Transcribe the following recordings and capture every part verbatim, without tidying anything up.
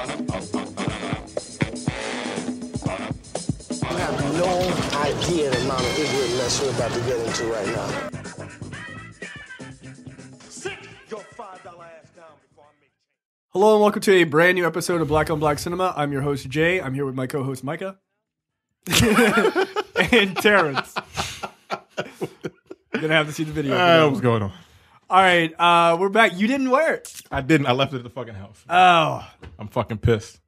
You have no idea the amount of ignorant mess we're about to get into right now. Hello and welcome to a brand new episode of Black on Black Cinema. I'm your host, Jay. I'm here with my co-host, Micah. And Terrence. You're going to have to see the video. Uh, what's going on? All right, uh, we're back. You didn't wear it. I didn't. I left it at the fucking house. Oh. I'm fucking pissed.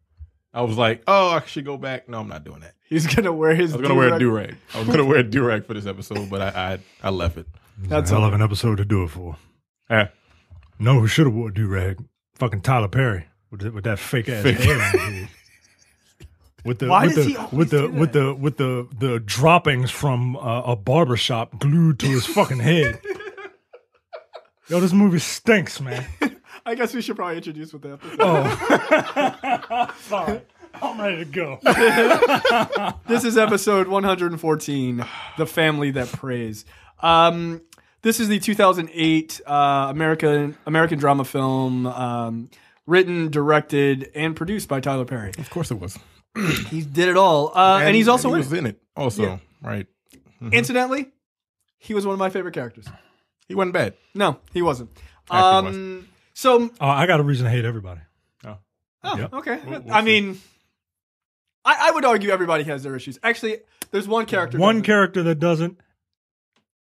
I was like, oh, I should go back. No, I'm not doing that. He's going to wear his I was going to wear a do-rag. I was going to wear a do-rag for this episode, but I I, I left it. That's all of an episode to do it for. Yeah. No, we should have wore a do-rag. Fucking Tyler Perry with, with that fake ass fake. hair. With the Why with does the, he always with the do that? with the with the the droppings from uh, a barbershop glued to his fucking head. Yo, this movie stinks, man. I guess we should probably introduce with that. Oh, sorry, I'm ready to go. This is episode one hundred fourteen, The Family That Preys. Um. This is the two thousand eight uh, American American drama film um, written, directed, and produced by Tyler Perry. Of course it was. He did it all. Uh, and, and he's also and he in was it. in it. Also, yeah. right. Mm-hmm. Incidentally, he was one of my favorite characters. He wasn't bad. No, he wasn't. Um, was. So, oh, I got a reason to hate everybody. Oh, oh yep. okay. We'll, we'll I see. mean, I, I would argue everybody has their issues. Actually, there's one character. One doesn't. character that doesn't.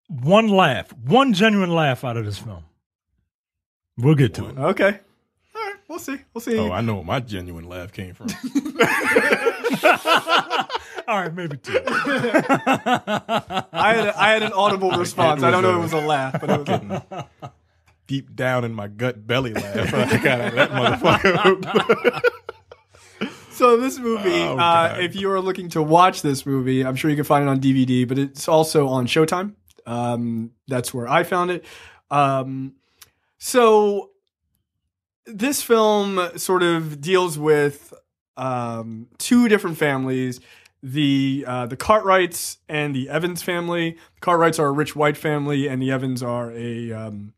One laugh, one genuine laugh out of this film. We'll get to one. it. Okay. All right. We'll see. We'll see. Oh, I know where my genuine laugh came from. All right, maybe two. I had a, I had an audible response. I don't know if it was a laugh, but it was a deep down in my gut belly laugh. I got out of that motherfucker. So this movie, oh, uh, if you are looking to watch this movie, I'm sure you can find it on D V D, but it's also on Showtime. Um, that's where I found it. Um, so this film sort of deals with, um, two different families, the, uh, the Cartwrights and the Evans family. The Cartwrights are a rich white family and the Evans are a, um,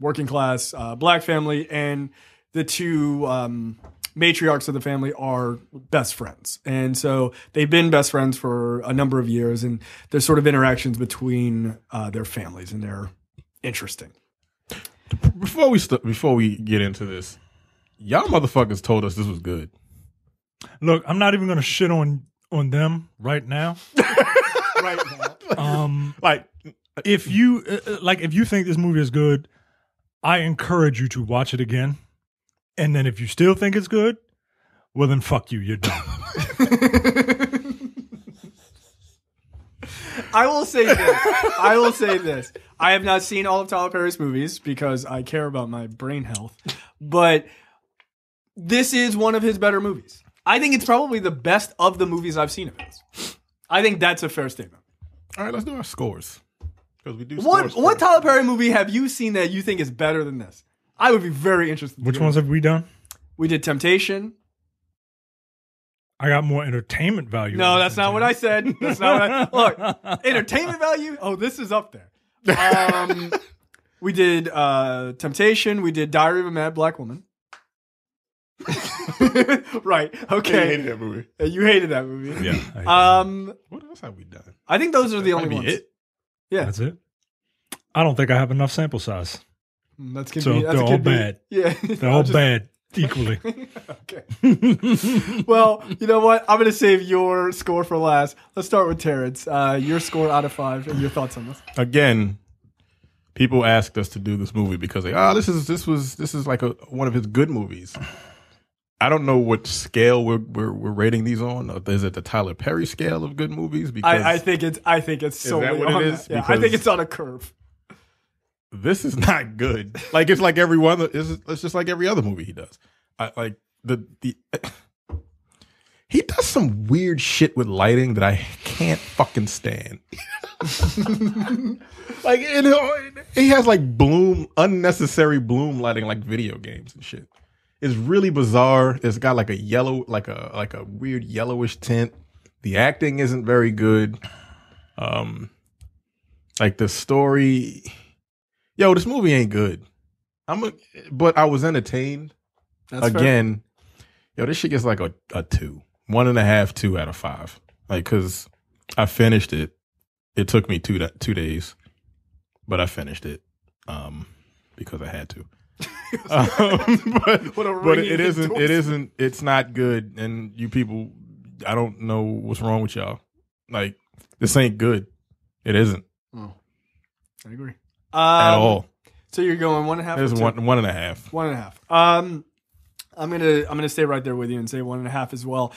working class, uh, black family. And the two, um, matriarchs of the family are best friends. And so they've been best friends for a number of years, and there's sort of interactions between uh, their families, and they're interesting. Before we st before we get into this, y'all motherfuckers told us this was good. Look, I'm not even going to shit on, on them right now. Right now. Um, like, if you, like, if you think this movie is good, I encourage you to watch it again. And then if you still think it's good, well, then fuck you. You're done. I will say this. I will say this. I have not seen all of Tyler Perry's movies because I care about my brain health. But this is one of his better movies. I think it's probably the best of the movies I've seen of his. I think that's a fair statement. All right, let's do our scores. Because we do what, scores. What Tyler Perry movie have you seen that you think is better than this? I would be very interested. Which ones have we done? We did Temptation. I got more entertainment value. No, that's not what I said. That's not what I... Look, entertainment value? Oh, this is up there. Um, we did uh, Temptation. We did Diary of a Mad Black Woman. Right. Okay. I hated that movie. You hated that movie. Yeah. I hate um, that. What else have we done? I think those are that the only ones. It. Yeah. That's it? I don't think I have enough sample size. That's gonna so be, that's they're all be, bad. Yeah, they're all just, bad equally. Okay. Well, you know what? I'm gonna save your score for last. Let's start with Terrence. Uh, your score out of five, and your thoughts on this. Again, people asked us to do this movie because they, oh, this is this was this is like a one of his good movies. I don't know what scale we're we're, we're rating these on. Is it the Tyler Perry scale of good movies? Because I, I think it's I think it's so. Is that what it is? Yeah, I think it's on a curve. This is not good. Like it's like every one. It's, it's just like every other movie he does. I, like the the he does some weird shit with lighting that I can't fucking stand. Like and he has like bloom, unnecessary bloom lighting, like video games and shit. It's really bizarre. It's got like a yellow, like a like a weird yellowish tint. The acting isn't very good. Um, like the story. Yo, this movie ain't good. I'm, a, but I was entertained. That's again. Fair. yo, this shit gets like a, a two. One and a half, two out of five. Like, because I finished it. It took me two two days, but I finished it um, because I had to. um, but but it isn't, it isn't, it's not good. And you people, I don't know what's wrong with y'all. Like, this ain't good. It isn't. Oh, I agree. Um, At all. So you're going one and a half? It's one, one and a half. One and a half. Um, I'm going to, I'm going to stay right there with you and say one and a half as well.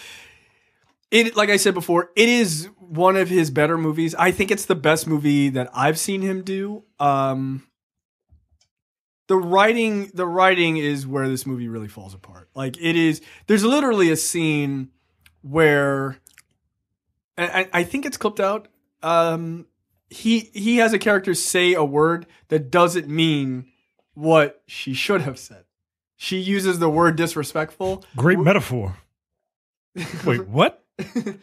It, like I said before, it is one of his better movies. I think it's the best movie that I've seen him do. Um, the writing, the writing is where this movie really falls apart. Like it is, there's literally a scene where, and I, I think it's clipped out. Um, he, he has a character say a word that doesn't mean what she should have said. She uses the word disrespectful. Great w- metaphor. Wait, what?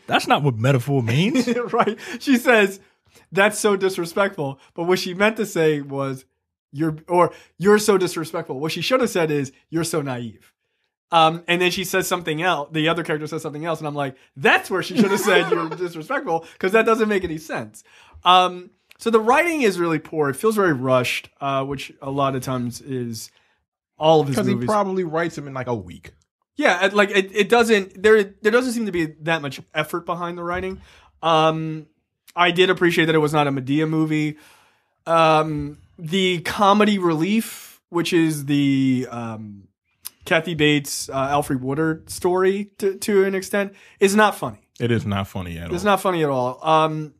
That's not what metaphor means. Right. She says, that's so disrespectful. But what she meant to say was, you're, or you're so disrespectful. What she should have said is, you're so naive. Um, and then she says something else. The other character says something else. And I'm like, that's where she should have said you're disrespectful, because that doesn't make any sense. Um, so the writing is really poor. It feels very rushed, uh, which a lot of times is all of his movies. Because he probably writes them in like a week. Yeah, like it, it doesn't there there doesn't seem to be that much effort behind the writing. Um, I did appreciate that it was not a Madea movie. Um, the comedy relief, which is the um, Kathy Bates, uh, Alfre Woodard story to, to an extent, is not funny. It is not funny at all. It's not funny at all. Um,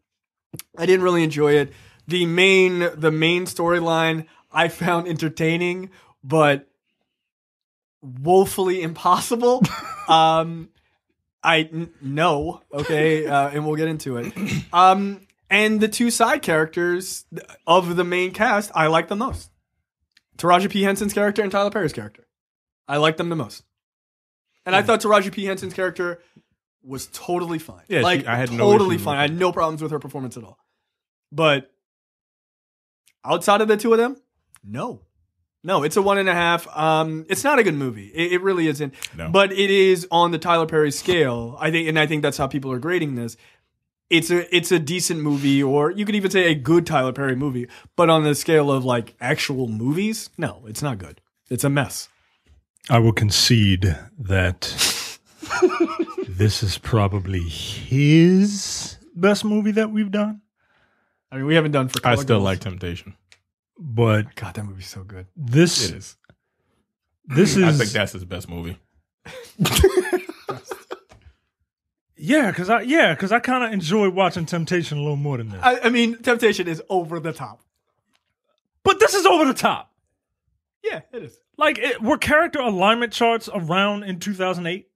I didn't really enjoy it. The main the main storyline I found entertaining, but woefully impossible. um I n- no okay uh and we'll get into it. Um and the two side characters of the main cast, I like them most. Taraji P. Henson's character and Tyler Perry's character, I like them the most. And yeah. I thought Taraji P. Henson's character was totally fine. Yeah, like she, I had totally no fine I had no problems with her performance at all, but outside of the two of them, no No, it's a one and a half. Um, it's not a good movie. It, it really isn't. No. But it is on the Tyler Perry scale. I think, and I think that's how people are grading this. It's a it's a decent movie, or you could even say a good Tyler Perry movie. But on the scale of like actual movies, no, it's not good. It's a mess. I will concede that this is probably his best movie that we've done. I mean, we haven't done for. I still girls. like Temptation. But oh God, that movie's so good. This it is. This is. I think that's his best movie. yeah, because I yeah, because I kind of enjoy watching Temptation a little more than this. I, I mean, Temptation is over the top, but this is over the top. Yeah, it is. Like, it, were character alignment charts around in two thousand eight?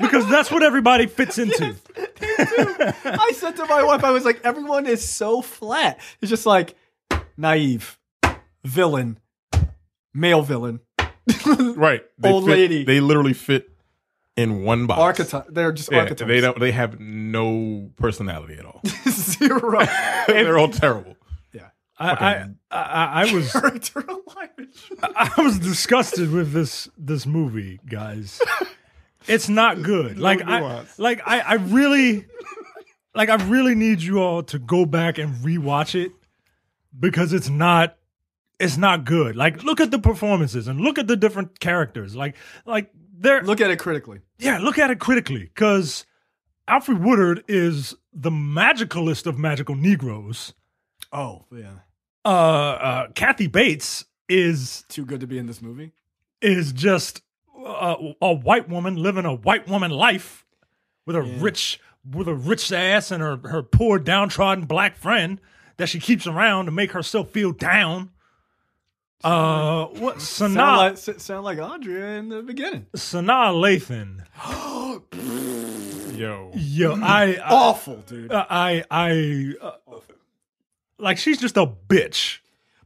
Because that's what everybody fits into. Yes, they do. I said to my wife, I was like, everyone is so flat. It's just like. Naive, villain, male villain, right? They old fit, lady. They literally fit in one box. Archetype. They're just yeah, archetypes. They don't. They have no personality at all. Zero. They're all terrible. Yeah. I I, I I was character alignment. I was disgusted with this this movie, guys. It's not good. Like no I like I, I really like I really need you all to go back and rewatch it. Because it's not, it's not good. Like, look at the performances and look at the different characters. Like, like they're look at it critically. Yeah, look at it critically. Because Alfre Woodard is the magicalist of magical Negroes. Oh yeah. Uh, uh, Kathy Bates is too good to be in this movie. Is just a, a white woman living a white woman life with a yeah. rich with a rich ass and her her poor downtrodden black friend. That she keeps around to make herself feel down. Uh, what Sanaa sound like, sound like Andrea in the beginning? Sanaa Lathan. yo, yo, I, I awful dude. I, I, I uh, like she's just a bitch.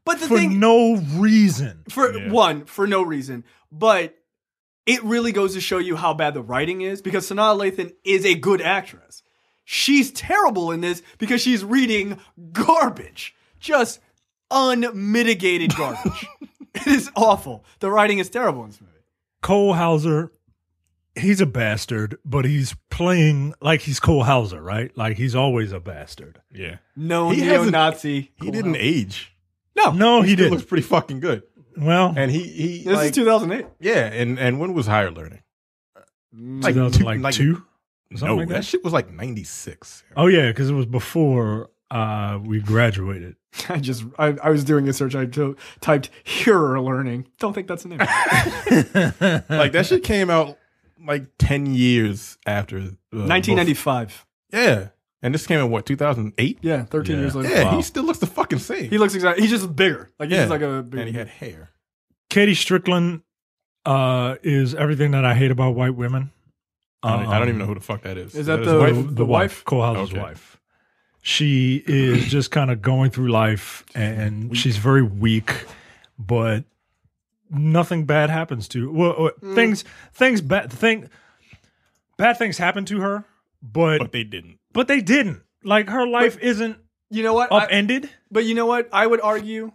But the for thing, no reason. For yeah. one, for no reason. But it really goes to show you how bad the writing is, because Sanaa Lathan is a good actress. She's terrible in this because she's reading garbage. Just unmitigated garbage. It is awful. The writing is terrible in this movie. Cole Hauser he's a bastard, but he's playing like he's Cole Hauser, right? Like he's always a bastard. Yeah. No neo-Nazi. He didn't age. No. No, he, he didn't. He looks pretty fucking good. Well. And he. he this like, is two thousand eight. Yeah. And, and when was Higher Learning? Like two thousand two? Like like, no, like that? that shit was like ninety-six. Oh, yeah, because it was before uh, we graduated. I just, I, I was doing a search. I typed Higher Learning. Don't think that's the name. Like that shit came out like ten years after. Uh, nineteen ninety-five. Both. Yeah. And this came in what, two thousand eight? Yeah, thirteen yeah. years later. Yeah, wow. He still looks the fucking same. He looks exactly, he's just bigger. Like he's yeah. like a bigger. And he had hair. Katie Strickland uh, is everything that I hate about white women. I don't, um, I don't even know who the fuck that is. Is that, that the, is wife? The, the wife? Cole Hauser's okay. wife. She is just kind of going through life, and she's, she's very weak, but nothing bad happens to her. Well, mm. things, things bad, thing, bad things happen to her, but, but they didn't. But they didn't. Like her life but, isn't. You know what? Upended. I, but you know what? I would argue,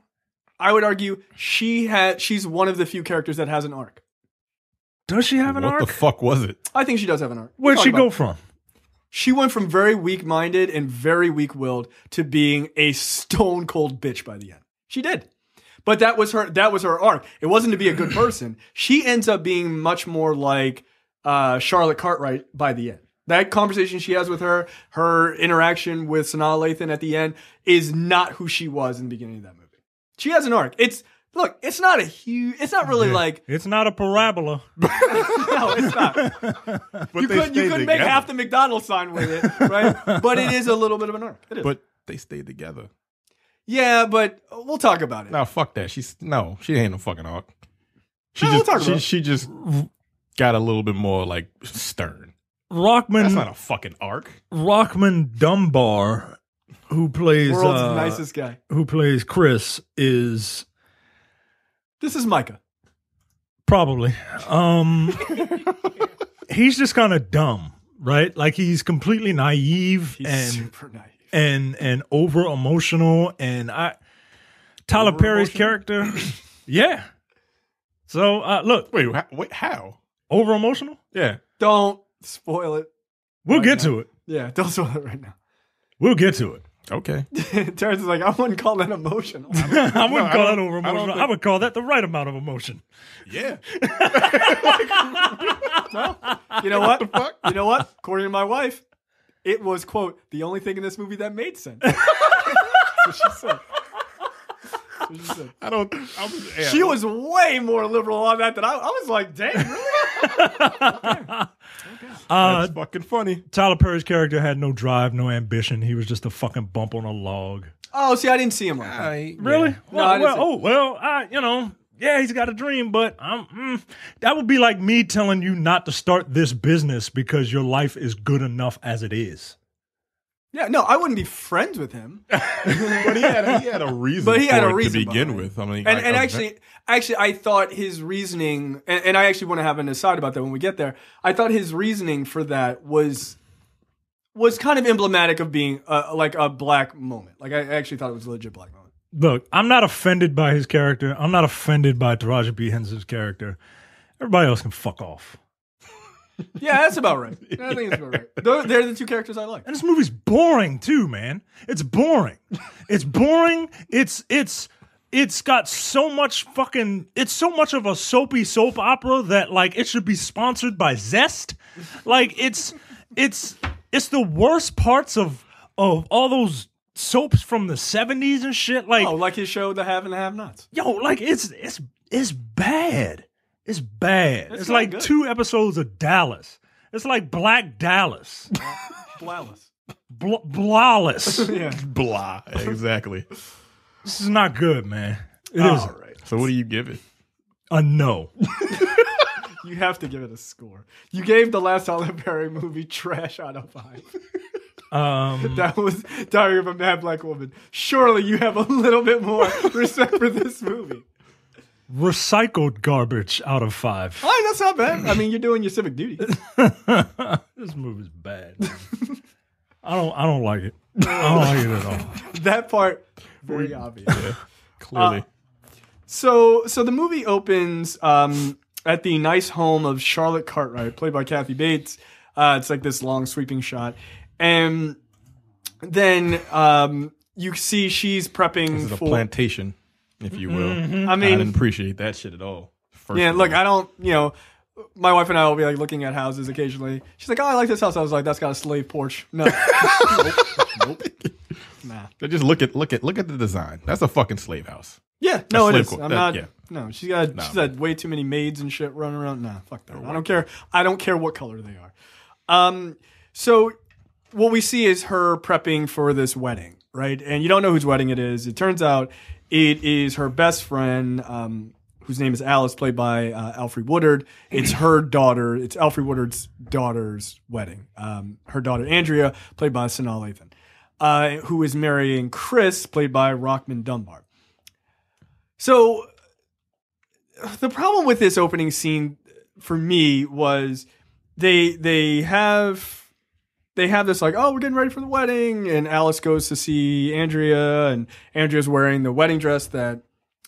I would argue she had. She's one of the few characters that has an arc. Does she have an what arc? What the fuck was it? I think she does have an arc. Where'd she go about? from? She went from very weak-minded and very weak-willed to being a stone-cold bitch by the end. She did. But that was her that was her arc. It wasn't to be a good person. She ends up being much more like uh, Charlotte Cartwright by the end. That conversation she has with her, her interaction with Sanaa Lathan at the end is not who she was in the beginning of that movie. She has an arc. It's... Look, it's not a huge, it's not really yeah. like. It's not a parabola. No, it's not. But you could, you could make half the McDonald's sign with it, right? But it is a little bit of an arc. It is. But they stayed together. Yeah, but we'll talk about it. No, fuck that. She's, no, she ain't no fucking arc. She, no, we'll she, she just got a little bit more like stern. Rockmond. That's not a fucking arc. Rockmond Dunbar, who plays. World's uh, nicest guy. Who plays Chris is. This is Micah. Probably. Um, he's just kind of dumb, right? Like he's completely naive he's and super naive. and and over emotional. And I, Tyler Perry's character, yeah. So uh, look, wait, wait, how over emotional? Yeah. Don't spoil it. We'll right get now. to it. Yeah, don't spoil it right now. We'll get to it. Okay. Terrence is like, I wouldn't call that emotional. I wouldn't, I wouldn't no, call I that over emotional. I, think... I would call that the right amount of emotion. Yeah. Like, no. You know what? what the fuck? You know what? According to my wife, it was, quote, the only thing in this movie that made sense. That's what she said. That's what she said. I don't. I was, yeah, she I was way more liberal on that than I, I was like, dang, really? Okay. Okay. Uh, That's fucking funny. Tyler Perry's character had no drive, no ambition. He was just a fucking bump on a log. Oh, see, I didn't see him like that. I, really? Yeah. Well, no, well, oh, well, I, you know, yeah, he's got a dream, but I'm, mm, that would be like me telling you not to start this business because your life is good enough as it is. Yeah, no, I wouldn't be friends with him. But he had, he had a reason. But he had for a reason to begin with. I mean, and, I, and I, actually, I, actually, I thought his reasoning, and, and I actually want to have an aside about that when we get there. I thought his reasoning for that was was kind of emblematic of being a, like a black moment. Like I actually thought it was a legit black moment. Look, I'm not offended by his character. I'm not offended by Taraji P. Henson's character. Everybody else can fuck off. Yeah, that's about right. Yeah, I think that's about right. They're, they're the two characters I like. And this movie's boring too, man. It's boring. It's boring. It's it's it's got so much fucking. It's so much of a soapy soap opera that like it should be sponsored by Zest. Like it's it's it's the worst parts of of all those soaps from the seventies and shit. Like oh, like his show, The Have and the Have Nots. Yo, like it's it's it's bad. It's bad. That's it's like good. two episodes of Dallas. It's like Black Dallas. Blawless. Bl Blawless. Yeah. Blah. Exactly. This is not good, man. It oh, is. Right. So what do you give it? A no. You have to give it a score. You gave the last Tyler Perry movie trash out of five. Um, that was Diary of a Mad Black Woman. Surely you have a little bit more respect for this movie. Recycled garbage out of five. Oh, that's not bad. I mean, you're doing your civic duty. This movie's bad. I don't. I don't like it. I don't like it at all. That part very We're, obvious. Yeah, clearly. Uh, so, so the movie opens um, at the nice home of Charlotte Cartwright, played by Kathy Bates. Uh, it's like this long sweeping shot. And then um, you see she's prepping this is for... a plantation, if you will. Mm-hmm. I mean... I didn't appreciate that shit at all. First yeah, look, all. I don't, you know... My wife and I will be like looking at houses occasionally. She's like, "Oh, I like this house." I was like, "That's got a slave porch." No, nope. Nope. Nah. They just look at look at look at the design. That's a fucking slave house. Yeah, that's no, it is. Court. I'm that, not. Yeah. No, she's got nah, she's got way too many maids and shit running around. Nah, fuck that. I don't care. I don't care what color they are. Um, so what we see is her prepping for this wedding, right? And you don't know whose wedding it is. It turns out it is her best friend. Um. Whose name is Alice, played by uh, Alfre Woodard. It's her daughter. It's Alfre Woodard's daughter's wedding. Um, her daughter, Andrea, played by Sanaa Lathan, uh, who is marrying Chris, played by Rockmond Dunbar. So the problem with this opening scene for me was they they have... They have this like, oh, we're getting ready for the wedding, and Alice goes to see Andrea, and Andrea's wearing the wedding dress that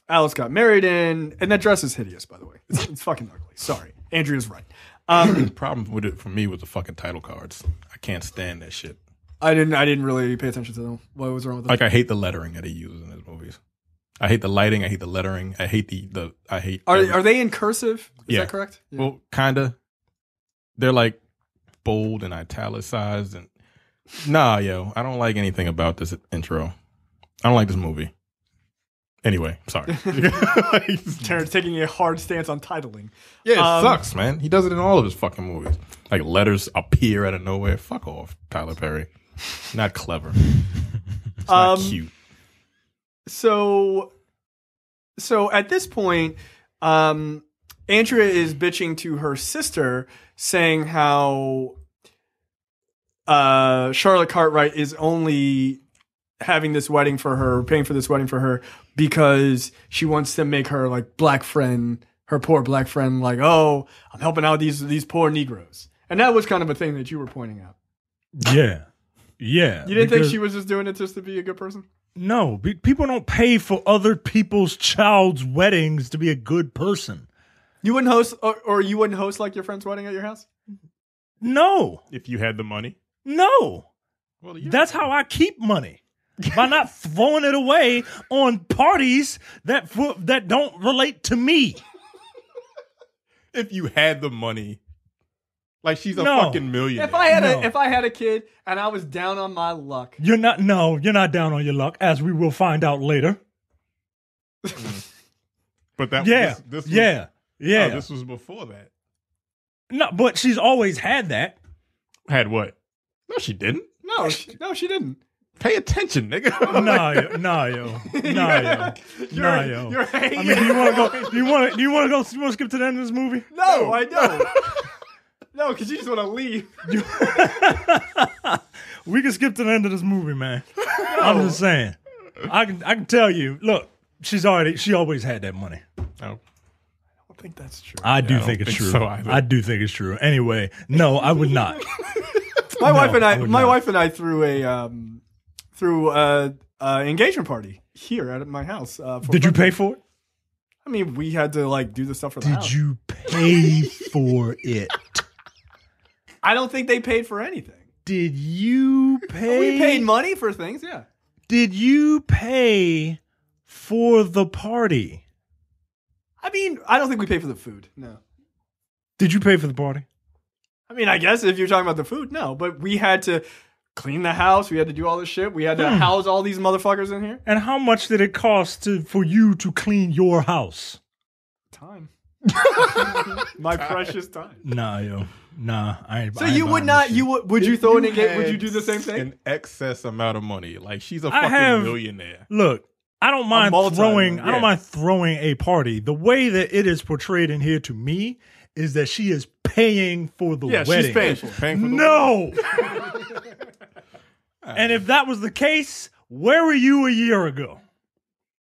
Alice got married in, and that dress is hideous, by the way. It's, it's fucking ugly. Sorry. Andrea's right. Um, the problem with it for me was the fucking title cards. I can't stand that shit. I didn't I didn't really pay attention to them. What was wrong with them? Like, I hate the lettering that he uses in his movies. I hate the lighting. I hate the lettering. I hate the... the I hate... Are, are they in cursive? Is yeah. that correct? Yeah. Well, kind of. They're like bold and italicized. and Nah, yo. I don't like anything about this intro. I don't like this movie. Anyway, sorry. Taryn's taking a hard stance on titling. Yeah, it um, sucks, man. He does it in all of his fucking movies. Like, letters appear out of nowhere. Fuck off, Tyler Perry. Not clever. It's um, not cute. So, so at this point, um, Andrea is bitching to her sister, saying how uh, Charlotte Cartwright is only... having this wedding for her, paying for this wedding for her, because she wants to make her like black friend, her poor black friend, like, oh, I'm helping out these these poor Negroes. And that was kind of a thing that you were pointing out. Yeah. Yeah. You didn't think she was just doing it just to be a good person? No. Be people don't pay for other people's child's weddings to be a good person. You wouldn't host, or, or you wouldn't host like your friend's wedding at your house? No. If you had the money? No. Well, that's how I keep money. By not throwing it away on parties that that don't relate to me. If you had the money, like she's a no. fucking millionaire. If I had no. a if I had a kid and I was down on my luck, you're not. No, you're not down on your luck, as we will find out later. Mm. But that yeah, this, this was, yeah, yeah. Oh, this was before that. No, but she's always had that. Had what? No, she didn't. No, she, no, she didn't. Pay attention, nigga. Nah, yo, nah, yo, nah, yo, nah, yo. You're hanging. I mean, do you want to go? Do you want to? Do you want to go? You want to skip to the end of this movie? No, no. I don't. No, because you just want to leave. We can skip to the end of this movie, man. No. I'm just saying. I can. I can tell you. Look, she's already. She always had that money. Oh. I think that's true. I do yeah, think I it's think true. So I do think it's true. Anyway, no, I would not. my no, wife and I. I my not. wife and I threw a. Um, Through an uh, uh, engagement party here at my house. Uh, for Did you pay for it? I mean, we had to like do the stuff for the Did house. Did you pay for it? I don't think they paid for anything. Did you pay? We paid money for things, yeah. Did you pay for the party? I mean, I don't think we paid for the food, no. Did you pay for the party? I mean, I guess if you're talking about the food, no. But we had to... clean the house. We had to do all this shit. We had to hmm. house all these motherfuckers in here. And how much did it cost to, for you to clean your house? Time. My time. precious time. Nah, yo, nah. I ain't, so I ain't you would not. You would? Would if you throw in a game? Would you do the same thing? An excess amount of money. Like she's a I fucking have, millionaire. Look, I don't mind throwing. Yeah. I don't mind throwing a party. The way that it is portrayed in here to me is that she is paying for the yeah, wedding. Yeah, she's paying for, paying for the no. wedding. No. And if that was the case, where were you a year ago?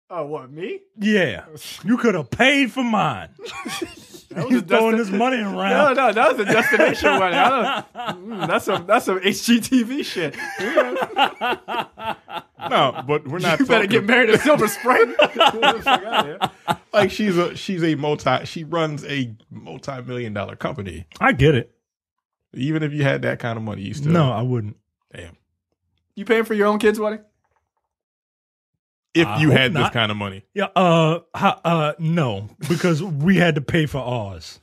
Oh, what, me? Yeah. You could have paid for mine. That was He's throwing his money around. No, no, that was a destination wedding. I don't, mm, that's some that's some H G T V shit. No, but we're not. You better get married to Silver Sprite. Like she's a she's a multi. She runs a multi-million dollar company. I get it. Even if you had that kind of money, you still no, I wouldn't. Damn. You paying for your own kids' wedding? If you I had this not. kind of money. Yeah, uh, uh, no, because we had to pay for ours.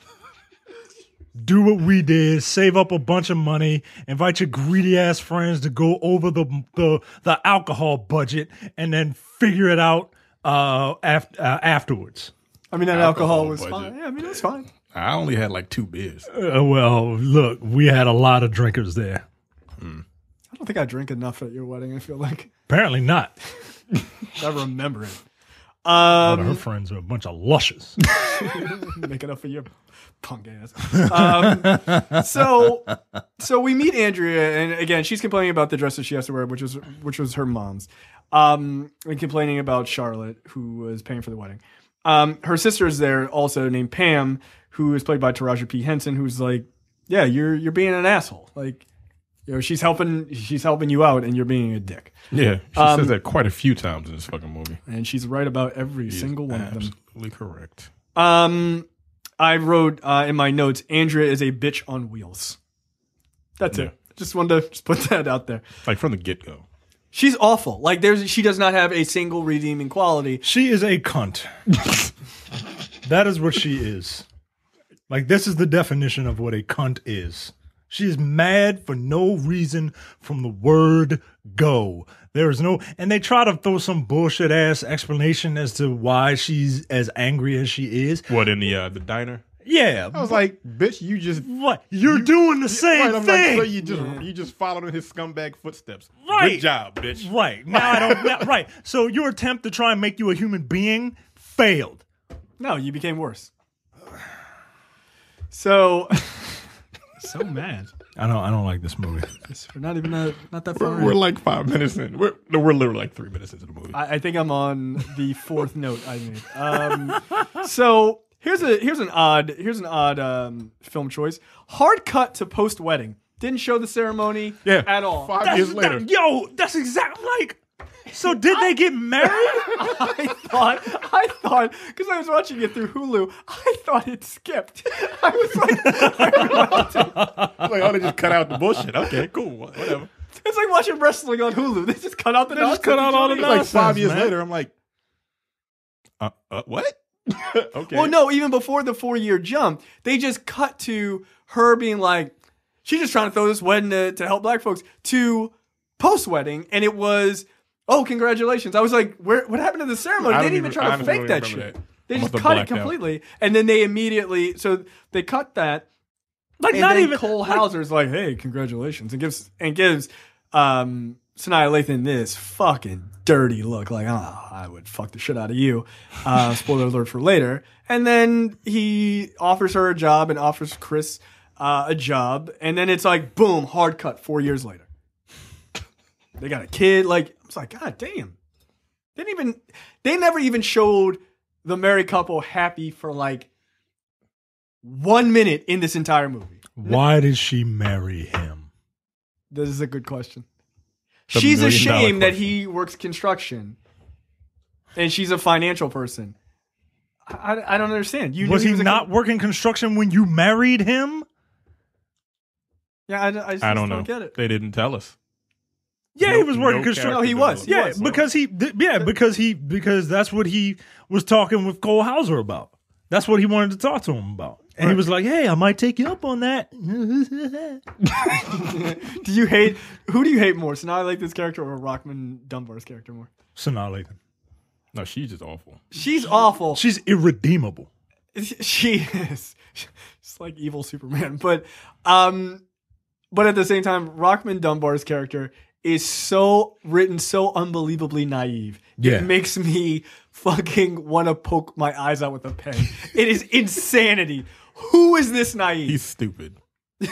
Do what we did, save up a bunch of money, invite your greedy ass friends to go over the the, the alcohol budget, and then figure it out uh, after uh, afterwards. I mean, that alcohol, alcohol was budget. fine. Yeah, I mean, it was fine. I only had like two beers. Uh, well, look, we had a lot of drinkers there. Hmm. I don't think I drink enough at your wedding, I feel like. Apparently not. I remember it. Um, All her friends are a bunch of lushes. Make it up for your punk ass. Um, so, so we meet Andrea, and again, she's complaining about the dresses she has to wear, which was which was her mom's, um, and complaining about Charlotte, who was paying for the wedding. Um, her sister's there also, named Pam, who is played by Taraji P. Henson, who's like, "Yeah, you're you're being an asshole." Like. You know, she's helping she's helping you out and you're being a dick. Yeah. She um, says that quite a few times in this fucking movie. And she's right about every she single one of them. Absolutely correct. Um I wrote uh, in my notes, Andrea is a bitch on wheels. That's yeah. it. Just wanted to just put that out there. Like from the get go. She's awful. Like there's she does not have a single redeeming quality. She is a cunt. That is what she is. Like this is the definition of what a cunt is. She is mad for no reason from the word go. There is no, and they try to throw some bullshit ass explanation as to why she's as angry as she is. What in the uh, the diner? Yeah, I was like, bitch, you just what you're you, doing the same right, I'm thing. Like, so you just yeah. you just followed in his scumbag footsteps. Right, good job, bitch. Right now I don't. Now, right, so your attempt to try and make you a human being failed. No, you became worse. So. So mad. I don't. I don't like this movie. We're not even a, not that far. We're, we're like five minutes in. We're no, we're literally like three minutes into the movie. I, I think I'm on the fourth note I made. Um, so here's a here's an odd here's an odd um, film choice. Hard cut to post wedding. Didn't show the ceremony yeah. at all. Five that's, years later. That, yo, that's exactly like. So did I, they get married? I thought, I thought, because I was watching it through Hulu, I thought it skipped. I was like, I like, oh, they just cut out the bullshit. Okay, cool, whatever. It's like watching wrestling on Hulu. They just cut out the. They just cut out all the. Like five years man. later, I'm like, uh, uh, what? Okay. Well, no, even before the four year jump, they just cut to her being like, she's just trying to throw this wedding to, to help black folks. To post wedding, and it was. Oh, congratulations. I was like, where, what happened to the ceremony? They didn't even, even try to fake really that shit. That. They just cut it completely. Out. And then they immediately, so they cut that. Like, and not then even. Cole Hauser's like, like, hey, congratulations. And gives, and gives um, Sanaa Lathan this fucking dirty look. Like, oh, I would fuck the shit out of you. Uh, spoiler alert for later. And then he offers her a job and offers Chris uh, a job. And then it's like, boom, hard cut four years later. They got a kid. Like, I was like, God damn. They didn't even, they never even showed the married couple happy for like one minute in this entire movie. Why did she marry him? This is a good question. The she's ashamed that he works construction and she's a financial person. I, I, I don't understand. You Was he, he was not con- working construction when you married him? Yeah, I, I, just, I don't, don't know. Get it. They didn't tell us. Yeah, no, he was working no construction. No, he was. Yeah, he was. because he. Th- yeah, because he. Because that's what he was talking with Cole Hauser about. That's what he wanted to talk to him about, and right. he was like, "Hey, I might take you up on that." Do you hate? Who do you hate more, Sanaa Lathan's character or Rockmond Dunbar's character more? Sanaa Lathan. No, she's just awful. She's awful. She's irredeemable. She is. She's like evil Superman, but, um, but at the same time, Rockmond Dunbar's character. Is so written so unbelievably naive. Yeah. It makes me fucking want to poke my eyes out with a pen. It is insanity. Who is this naive? He's stupid.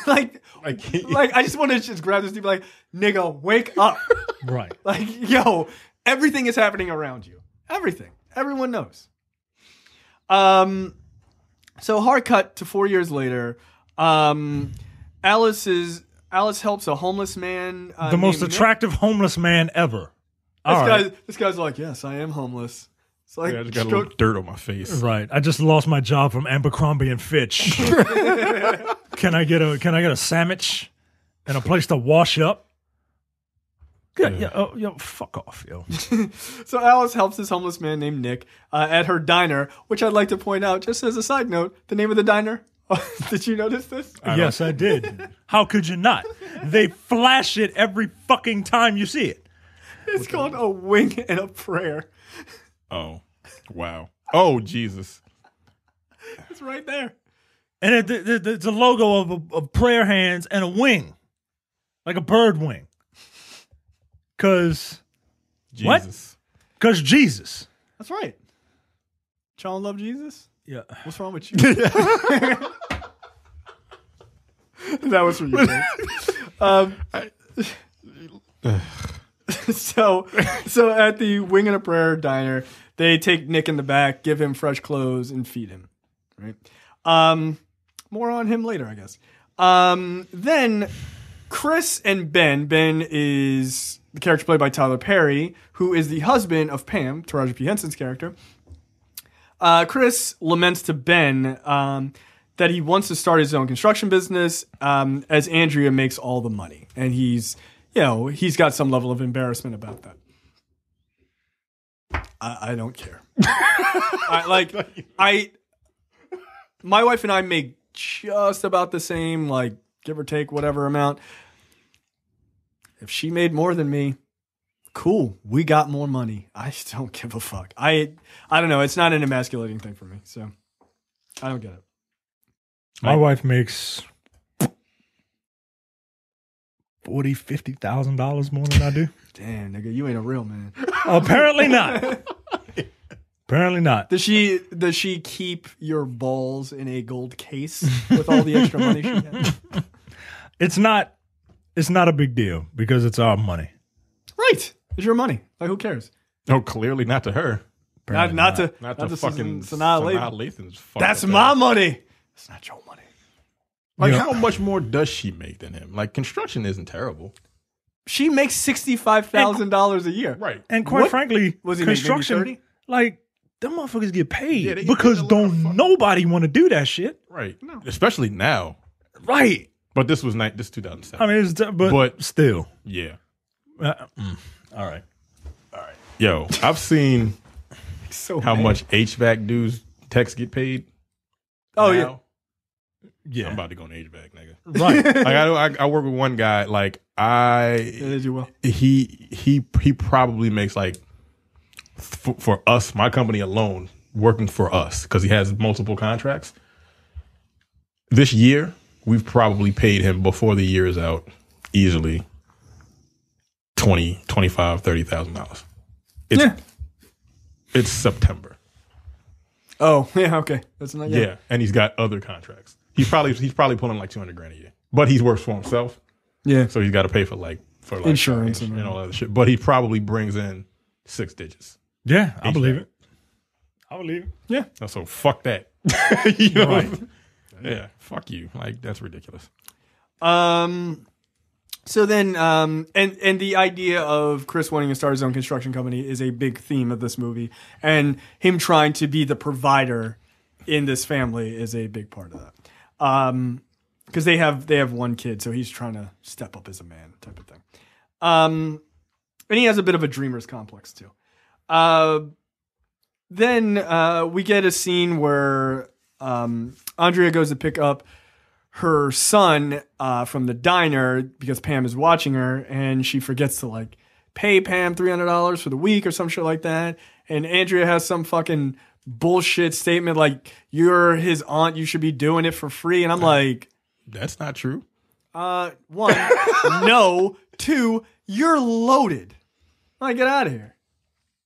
like, like, he, like I just want to just grab this dude, like, nigga, wake up. Right. Like, yo, everything is happening around you. Everything. Everyone knows. Um, So hard cut to four years later. Um, Alice is Alice helps a homeless man. Uh, the most attractive Nick. homeless man ever. This guy's, right. this guy's like, yes, I am homeless. It's like, yeah, I just got a little dirt on my face. Right. I just lost my job from Abercrombie and Fitch. Can I get a Can I get a sandwich and a place to wash up? Yeah, yeah, oh, yo, fuck off, yo. So Alice helps this homeless man named Nick uh, at her diner, which I'd like to point out, just as a side note, the name of the diner. Did you notice this? I yes, I did. How could you not? They flash it every fucking time you see it. It's What's called that? A Wing and a Prayer. Oh, wow. Oh, Jesus. It's right there. And it, it, it's a logo of, a, of prayer hands and a wing, like a bird wing. Because Jesus. What? Because Jesus. That's right. Y'all love Jesus? Yeah. What's wrong with you? That was for you. um, I, so, so at the Wing and a Prayer diner, they take Nick in the back, give him fresh clothes, and feed him. Right. Um, more on him later, I guess. Um, then Chris and Ben. Ben is the character played by Tyler Perry, who is the husband of Pam, Taraji P. Henson's character. Uh, Chris laments to Ben um, that he wants to start his own construction business um, as Andrea makes all the money. And he's, you know, he's got some level of embarrassment about that. I, I don't care. I, like, I, my wife and I make just about the same, like, give or take whatever amount. If she made more than me, cool. We got more money. I don't give a fuck. I I don't know. It's not an emasculating thing for me, so I don't get it. My I, wife makes forty, fifty thousand dollars more than I do. Damn, nigga, you ain't a real man. Apparently not. Apparently not. Does she does she keep your balls in a gold case with all the extra money she has? It's not. It's not a big deal because it's our money. Right. It's your money. Like, who cares? No, clearly not to her. Not, not, not to not, not to fucking Sanaa Lathan. That's my money. It's not your money. Like, you know, how much more does she make than him? Like, construction isn't terrible. She makes sixty-five thousand dollars a year. Right. And quite what? frankly, was he construction, like, them motherfuckers get paid yeah, because don't nobody want to do that shit. Right. No. Especially now. Right. But this was night. This two thousand seven. I mean, it's, but, but still, yeah. Uh, mm. All right, all right. Yo, I've seen so how bad. much H V A C dudes techs get paid. Oh now. yeah, yeah. I'm about to go on H V A C, nigga. Right. Like, I, I I work with one guy. Like I, yeah, did you well? He he he probably makes like f for us, my company alone, working for us because he has multiple contracts. This year, we've probably paid him before the year is out easily twenty, twenty-five, thirty thousand dollars. It's, yeah. It's September. Oh, yeah, okay. That's not yet. Yeah, and he's got other contracts. He's probably he's probably pulling like two hundred grand a year. But he works for himself. Yeah. So he's got to pay for like for like insurance and, and all that other shit, but he probably brings in six digits. Yeah, I believe it. I believe it. Yeah. So fuck that. You know? Right. Yeah, fuck you. Like, that's ridiculous. Um, so then, um, and and the idea of Chris wanting to start his own construction company is a big theme of this movie, and him trying to be the provider in this family is a big part of that. Um, because they have they have one kid, so he's trying to step up as a man, type of thing. Um, and he has a bit of a dreamer's complex too. Uh, then uh, we get a scene where. Um, Andrea goes to pick up her son uh, from the diner because Pam is watching her, and she forgets to like pay Pam three hundred dollars for the week or some shit like that. And Andrea has some fucking bullshit statement like, you're his aunt, you should be doing it for free. And I'm uh, like, that's not true. Uh, one, no. Two, you're loaded. Like, get out of here.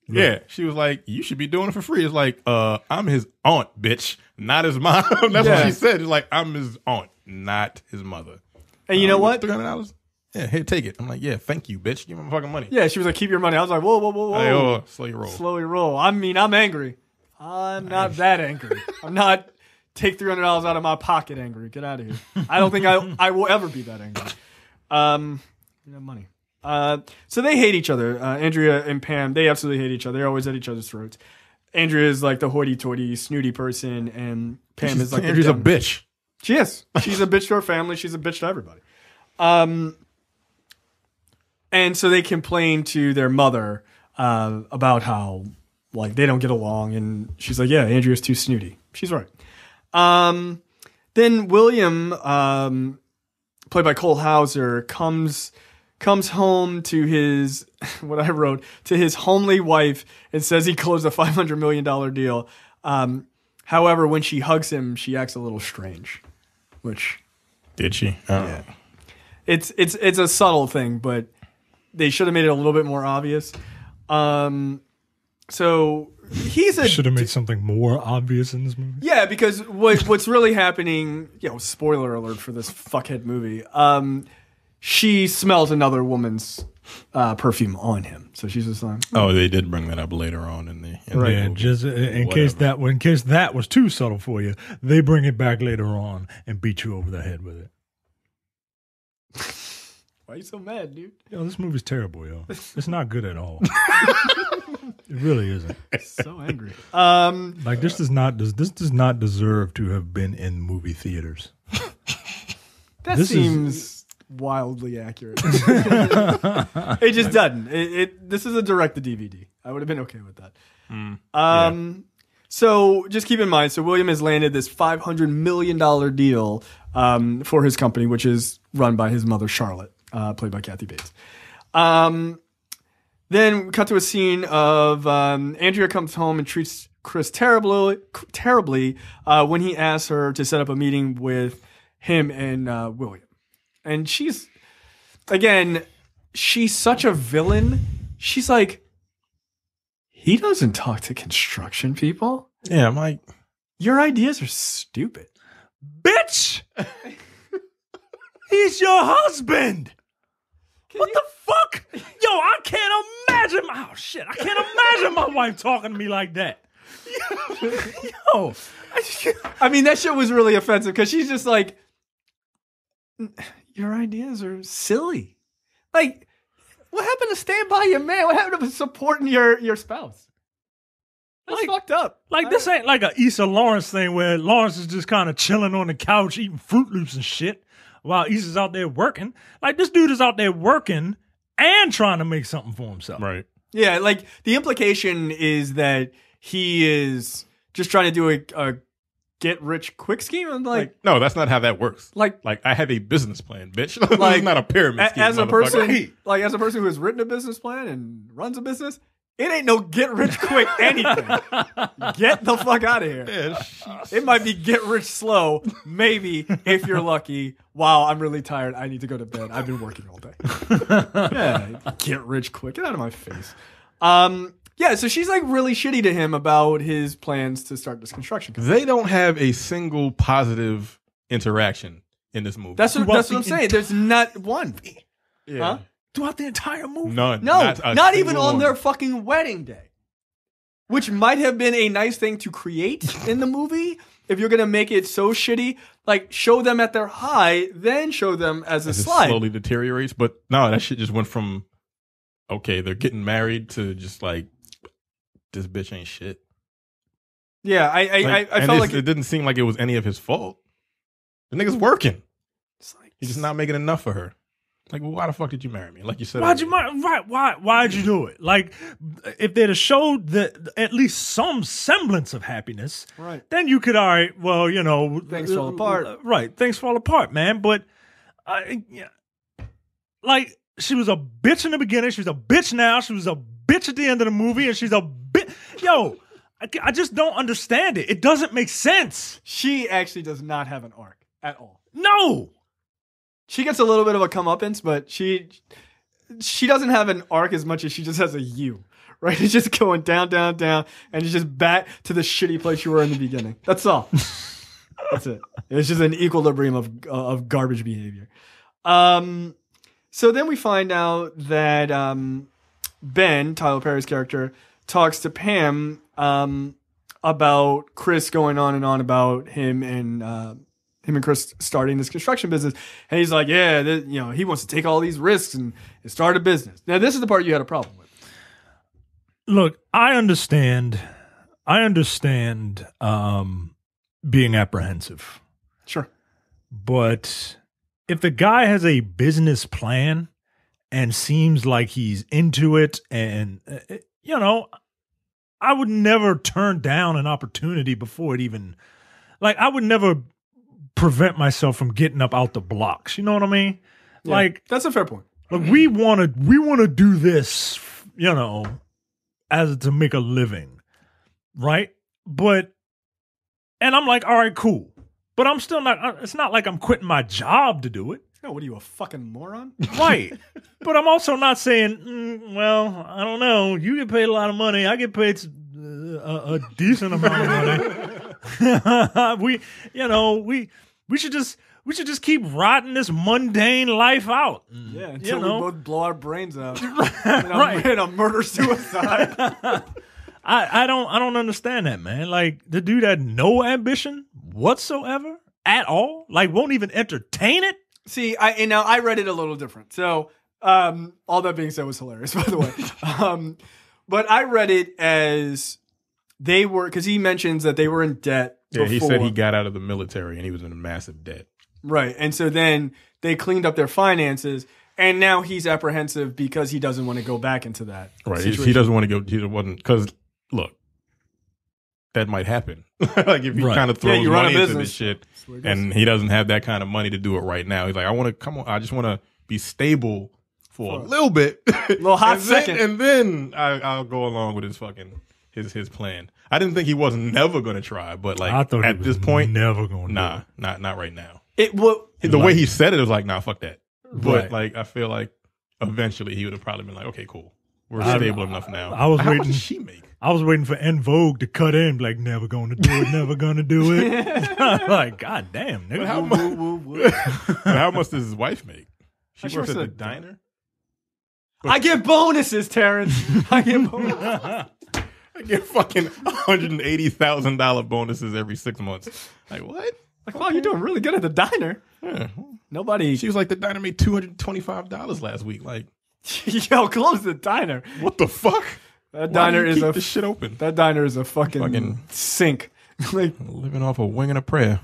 Yeah. Right. She was like, you should be doing it for free. It's like, uh, I'm his aunt, bitch, not his mom. That's yeah. what she said. It's like, I'm his aunt, not his mother. And you um, know what? three hundred dollars? Yeah, here, take it. I'm like, yeah, thank you, bitch. Give me my fucking money. Yeah, she was like, keep your money. I was like, whoa, whoa, whoa, whoa. Hey, oh, slowly roll. Slowly roll. I mean, I'm angry. I'm not that angry. I'm not take three hundred dollars out of my pocket angry. Get out of here. I don't think I I will ever be that angry. Um, you know, money. Uh, so they hate each other. Uh, Andrea and Pam, they absolutely hate each other. They're always at each other's throats. Andrea is like the hoity-toity, snooty person, and Pam She's, is like Andrea's a bitch. She is. She's a bitch to her family. She's a bitch to everybody. Um, and so they complain to their mother uh, about how like they don't get along, and she's like, "Yeah, Andrea's too snooty." She's right. Um, then William, um, played by Cole Hauser, comes comes home to his what I wrote to his homely wife and says he closed a five hundred million dollars deal. Um, however, when she hugs him, she acts a little strange. Which did she? Oh. Yeah. It's it's it's a subtle thing, but they should have made it a little bit more obvious. Um, so he's a should have made something more obvious in this movie. Yeah, because what what's really happening? You know, spoiler alert for this fuckhead movie. Um, she smells another woman's uh, perfume on him, so she's just like, oh. oh, they did bring that up later on in the in right. The movie. Just in, in case that in case that was too subtle for you, they bring it back later on and beat you over the head with it. Why are you so mad, dude? Yo, this movie's terrible, yo. It's not good at all. It really isn't. So angry. Um, like this does not does this does not deserve to have been in movie theaters. That this seems is, wildly accurate. It just doesn't. It, it this is a direct to D V D. I would have been okay with that. Mm, um, yeah. So just keep in mind. So William has landed this five hundred million dollar deal um, for his company, which is run by his mother Charlotte, uh, played by Kathy Bates. Um, then we cut to a scene of um, Andrea comes home and treats Chris terribly, terribly uh, when he asks her to set up a meeting with him and uh, William. And she's again, she's such a villain. She's like, he doesn't talk to construction people. Yeah, I'm like, your ideas are stupid, bitch. He's your husband. Can what you... the fuck? Yo, I can't imagine. My... Oh, shit. I can't imagine my wife talking to me like that. Yo. I mean, that shit was really offensive because she's just like, your ideas are silly. Like, what happened to stand by your man? What happened to supporting your, your spouse? That's like, fucked up. Like, I... this ain't like an Issa Lawrence thing where Lawrence is just kind of chilling on the couch eating Fruit Loops and shit. While Issa's out there working. Like, this dude is out there working and trying to make something for himself. Right. Yeah, like, the implication is that he is just trying to do a, a get-rich-quick scheme. Like, like, no, that's not how that works. Like, like I have a business plan, bitch. Like, it's not a pyramid scheme, as a person, like, as a person who has written a business plan and runs a business, it ain't no get-rich-quick anything. Get the fuck out of here. Yeah, it might be get-rich-slow, maybe, if you're lucky. Wow, I'm really tired. I need to go to bed. I've been working all day. Yeah, get-rich-quick. Get out of my face. Um, yeah, so she's like really shitty to him about his plans to start this construction company. They don't have a single positive interaction in this movie. That's what, that's what I'm saying. There's not one. Yeah. Huh? Throughout the entire movie, none, no, not, not even on one. Their fucking wedding day, which might have been a nice thing to create in the movie. If you're gonna make it so shitty, like show them at their high, then show them as a as slide. It slowly deteriorates, but no, that shit just went from okay, they're getting married to just like this bitch ain't shit. Yeah, I, I, like, I, I felt like it, it didn't seem like it was any of his fault. The nigga's working; it's like, he's just not making enough for her. Like, well, why the fuck did you marry me? Like you said, why'd you marry? Right? Why? Why'd you do it? Like, if they'd have showed the at least some semblance of happiness, right? Then you could, all right. Well, you know, things fall apart. Right? Things fall apart, man. But, uh, yeah, like she was a bitch in the beginning. She was a bitch now. She was a bitch at the end of the movie, and she's a bitch. Yo, I, I just don't understand it. It doesn't make sense. She actually does not have an arc at all. No. She gets a little bit of a comeuppance, but she she doesn't have an arc as much as she just has a U, right? It's just going down, down, down, and it's just back to the shitty place you were in the beginning. That's all. That's it. It's just an equilibrium of uh, of garbage behavior. Um, so then we find out that um, Ben, Tyler Perry's character, talks to Pam um, about Chris going on and on about him and uh, him and Chris starting this construction business. And he's like, yeah, this, you know, he wants to take all these risks and, and start a business. Now, this is the part you had a problem with. Look, I understand. I understand um, being apprehensive. Sure. But if the guy has a business plan and seems like he's into it and, uh, you know, I would never turn down an opportunity before it even, like, I would never prevent myself from getting up out the blocks. You know what I mean? Yeah, like, that's a fair point. Like, we want to, we want to do this, you know, as to make a living. Right. But, and I'm like, all right, cool. But I'm still not, it's not like I'm quitting my job to do it. Oh, what are you, a fucking moron? Right. But I'm also not saying, mm, well, I don't know. You get paid a lot of money. I get paid uh, a, a decent amount of money. we, you know, we we should just we should just keep rotting this mundane life out. Yeah, until you know? we both blow our brains out. And right. In a murder suicide. I I don't I don't understand that, man. Like, the dude had no ambition whatsoever at all. Like, won't even entertain it. See, I and now I read it a little different. So, um, all that being said was hilarious, by the way. um, but I read it as they were, because he mentions that they were in debt. Yeah, before. He said he got out of the military and he was in a massive debt. Right, and so then they cleaned up their finances, and now he's apprehensive because he doesn't want to go back into that. Right, situation. He doesn't want to go. He wasn't because look, that might happen. Like if he right. kind of throws yeah, money into this shit and he doesn't have that kind of money to do it right now. He's like, I want to come on. I just want to be stable for, for a little bit. A little hot and second. Then, and then I, I'll go along with his fucking, his, his plan. I didn't think he was never going to try, but like I thought at this point, never going to Nah, not, not right now. It well, The way he said it, it was like, nah, fuck that. But right. like, I feel like eventually he would have probably been like, okay, cool. We're stable I, enough now. I, I was How waiting. Much did she make? I was waiting for En Vogue to cut in, like, never going to do it, never going to do it. Like, God damn, nigga. How, woo, woo, woo, woo. How much does his wife make? She I works at the diner? Or I get bonuses, Terrence. I get bonuses. I get fucking one hundred eighty thousand dollars bonuses every six months. Like, what? Like, wow, you're doing really good at the diner. Yeah. Nobody. She was like, the diner made two hundred twenty-five dollars last week. Like, yo, close the diner. What the fuck? That Why diner is a the shit open. That diner is a fucking, fucking sink. Like living off a wing and a prayer.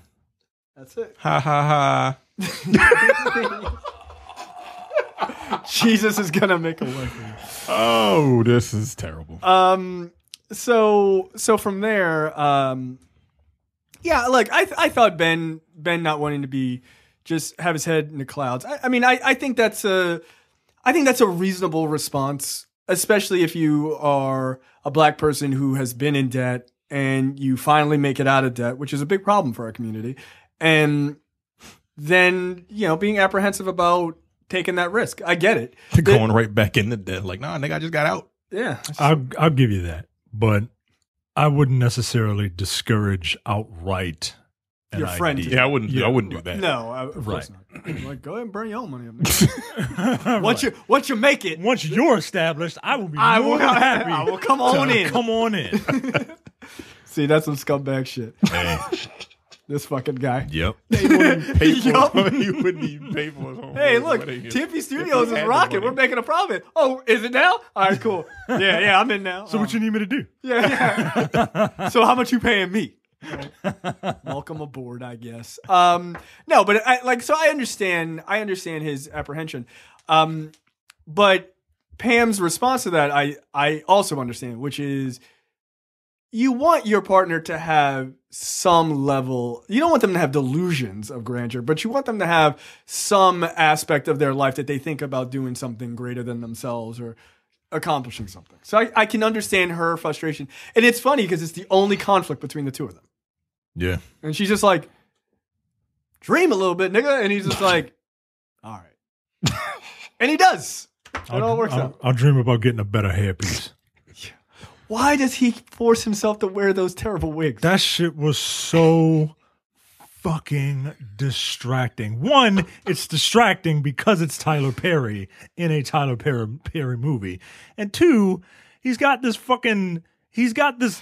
That's it. Ha ha ha. Jesus is gonna make a way. Oh, this is terrible. Um, so so from there, um, yeah, like I th I thought Ben Ben not wanting to be just have his head in the clouds. I, I mean, I I think that's a I think that's a reasonable response. Especially if you are a black person who has been in debt and you finally make it out of debt, which is a big problem for our community. And then, you know, being apprehensive about taking that risk. I get it. You're going it, right back into debt. Like, nah, nigga, I just got out. Yeah. Just, I'll, I'll give you that. But I wouldn't necessarily discourage outright an your friend. Idea. Yeah, I wouldn't, yeah, I wouldn't do that. No, I, of right. course not. Like, go ahead and burn your own money up. Once right. you once you make it, once you're established, I will be I more will, happy. I will come on in. Come on in. See, that's some scumbag shit. Hey. This fucking guy. Yep. They wouldn't pay for yep. him. You wouldn't even pay for his home. Hey, look, T M P Studios is rocking. We're making a profit. Oh, is it now? All right, cool. Yeah, yeah, I'm in now. So um, what you need me to do? Yeah, yeah. So how much you paying me? Right. Welcome aboard, I guess. Um, no, but I, like, so I understand, I understand his apprehension. Um, but Pam's response to that, I, I also understand, which is you want your partner to have some level, you don't want them to have delusions of grandeur, but you want them to have some aspect of their life that they think about doing something greater than themselves or accomplishing something. So I, I can understand her frustration. And it's funny because it's the only conflict between the two of them. Yeah. And she's just like, dream a little bit, nigga. And he's just like, all right. And he does. It I'll, all works I'll, out. I'll dream about getting a better hairpiece. Yeah. Why does he force himself to wear those terrible wigs? That shit was so fucking distracting. One, it's distracting because it's Tyler Perry in a Tyler Perry, Perry movie. And two, he's got this fucking, he's got this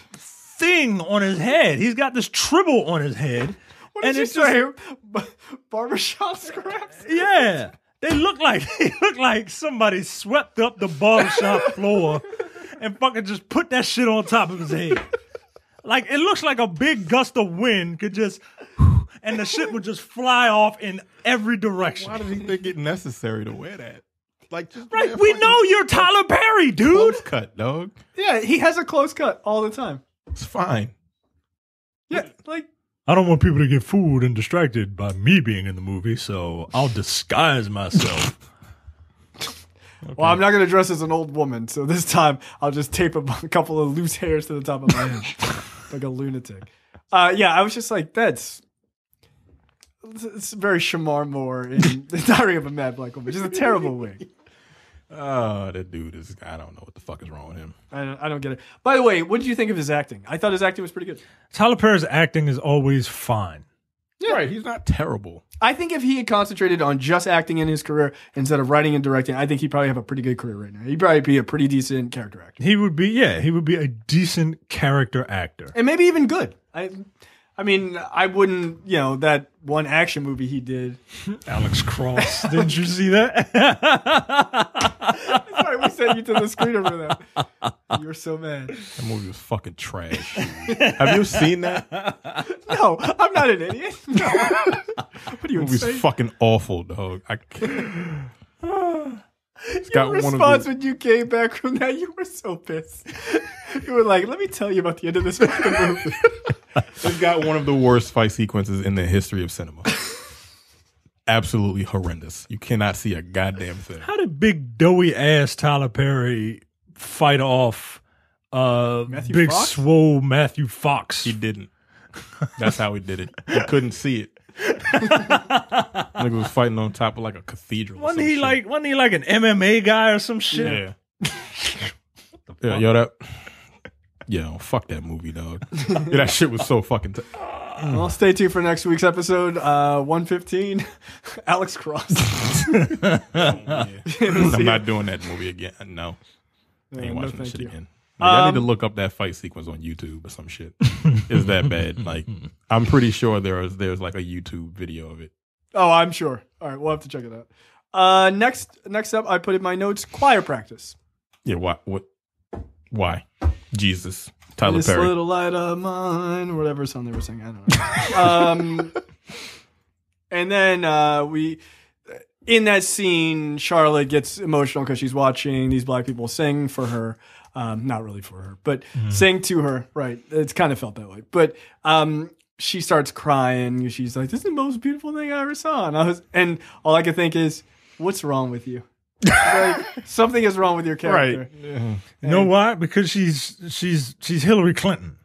thing on his head. He's got this tribble on his head. What did and you it's say? Just, barbershop scraps? Yeah. They look like they look like somebody swept up the barbershop floor and fucking just put that shit on top of his head. Like, it looks like a big gust of wind could just, and the shit would just fly off in every direction. Why did he think it necessary to wear that? Like, just right, we know you're Tyler Perry, dude. Close cut, dog. Yeah, he has a close cut all the time. It's fine. Yeah, like, I don't want people to get fooled and distracted by me being in the movie, so I'll disguise myself. Okay. Well, I'm not going to dress as an old woman, so this time I'll just tape a couple of loose hairs to the top of my head like a lunatic. Uh, yeah, I was just like, that's it's very Shamar Moore in The Diary of a Mad Black Woman. Just a terrible wig. Oh, that dude is, I don't know what the fuck is wrong with him. I don't, I don't get it. By the way, what did you think of his acting? I thought his acting was pretty good. Tyler Perry's acting is always fine. Yeah. Right, he's not terrible. I think if he had concentrated on just acting in his career instead of writing and directing, I think he'd probably have a pretty good career right now. He'd probably be a pretty decent character actor. He would be, yeah, he would be a decent character actor. And maybe even good. I I mean, I wouldn't, you know, that one action movie he did. Alex Cross. Didn't you see that? Sorry, we sent you to the screen over there. You were so mad. That movie was fucking trash. Have you seen that? No, I'm not an idiot. No. What do you mean? That movie's fucking awful, dog. I can't. It's Your response when you came back from that, you were so pissed. You were like, let me tell you about the end of this fucking movie. It's got one of the worst fight sequences in the history of cinema. Absolutely horrendous. You cannot see a goddamn thing. How did big doughy ass Tyler Perry fight off uh, Matthew big Fox? swole Matthew Fox? He didn't. That's how he did it. He couldn't see it. Nigga was fighting on top of like a cathedral. Wasn't he shit. like? Wasn't he like an M M A guy or some shit? Yeah. yeah yo, that. Yo, fuck that movie, dog. Yeah, that shit was so fucking... T mm. Well, stay tuned for next week's episode, uh, one fifteen, Alex Cross. oh, yeah. I'm not doing that movie again. No. Yeah, I ain't watching no, that shit you. again. Like, um, I need to look up that fight sequence on YouTube or some shit. It's that bad. Like, I'm pretty sure there is, there's like a YouTube video of it. Oh, I'm sure. All right, we'll have to check it out. Uh, next, next up, I put in my notes, choir practice. Yeah, why? What? Why? Jesus, Tyler this Perry. This little light of mine, whatever song they were singing, I don't know. um, and then uh, we, in that scene, Charlotte gets emotional because she's watching these black people sing for her. Um, not really for her, but mm. sing to her. Right. It's kind of felt that way. But um, she starts crying. She's like, this is the most beautiful thing I ever saw. And, I was, and all I could think is, what's wrong with you? Like, something is wrong with your character. Right. Yeah. You know why? Because she's she's she's Hillary Clinton.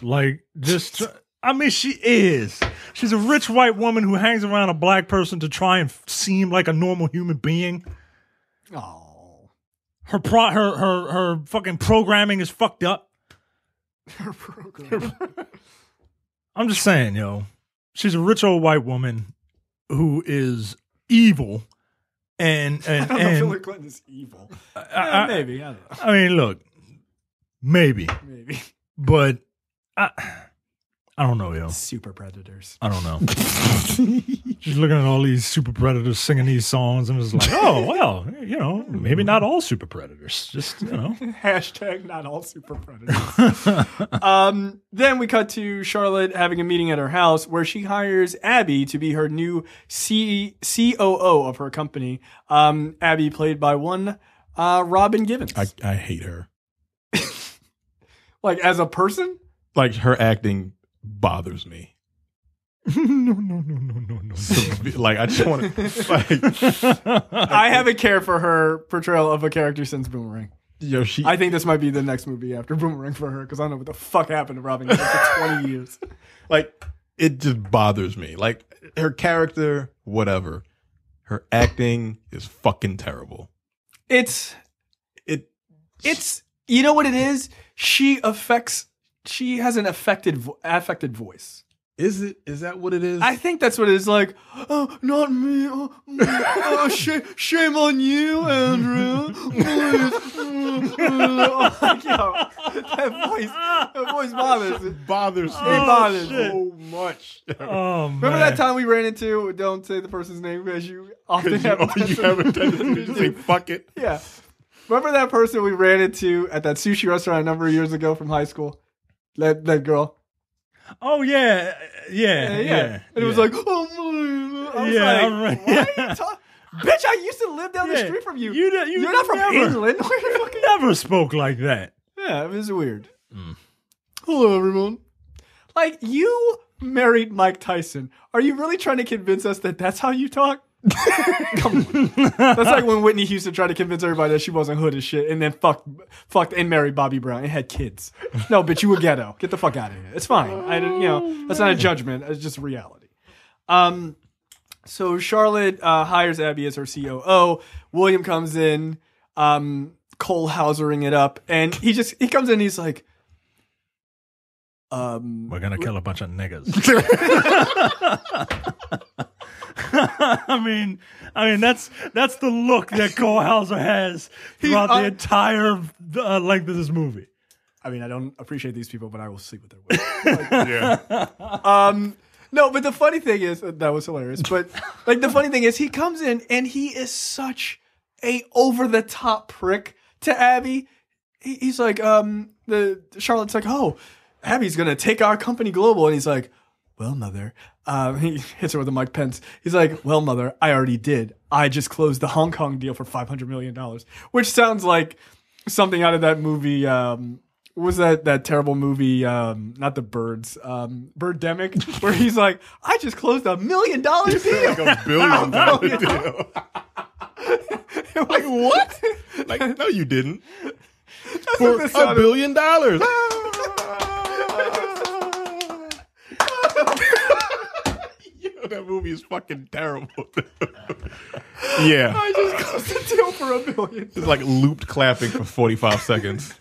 Like, just I mean, she is. She's a rich white woman who hangs around a black person to try and seem like a normal human being. Oh. Her pro her her her fucking programming is fucked up. Her programming. I'm just saying, yo. She's a rich old white woman who is evil. And, and I don't know if Hillary Clinton is evil. I, I, yeah, maybe. I don't know. I mean, look, maybe. Maybe. But I I don't know, yo. Super predators. I don't know. She's looking at all these super predators singing these songs and it's like, oh, well, you know, maybe not all super predators. Just, you know. Hashtag not all super predators. um, then we cut to Charlotte having a meeting at her house where she hires Abby to be her new C E C O O of her company. Um, Abby played by one uh, Robin Givens. I, I hate her. Like, as a person? Like, her acting bothers me. no, no, no, no, no, no. So, like, I just want to. Like, I haven't cared for her portrayal of a character since Boomerang. Yo, she. I think this might be the next movie after Boomerang for her because I don't know what the fuck happened to Robin Givens for twenty years. Like, it just bothers me. Like, her character, whatever. Her acting is fucking terrible. It's, it, it's. You know what it is? She affects. She has an affected, affected voice. Is it? Is that what it is? I think that's what it is. Like, oh, not me. Oh, oh shame, shame on you, Andrea. Oh, like, yo, that voice, that voice bothers me. Bothers me. It bothers me so much. Oh, man. Remember that time we ran into? Don't say the person's name because you often have a tendency to say fuck it. Yeah. Remember that person we ran into at that sushi restaurant a number of years ago from high school? That that girl. Oh yeah, yeah, yeah. yeah. yeah. And it yeah. was like, oh, I was yeah, like, I'm right. Why yeah. are you talking? Bitch, I used to live down yeah. the street from you. you, you You're not from never, England. You fucking... never spoke like that. Yeah, it was weird. Mm. Hello, everyone. Like, you married Mike Tyson. Are you really trying to convince us that that's how you talk? Come on. That's like when Whitney Houston tried to convince everybody that she wasn't hood as shit, and then fucked, fucked and married Bobby Brown and had kids. No, bitch, you were ghetto. Get the fuck out of here. It's fine. I didn't, you know, that's not a judgment. It's just reality. Um, so Charlotte uh, hires Abby as her C O O. William comes in, um, Cole Hausering it up, and he just he comes in. And he's like, um, "We're gonna kill a bunch of niggas." I mean, I mean that's that's the look that Cole Hauser has throughout uh, the entire uh, length of this movie. I mean, I don't appreciate these people, but I will sleep with their wit. Like, yeah. Um, no, but the funny thing is that was hilarious. But like the funny thing is, he comes in and he is such a over the top prick to Abby. He, he's like, um, the Charlotte's like, oh, Abby's gonna take our company global, and he's like, well, mother. Um, he hits her with a Mike Pence. He's like, well, mother, I already did. I just closed the Hong Kong deal for five hundred million dollars, which sounds like something out of that movie. Um, what was that that terrible movie? Um, not the Birds. Um, Birdemic, where he's like, I just closed a million dollar deal. Like a billion dollar deal. Like, what? Like, no, you didn't. That's for like a billion of- dollars. That movie is fucking terrible. Yeah. I just closed the deal for a billion. It's like looped clapping for forty-five seconds.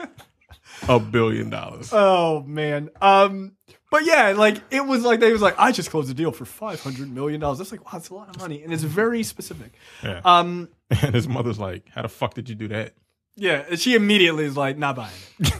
A billion dollars. Oh, man. Um, but yeah, like it was like, they was like, I just closed the deal for five hundred million dollars. That's like, wow, that's a lot of money. And it's very specific. Yeah. Um, and his mother's like, how the fuck did you do that? Yeah. And she immediately is like, not buying it.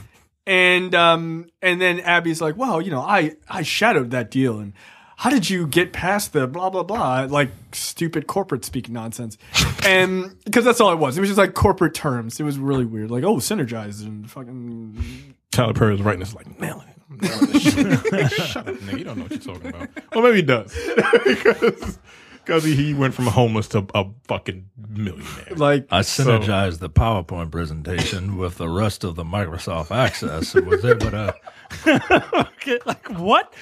and, um, and then Abby's like, well, you know, I, I shadowed that deal and how did you get past the blah, blah, blah, like stupid corporate speak nonsense? And because that's all it was. It was just like corporate terms. It was really weird. Like, oh, synergize and fucking. Tyler Perry is writing this like, nail it. Shut up, nigga. You don't know what you're talking about. Well, maybe he does. Because because he went from homeless to a fucking millionaire. Like I synergized so. the PowerPoint presentation with the rest of the Microsoft Access. It was able to okay, like what?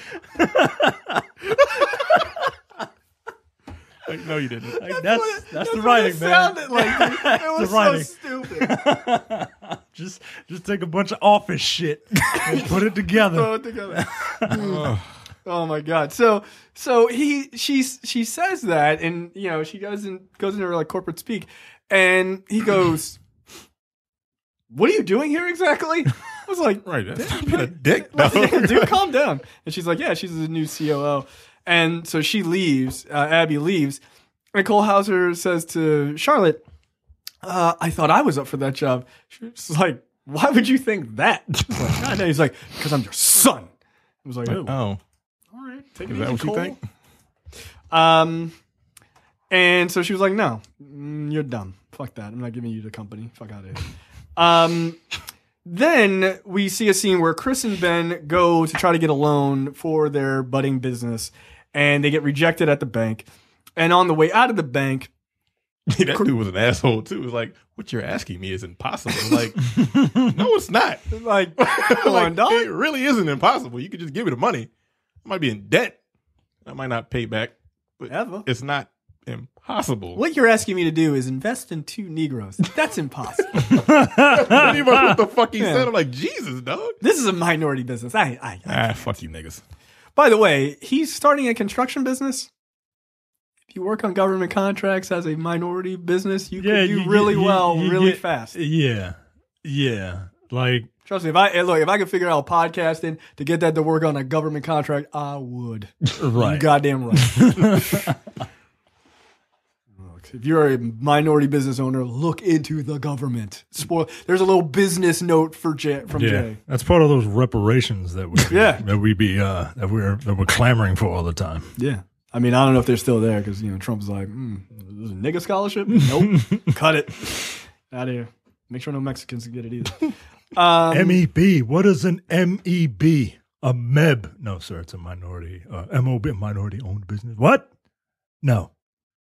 Like no, you didn't. Like, that's that's, what, that's, that's the writing, it man. Sounded like it was so stupid. Just just take a bunch of office shit and put it together. Throw it together. Oh. Oh my God! So, so he, she, she says that, and you know, she doesn't goes into her like corporate speak, and he goes, "What are you doing here exactly?" I was like, "Right, that's not being a dick, like, no, yeah, dude, calm down." And she's like, "Yeah, she's the new C O O," and so she leaves. Uh, Abby leaves, and Cole Hauser says to Charlotte, uh, "I thought I was up for that job." She's like, "Why would you think that?" And he's like, "Because I'm your son." I was like, "Oh." oh. Take Is that what Cole. you think? Um, and so she was like, no, you're dumb. Fuck that. I'm not giving you the company. Fuck out of here. Um, then we see a scene where Chris and Ben go to try to get a loan for their budding business, and they get rejected at the bank. And on the way out of the bank, yeah, that dude was an asshole too. It was like, what you're asking me is impossible. Like, no, it's not. Like, come like, on, dog. It really isn't impossible. You could just give me the money. I might be in debt. I might not pay back. But Ever. It's not impossible. What you're asking me to do is invest in two Negroes. That's impossible. Pretty much what the fuck he yeah. said. I'm like, Jesus, dog. This is a minority business. I, I, I ah, fuck you niggas. By the way, he's starting a construction business. If you work on government contracts as a minority business, you yeah, can do you, really you, well, you, really you, fast. Yeah. Yeah. Like, Trust me, if I look, if I could figure out podcasting to get that to work on a government contract, I would. Right, you're goddamn right. Look, if you're a minority business owner, look into the government. Spoil. There's a little business note for Jay, from yeah, Jay. That's part of those reparations that we yeah. that we be uh, that we're that we're clamoring for all the time. Yeah, I mean, I don't know if they're still there because you know Trump's like, mm, is this a nigga scholarship? Nope, cut it out of here. Make sure no Mexicans get it either. Um, M E B. What is an M E B? A M E B. No, sir. It's a minority. Uh, M O B. Minority owned business. What? No.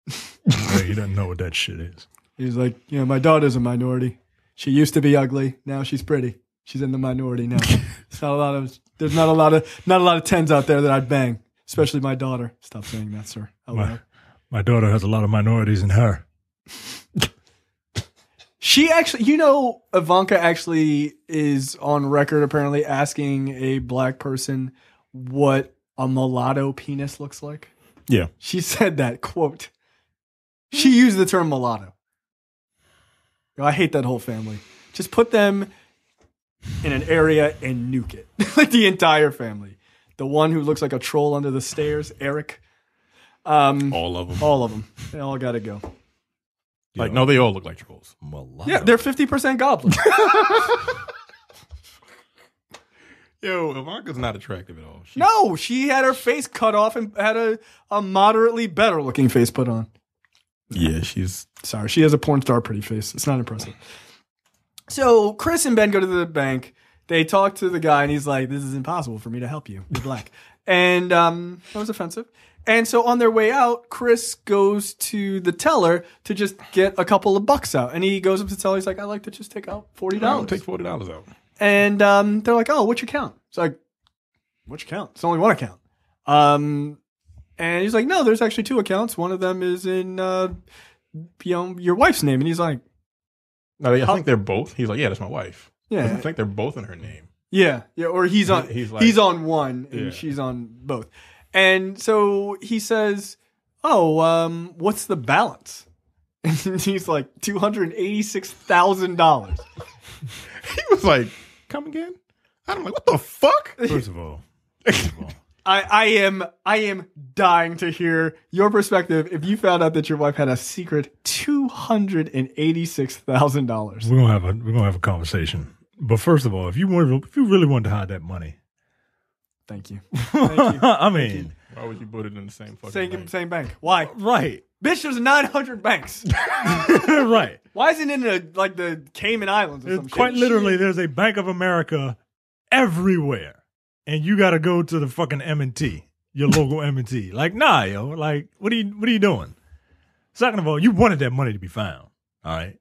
He doesn't know what that shit is. He's like, you know, my daughter's a minority. She used to be ugly. Now she's pretty. She's in the minority now. It's not a lot of. There's not a lot of. Not a lot of tens out there that I'd bang. Especially my daughter. Stop saying that, sir. My, my daughter has a lot of minorities in her. She actually, you know, Ivanka actually is on record apparently asking a black person what a mulatto penis looks like. Yeah. She said that, quote, she used the term mulatto. I hate that whole family. Just put them in an area and nuke it. Like the entire family. The one who looks like a troll under the stairs, Eric. Um, all of them. All of them. They all got to go. You like, know. No, they all look like trolls. Mulatto. Yeah, they're fifty percent goblins. Yo, Ivanka's not attractive at all. She, no, she had her face cut off and had a, a moderately better looking face put on. Yeah, she's... Sorry, she has a porn star pretty face. It's not impressive. So Chris and Ben go to the bank. They talk to the guy and he's like, this is impossible for me to help you. You're black. And um, that was offensive. And so on their way out, Chris goes to the teller to just get a couple of bucks out. And he goes up to the teller. He's like, I'd like to just take out forty dollars. I'll take forty dollars out. And um, they're like, oh, what's your count? It's like, what's your count? It's only one account. Um, and he's like, no, there's actually two accounts. One of them is in uh, you know, your wife's name. And he's like. No, I think they're both. He's like, yeah, that's my wife. Yeah. I think they're both in her name. Yeah. Yeah. Or he's on, he's like, he's on one and yeah. she's on both. And so he says, oh, um, what's the balance? And he's like, two hundred eighty-six thousand dollars. He was like, come again? I'm like, what the fuck? First of all, first of all. I, I am I am dying to hear your perspective if you found out that your wife had a secret two hundred eighty-six thousand dollars. We're gonna have a we're gonna have a conversation. But first of all, if you wanted, if you really wanted to hide that money. Thank you. Thank you. I mean, you. Why would you put it in the same fucking same bank? Same bank? Why? Right, bitch. There's nine hundred banks. Right. Why isn't it in a, like the Cayman Islands? Or some quite shit? Literally, there's a Bank of America everywhere, and you got to go to the fucking M and T, your local M and T. Like, nah, yo. Like, what are you? What are you doing? Second of all, you wanted that money to be found. All right.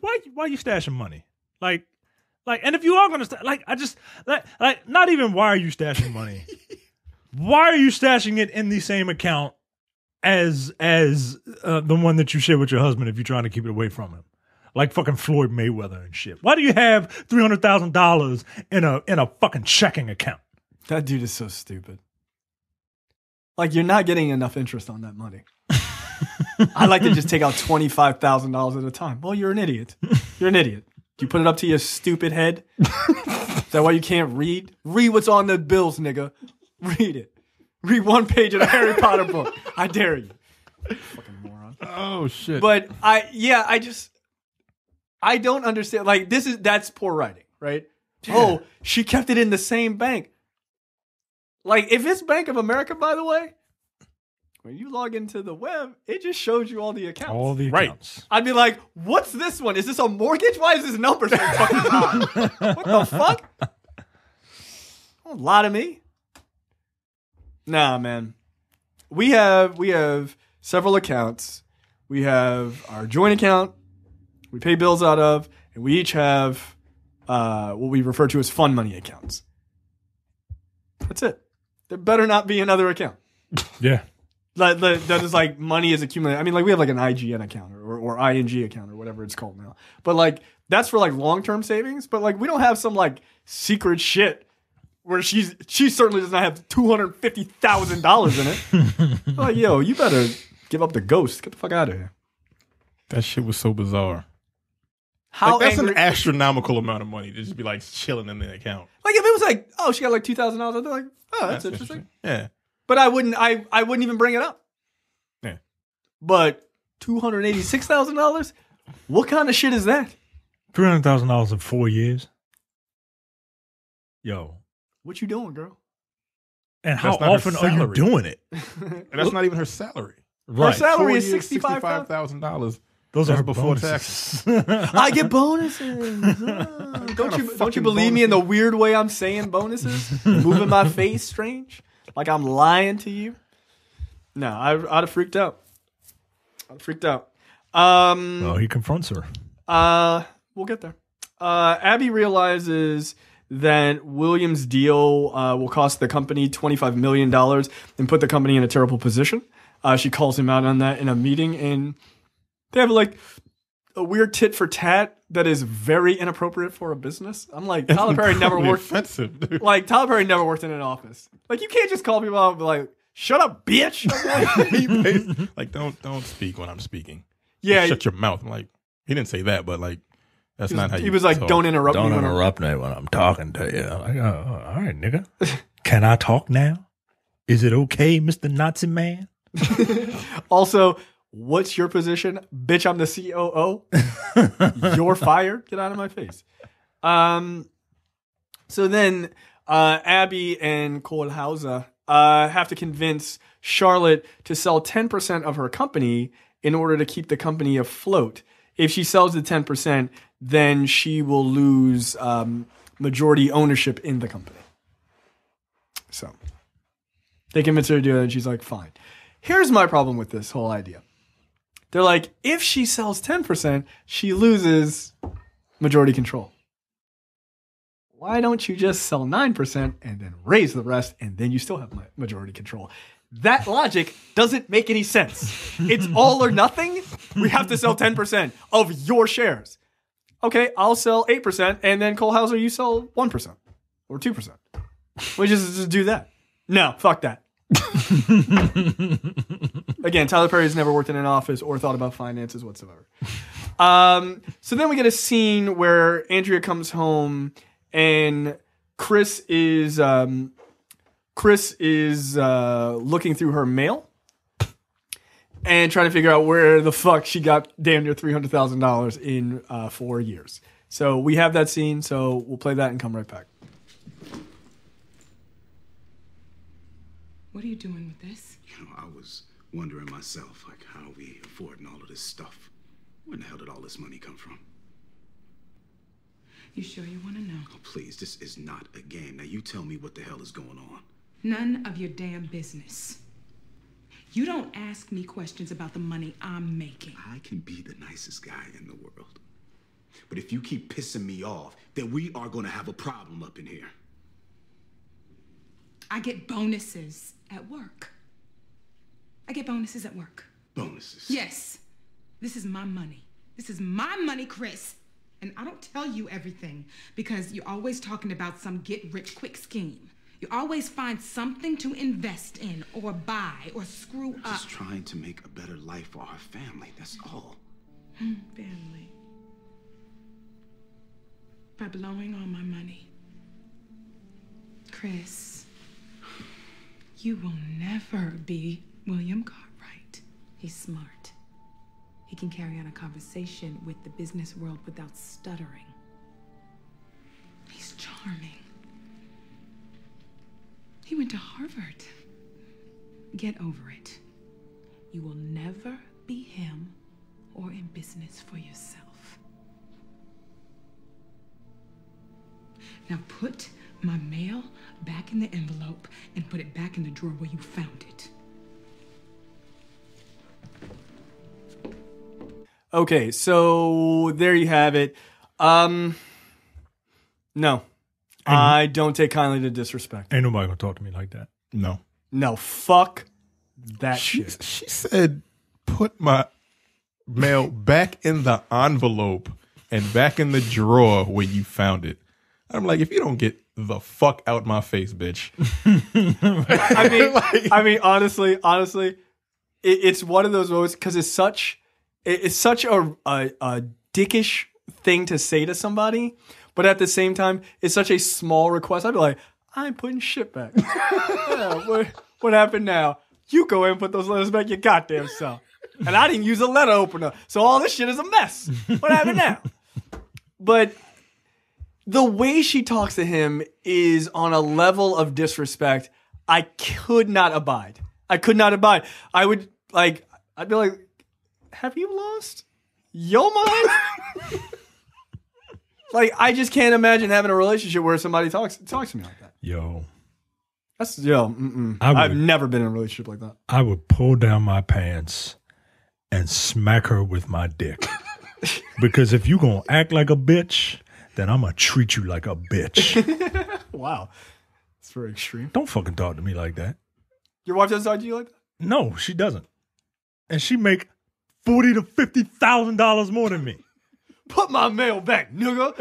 Why? Why are you stashing money? Like. Like, and if you are going to, st- like, I just, like, like, not even why are you stashing money? Why are you stashing it in the same account as as uh, the one that you share with your husband if you're trying to keep it away from him? Like fucking Floyd Mayweather and shit. Why do you have three hundred thousand dollars in a in a fucking checking account? That dude is so stupid. Like, you're not getting enough interest on that money. I like to just take out twenty-five thousand dollars at a time. Well, you're an idiot. You're an idiot. You put it up to your stupid head? Is that why you can't read? Read what's on the bills, nigga. Read it. Read one page of the Harry Potter book. I dare you. Fucking moron. Oh, shit. But I, yeah, I just, I don't understand. Like, this is, that's poor writing, right? Yeah. Oh, she kept it in the same bank. Like, if it's Bank of America, by the way, when you log into the web, it just shows you all the accounts. All the accounts. Right. I'd be like, what's this one? Is this a mortgage? Why is this number so fucking high? What the fuck? Don't lie to me. Nah, man. We have we have several accounts. We have our joint account we pay bills out of, and we each have uh, what we refer to as fun money accounts. That's it. There better not be another account. Yeah. Like, that is like money is accumulated. I mean, like we have like an I G N account or, or, or I N G account or whatever it's called now. But like that's for like long-term savings. But like we don't have some like secret shit where she's she certainly does not have two hundred fifty thousand dollars in it. Like, yo, you better give up the ghost. Get the fuck out of here. That shit was so bizarre. How like, that's angry- an astronomical amount of money to just be like chilling in the account. Like if it was like, oh, she got like two thousand dollars, I'd be like, oh, that's, that's interesting. interesting. Yeah, but I wouldn't. I I wouldn't even bring it up. Yeah, but two hundred eighty-six thousand dollars. What kind of shit is that? Three hundred thousand dollars in four years. Yo, what you doing, girl? And how often are you doing it? And that's not even her salary. Right. Her salary four is sixty-five thousand dollars. Those That's are before taxes. I get bonuses. Uh, don't you don't you believe bonuses. me in the weird way I'm saying bonuses? Moving my face strange, like I'm lying to you. No, I, I'd have freaked out. I'd freaked out. Um, oh, he confronts her. Uh, we'll get there. Uh, Abby realizes that William's deal uh, will cost the company twenty-five million dollars and put the company in a terrible position. Uh, she calls him out on that in a meeting and. They have like a weird tit for tat that is very inappropriate for a business. I'm like, Tyler Perry never worked. Offensive, dude. Like Tyler Perry never worked in an office. Like you can't just call people out and be like, "Shut up, bitch!" Like, like don't don't speak when I'm speaking. Yeah, just shut your mouth. I'm like, he didn't say that, but like that's was, not how he you was like, talk. "Don't interrupt don't me." Don't interrupt me when I'm talking to you. I'm like, oh, all right, nigga, can I talk now? Is it okay, Mister Nazi Man? Also. What's your position? Bitch, I'm the C O O. You're fired. Get out of my face. Um, so then uh, Abby and Cole Hauser uh, have to convince Charlotte to sell ten percent of her company in order to keep the company afloat. If she sells the ten percent, then she will lose um, majority ownership in the company. So they convince her to do that, and she's like, fine. Here's my problem with this whole idea. They're like, if she sells ten percent, she loses majority control. Why don't you just sell nine percent and then raise the rest and then you still have majority control? That logic doesn't make any sense. It's all or nothing. We have to sell ten percent of your shares. Okay, I'll sell eight percent and then Cole Hauser, you sell one percent or two percent. We just, just do that. No, fuck that. Again, Tyler Perry has never worked in an office or thought about finances whatsoever. Um, so then we get a scene where Andrea comes home and Chris is um, Chris is uh, looking through her mail and trying to figure out where the fuck she got damn near three hundred thousand dollars in uh, four years. So we have that scene, so we'll play that and come right back. What are you doing with this? You know, I was wondering myself, like, how are we affording all of this stuff? Where in the hell did all this money come from? You sure you want to know? Oh, please, this is not a game. Now, you tell me what the hell is going on. None of your damn business. You don't ask me questions about the money I'm making. I can be the nicest guy in the world. But if you keep pissing me off, then we are going to have a problem up in here. I get bonuses at work. I get bonuses at work. Bonuses? Yes. This is my money. This is my money, Chris. And I don't tell you everything because you're always talking about some get-rich-quick scheme. You always find something to invest in or buy or screw up. Just trying to make a better life for our family, that's all. Family. By blowing all my money. Chris. You will never be William Cartwright. He's smart. He can carry on a conversation with the business world without stuttering. He's charming. He went to Harvard. Get over it. You will never be him or in business for yourself. Now put my mail back in the envelope and put it back in the drawer where you found it. Okay, so there you have it. Um, no, ain't, I don't take kindly to disrespect. Ain't nobody gonna talk to me like that. No. No, fuck that she, shit. She said, put my mail back in the envelope and back in the drawer where you found it. I'm like, if you don't get the fuck out my face, bitch. I mean, like, I mean, honestly, honestly, it, it's one of those moments because it's such, it, it's such a, a a dickish thing to say to somebody, but at the same time, it's such a small request. I'd be like, I'm putting shit back. yeah, what, what happened now? You go in and put those letters back your goddamn self. And I didn't use a letter opener. So all this shit is a mess. What happened now? But the way she talks to him is on a level of disrespect I could not abide. I could not abide. I would, like, I'd be like, have you lost your mind? Like, I just can't imagine having a relationship where somebody talks talks to me like that. Yo. That's, yo, mm-mm. I would, I've never been in a relationship like that. I would pull down my pants and smack her with my dick. Because if you gonna act like a bitch, then I'm gonna treat you like a bitch. Wow. That's very extreme. Don't fucking talk to me like that. Your wife doesn't talk to you like that? No, she doesn't. And she make forty to fifty thousand dollars more than me. Put my mail back, nigga.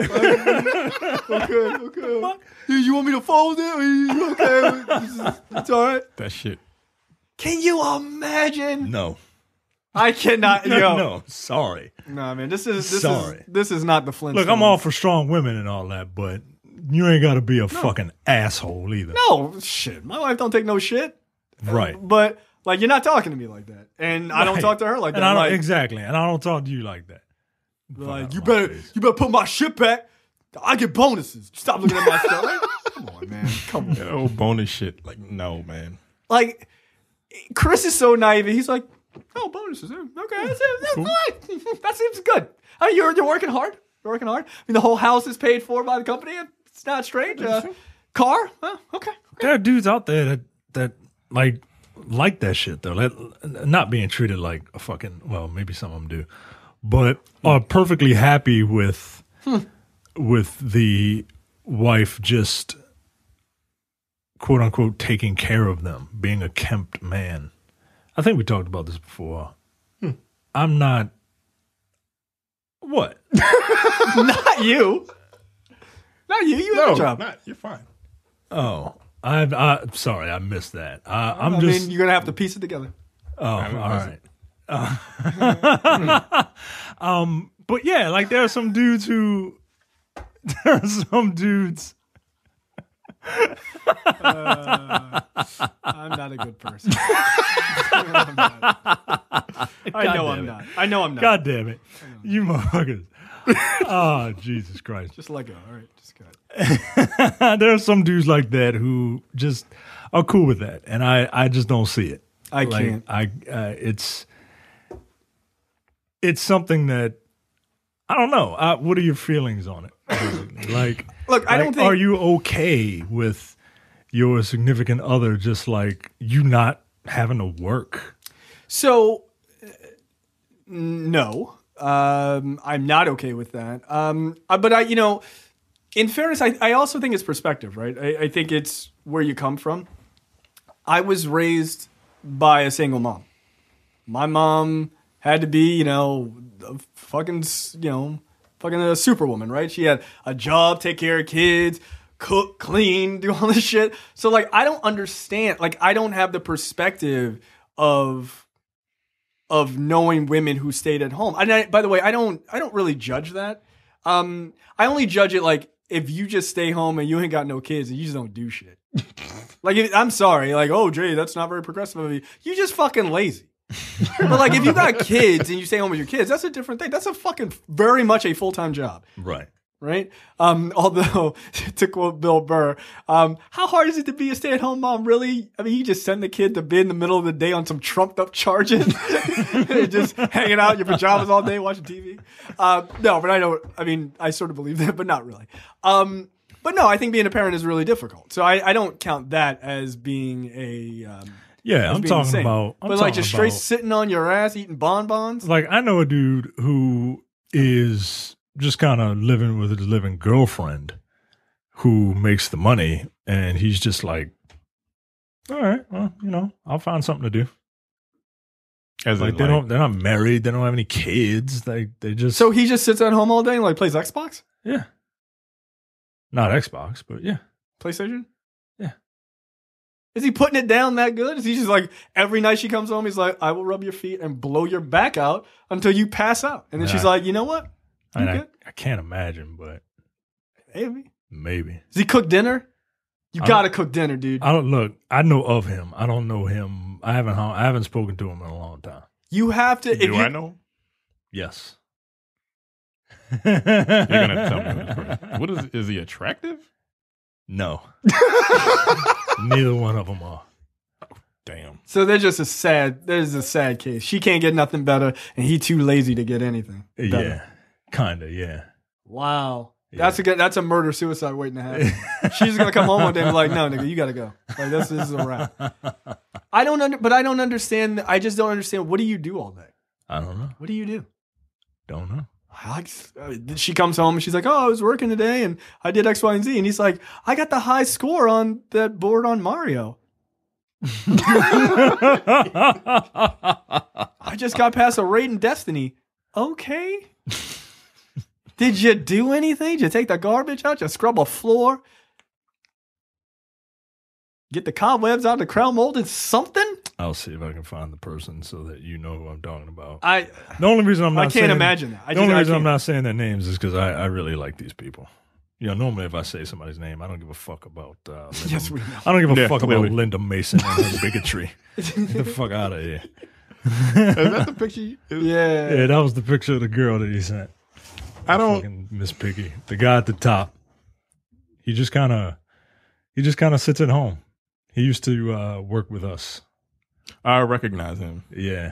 Okay, okay. You want me to fold it? Okay, it's all right. That shit. Can you imagine? No, I cannot. No, yo. no sorry. Nah, man, this is this sorry. Is, this is not the Flintstones. Look, I'm all for strong women and all that, but you ain't got to be a no. fucking asshole either. No shit, my wife don't take no shit. Right, but like you're not talking to me like that, and right. I don't talk to her like and that. I don't, like, exactly, and I don't talk to you like that. Like, you better face. you better put my shit back. I get bonuses. Stop looking at my stuff. Come on, man. Come on. That old bonus shit. Like, no, man. Like, Chris is so naive. He's like, oh, bonuses. Okay, that's it. That's cool. Right. That seems good. I mean, you're, you're working hard. You're working hard. I mean, the whole house is paid for by the company. It's not strange. Uh, car? Huh? Okay, okay. There are dudes out there that, that like, like that shit, though. That, not being treated like a fucking, well, maybe some of them do. But are perfectly happy with hmm. with the wife just, quote unquote, taking care of them, being a kempt man. I think we talked about this before. Hmm. I'm not. What? Not you. Not you. You no, have a job. Not, you're fine. Oh, I'm I, sorry. I missed that. I, I I'm just. Mean, you're gonna have to piece it together. Oh, all right. Uh, um, but yeah, like there are some dudes who there are some dudes. uh, I'm not a good person. I'm not. I know I'm it. not. I know I'm not. God damn it, you motherfuckers! Oh, Jesus Christ! Just let go. All right, just go. There are some dudes like that who just are cool with that, and I, I just don't see it. I like, can't. I uh, it's. It's something that I don't know. I, what are your feelings on it? Like, look, I like, don't think. Are you okay with your significant other just like you not having to work? So, uh, no, um, I'm not okay with that. Um, I, but I, you know, in fairness, I, I also think it's perspective, right? I, I think it's where you come from. I was raised by a single mom. My mom had to be, you know, a fucking, you know, fucking a superwoman, right? She had a job, take care of kids, cook, clean, do all this shit. So, like, I don't understand. Like, I don't have the perspective of of knowing women who stayed at home. And I, by the way, I don't, I don't really judge that. Um, I only judge it like if you just stay home and you ain't got no kids and you just don't do shit. Like, if, I'm sorry, like, oh, Jay, that's not very progressive of you. You just fucking lazy. But like if you got kids and you stay home with your kids, that's a different thing. That's a fucking very much a full-time job. Right. Right? Um, although, to quote Bill Burr, um, how hard is it to be a stay-at-home mom, really? I mean, you just send the kid to bed in the middle of the day on some trumped-up charges. Just hanging out in your pajamas all day watching T V. Uh, no, but I don't, I mean, I sort of believe that, but not really. Um, but no, I think being a parent is really difficult. So I, I don't count that as being a... Um, Yeah, I'm talking insane. about... I'm but like just straight about, sitting on your ass eating bonbons? Like I know a dude who is just kind of living with his living girlfriend who makes the money and he's just like, all right, well, you know, I'll find something to do. As like, they like, don't, they're not married. They don't have any kids. They, they just... So he just sits at home all day and like plays Xbox? Yeah. Not Xbox, but yeah. PlayStation? Is he putting it down that good? Is he just like, every night she comes home, he's like, I will rub your feet and blow your back out until you pass out. And then nah. she's like, you know what? I mean, I, I can't imagine, but maybe. Maybe. Does he cook dinner? You got to cook dinner, dude. I don't look. I know of him. I don't know him. I haven't. I haven't spoken to him in a long time. You have to. If Do you, I know? Yes. You're gonna tell me this question. What is? Is he attractive? No. Neither one of them are. Oh, damn. So they're just a sad. There's a sad case. She can't get nothing better, and he too lazy to get anything better. Yeah. Kinda. Yeah. Wow. That's a good, that's a murder suicide waiting to happen. She's gonna come home one day and be like, "No, nigga, you gotta go. Like this, this is a wrap." I don't under, but I don't understand. I just don't understand. What do you do all day? I don't know. What do you do? Don't know. Like, she comes home and she's like, "Oh, I was working today and I did X, Y, and Z," and he's like, "I got the high score on that board on Mario." I just got past a raid in Destiny. Okay. Did you do anything? Did you take the garbage out? Did you scrub a floor? Get the cobwebs out of the crown mold and something? I'll see if I can find the person so that you know who I'm talking about. I The only reason I'm not I can't saying, imagine that. I the just, only reason I'm not saying their names is because I, I really like these people. You know, normally if I say somebody's name, I don't give a fuck about uh, Linda, yes, we know. I don't give a yeah, fuck clearly. about Linda Mason and her bigotry. Get the fuck out of here. Is that the picture? You, is, yeah. Yeah, that was the picture of the girl that he sent. I don't Miss Piggy, the guy at the top. He just kind of, he just kind of sits at home. He used to uh, work with us. I recognize him. Yeah,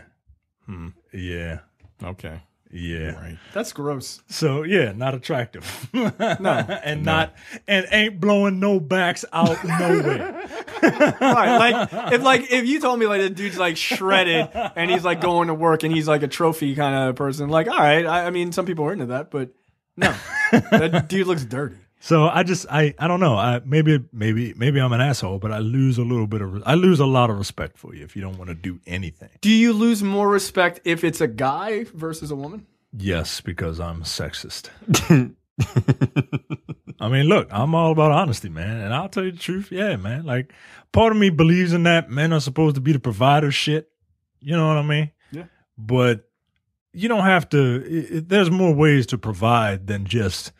hmm. yeah, okay, yeah. Right. That's gross. So yeah, not attractive. No, and no. not and ain't blowing no backs out nowhere. Right, like if like if you told me like the dude's like shredded and he's like going to work and he's like a trophy kind of person, like all right, I, I mean some people are into that, but no, that dude looks dirty. So I just I, I don't know. I maybe maybe maybe I'm an asshole, but I lose a little bit of I lose a lot of respect for you if you don't want to do anything. Do you lose more respect if it's a guy versus a woman? Yes, because I'm sexist. I mean, look, I'm all about honesty, man. And I'll tell you the truth. Yeah, man. Like, part of me believes in that men are supposed to be the provider shit. You know what I mean? Yeah. But you don't have to. It, it, there's more ways to provide than just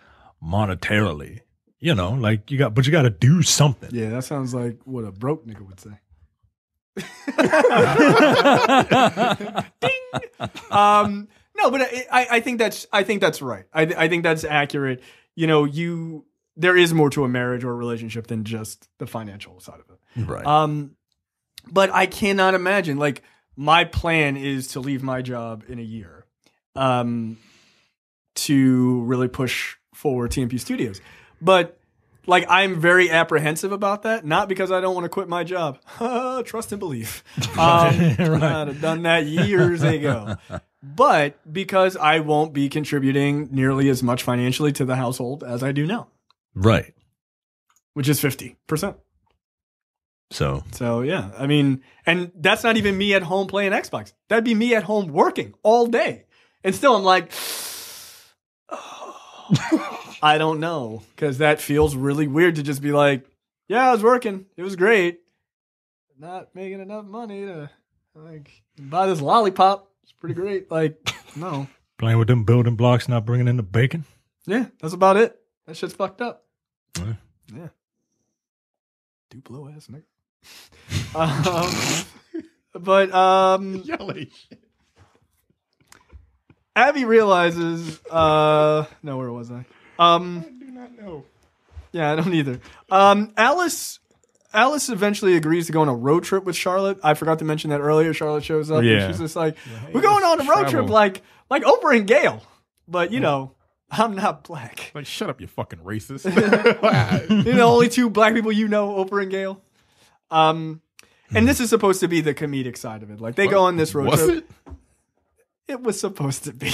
monetarily. You know, like you got, but you got to do something. Yeah, that sounds like what a broke nigga would say. Ding. Um, no, but I, I think that's, I think that's right. I, I think that's accurate. You know, you there is more to a marriage or a relationship than just the financial side of it. Right. Um, but I cannot imagine. Like, my plan is to leave my job in a year um, to really push forward T M P Studios. But, like, I'm very apprehensive about that. Not because I don't want to quit my job. Trust and believe. Um, right. I'd have done that years ago. But because I won't be contributing nearly as much financially to the household as I do now. Right. Which is fifty percent. So. So, yeah. I mean, and that's not even me at home playing Xbox. That'd be me at home working all day. And still I'm like, oh, I don't know. Because that feels really weird to just be like, yeah, I was working. It was great. Not making enough money to like buy this lollipop. It's pretty great. Like, no. Playing with them building blocks, not bringing in the bacon? Yeah, that's about it. That shit's fucked up. Yeah. Yeah. Duplo ass nigga. um, but, um. Abby realizes, uh. No, where was I? Um, I do not know. Yeah, I don't either. Um, Alice. Alice eventually agrees to go on a road trip with Charlotte. I forgot to mention that earlier. Charlotte shows up yeah. and she's just like, yeah, hey, we're going on a road travel. trip like like Oprah and Gail. But, you yeah. know, I'm not black. Like, shut up, you fucking racist. You're the only two black people you know, Oprah and Gail. Um, and this is supposed to be the comedic side of it. Like, they what? go on this road was trip. It? it was supposed to be.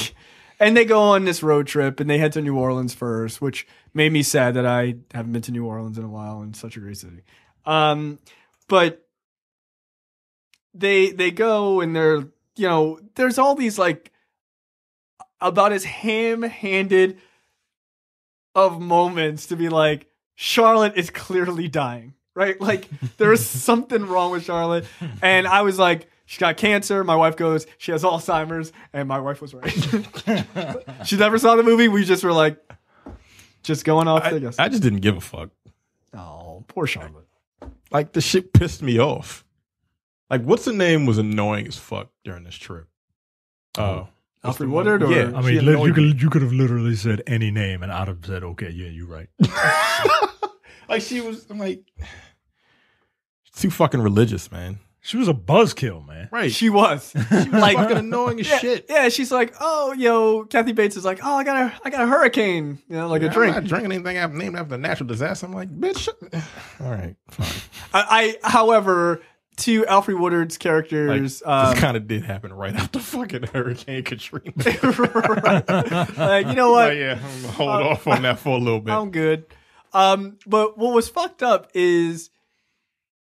And they go on this road trip, and they head to New Orleans first, which made me sad that I haven't been to New Orleans in a while, and such a great city. Um, but they, they go and they're, you know, there's all these like about as ham handed of moments to be like, Charlotte is clearly dying, right? Like there is something wrong with Charlotte. And I was like, She got cancer. My wife goes, she has Alzheimer's. And my wife was right. She never saw the movie. We just were like, just going off. I, I, guess. I just didn't give a fuck. Oh, poor Charlotte. Like, the shit pissed me off. Like, what's the name was annoying as fuck during this trip? Oh. Uh, Alfre Woodard? Or yeah. I mean, li- you, could, you could have literally said any name and I'd have said, okay, yeah, you're right. Like, she was, I'm like, too fucking religious, man. She was a buzzkill, man. Right. She was. She was like, fucking annoying as yeah, shit. Yeah, she's like, oh, yo, Kathy Bates is like, oh, I got a, I got a hurricane. You know, like yeah, a drink. I'm not drinking anything I've named after a natural disaster. I'm like, bitch. All right, fine. I, I however... to Alfre Woodard's characters, like, um, this kind of did happen right after fucking Hurricane Katrina. Right. Like, you know what? But yeah, I'm gonna hold um, off on that for a little bit. I'm good. Um, but what was fucked up is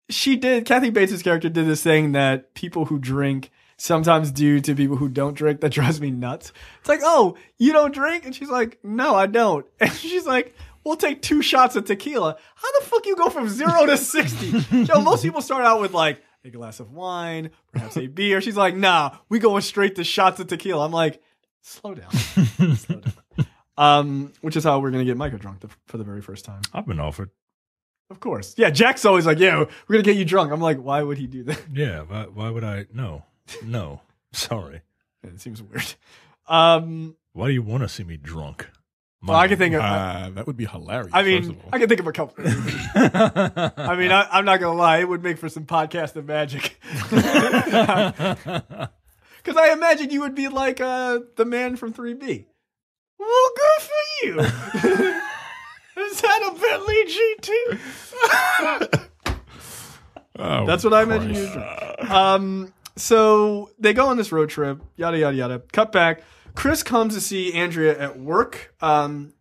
she did. Kathy Bates' character did this thing that people who drink sometimes do to people who don't drink. That drives me nuts. It's like, oh, you don't drink, and she's like, no, I don't, and she's like, we'll take two shots of tequila. How the fuck you go from zero to sixty? Yo, most people start out with like a glass of wine, perhaps a beer. She's like, nah, we going straight to shots of tequila. I'm like, slow down. Slow down. Um, which is how we're going to get Micah drunk the, for the very first time. I've been offered. Of course. Yeah, Jack's always like, yeah, we're going to get you drunk. I'm like, why would he do that? Yeah, why, why would I? No. No. Sorry. It seems weird. Um, why do you want to see me drunk? Well, I can think of uh, that would be hilarious. I mean, first of all. I can think of a couple. I mean, I, I'm not gonna lie; it would make for some podcast of magic. Because I imagine you would be like uh, the man from three B. Well, good for you. Is that a Bentley G T? Oh, that's what I imagine you would do. Um, so they go on this road trip. Yada yada yada. Cut back. Chris comes to see Andrea at work. Um,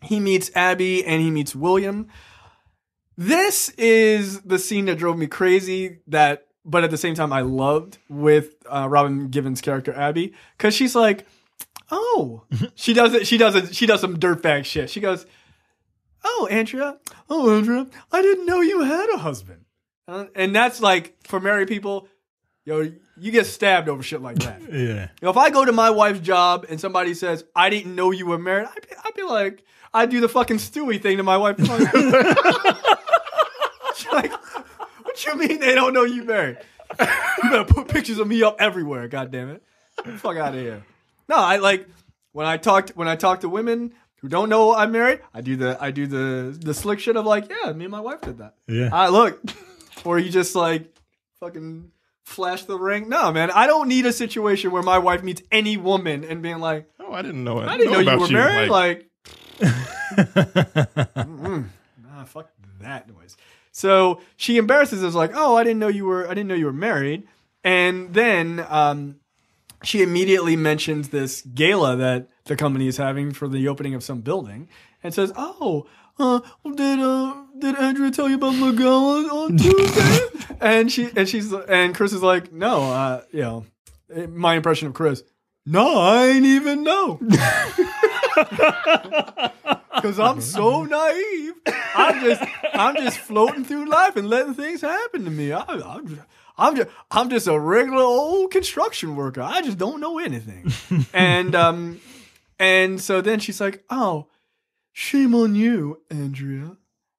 he meets Abby and he meets William. This is the scene that drove me crazy, that, but at the same time I loved, with uh, Robin Givens' character Abby, because she's like, oh, she does it. She does it. She does some dirtbag shit. She goes, oh, Andrea, oh, Andrea, I didn't know you had a husband. Uh, and that's like, for married people, yo, you get stabbed over shit like that. Yeah. You know, if I go to my wife's job and somebody says, I didn't know you were married, I'd be, I'd be like, I'd do the fucking Stewie thing to my wife. She's like, what you mean they don't know you married? You better put pictures of me up everywhere, goddammit. Get the fuck out of here. No, I like, when I talk to, when I talk to women who don't know I'm married, I do the I do the the slick shit of like, yeah, me and my wife did that. Yeah. I look. Or you just like fucking flash the ring. No, man, I don't need a situation where my wife meets any woman and being like, oh, I didn't know it. I didn't know, know you were you, married. Like, mm-mm. Nah, fuck that noise. So she embarrasses us like, oh, I didn't know you were, I didn't know you were married. And then um, she immediately mentions this gala that the company is having for the opening of some building and says, oh, Uh, did uh, did Andrea tell you about the gala on Tuesday? and she and she's and Chris is like, no, uh, you know, my impression of Chris, no, I ain't even know, because I'm so naive. I'm just I'm just floating through life and letting things happen to me. I, I'm just, I'm just I'm just a regular old construction worker. I just don't know anything. and um, and so then she's like, oh, shame on you, Andrea.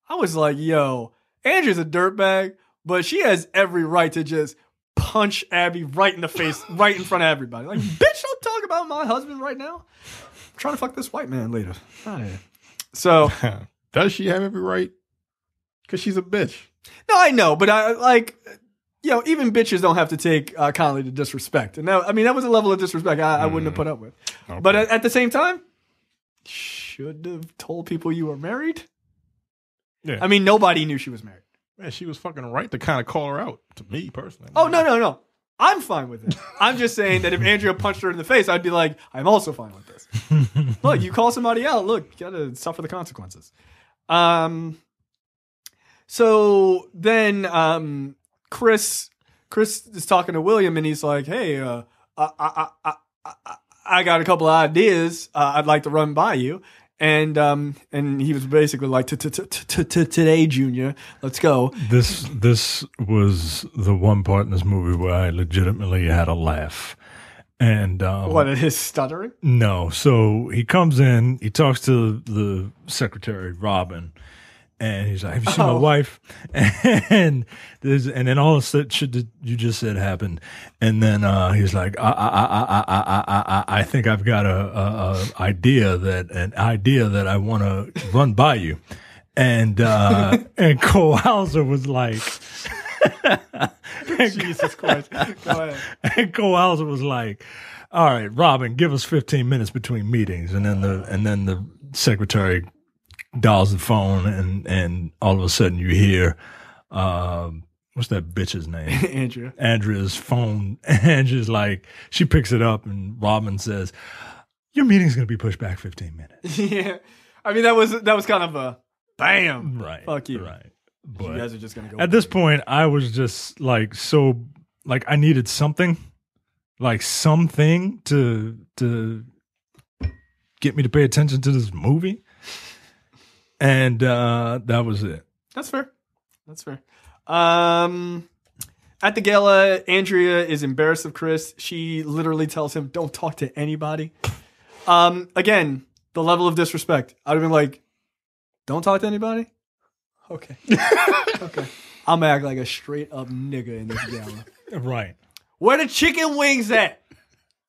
I was like, yo, Andrea's a dirtbag, but she has every right to just punch Abby right in the face, right in front of everybody. Like, bitch, don't talk about my husband right now. I'm trying to fuck this white man later. Right. So. Does she have every right? Because she's a bitch. No, I know, but I like, you know, even bitches don't have to take uh, kindly to disrespect. And that, I mean, that was a level of disrespect I, I mm. wouldn't have put up with. Okay. But at, at the same time, should have told people you were married. Yeah, I mean, nobody knew she was married. Man, she was fucking right to kind of call her out, to me personally. Oh, no, no, no. I'm fine with it. I'm just saying that if Andrea punched her in the face, I'd be like, I'm also fine with this. Look, you call somebody out, look, you gotta suffer the consequences. Um. So then um, Chris Chris is talking to William, and he's like, hey, uh, I, I, I, I, I I got a couple of ideas uh, I'd like to run by you. And um and he was basically like, today, Junior, let's go. This this was the one part in this movie where I legitimately had a laugh. And um, what, at his stuttering? No. So he comes in, he talks to the secretary, Robin, and he's like, "Have you seen oh. my wife?" And there's, and then all of that shit that you just said happened. And then uh, he's like, I, I, I, I, I, I, I think I've got a, a, a idea that an idea that I want to run by you. And uh, and Cole Hauser was like, Jesus Christ, go ahead. And Cole Hauser was like, "All right, Robin, give us fifteen minutes between meetings." And then the and then the secretary dials the phone, and and all of a sudden you hear, uh, what's that bitch's name? Andrea. Andrea's phone. Andrea's like, she picks it up, and Robin says, "Your meeting's gonna be pushed back fifteen minutes." Yeah, I mean that was that was kind of a bam, right? Fuck you, right? But you guys are just gonna go. At this point, I was just like, so like I needed something, like something to to get me to pay attention to this movie. And uh, that was it. That's fair. That's fair. Um, at the gala, Andrea is embarrassed of Chris. She literally tells him, "Don't talk to anybody." Um, again, the level of disrespect. I'd have been like, "Don't talk to anybody? Okay." Okay. I'm gonna act like a straight up nigga in this gala. Right. Where the chicken wings at?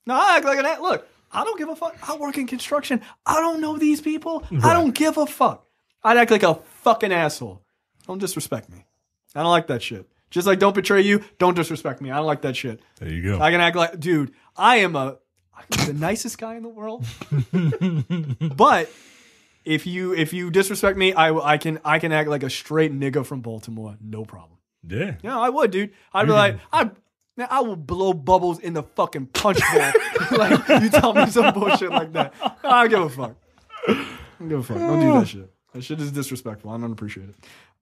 No, I act like that. Look, I don't give a fuck. I work in construction. I don't know these people. Right. I don't give a fuck. I'd act like a fucking asshole. Don't disrespect me. I don't like that shit. Just like don't betray you, don't disrespect me. I don't like that shit. There you go. I can act like, dude, I am a the nicest guy in the world. But if you if you disrespect me, I I can I can act like a straight nigga from Baltimore, no problem. Yeah. Yeah, I would, dude. I'd be like, I now I will blow bubbles in the fucking punch bowl. Like you tell me some bullshit like that. I don't give a fuck. I don't give a fuck. Don't do that shit. That shit is disrespectful. I don't appreciate it.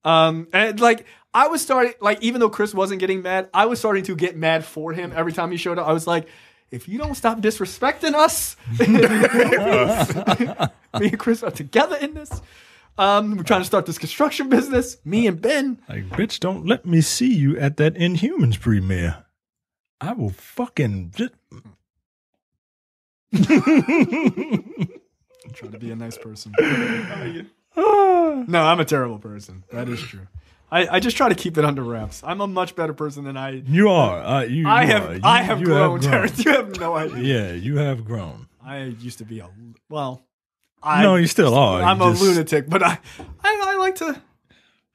Um, and like I was starting, like even though Chris wasn't getting mad, I was starting to get mad for him every time he showed up. I was like, if you don't stop disrespecting us, me and Chris are together in this. Um, we're trying to start this construction business. Me and Ben. Like, bitch, don't let me see you at that Inhumans premiere. I will fucking just. I'm trying to be a nice person. No, I'm a terrible person. That is true. I, I just try to keep it under wraps. I'm a much better person than I. You are. Uh, you, I, you have, are. You, I have. I have grown, Terrence. You have no idea. Yeah, you have grown. I used to be a well. I, no, you still are. I'm you a just, lunatic, but I, I, I like to.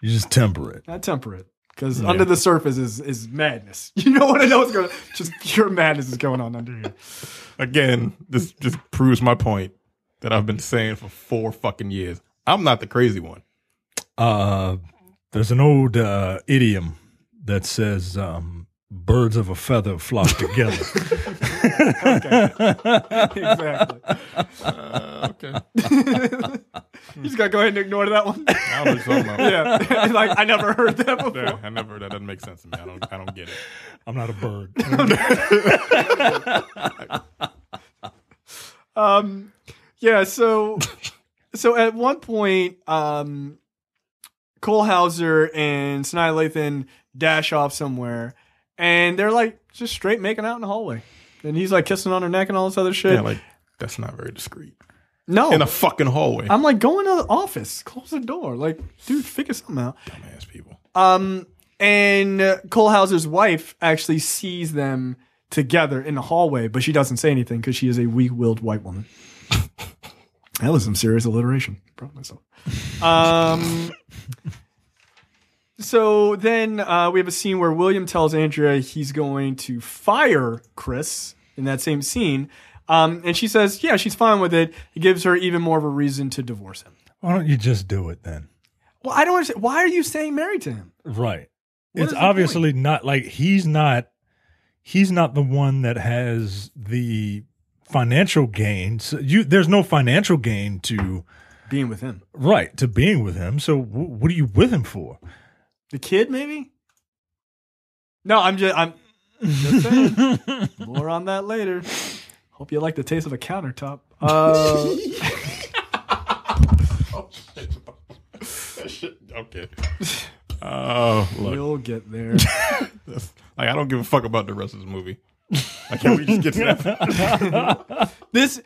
You just temper it. I temper it. Because yeah. Under the surface is is madness. You don't want to know what's going on. Just pure madness is going on under here. Again, this just proves my point that I've been saying for four fucking years. I'm not the crazy one. Uh, there's an old uh, idiom that says, um, birds of a feather flock together. Okay. Exactly. Uh, okay. You just gotta go ahead and ignore that one. I was so yeah. Like I never heard that before. Yeah, I never heard that. Doesn't make sense to me. I don't I don't get it. I'm not a bird. um yeah, so so at one point, um Cole Hauser and Sanaa Lathan dash off somewhere and they're like just straight making out in the hallway. And he's like kissing on her neck and all this other shit. Yeah, like that's not very discreet. No, in a fucking hallway. I'm like, go into the office, close the door, like, dude, figure something out. Dumbass people. Um, and Cole Hauser's wife actually sees them together in the hallway, but she doesn't say anything because she is a weak-willed white woman. That was some serious alliteration. Proud of myself. Um. So then uh, we have a scene where William tells Andrea he's going to fire Chris in that same scene. Um, and she says, yeah, she's fine with it. It gives her even more of a reason to divorce him. Why don't you just do it then? Well, I don't understand. Why are you staying married to him? Right. What it's obviously not like he's not, he's not the one that has the financial gains. You, there's no financial gain to being with him. Right. To being with him. So w what are you with him for? The kid, maybe? No, I'm just I'm just saying. More on that later. Hope you like the taste of a countertop. Uh, Okay. Oh, look. We'll get there. Like, I don't give a fuck about the rest of this movie. Like, can we just get to that? This,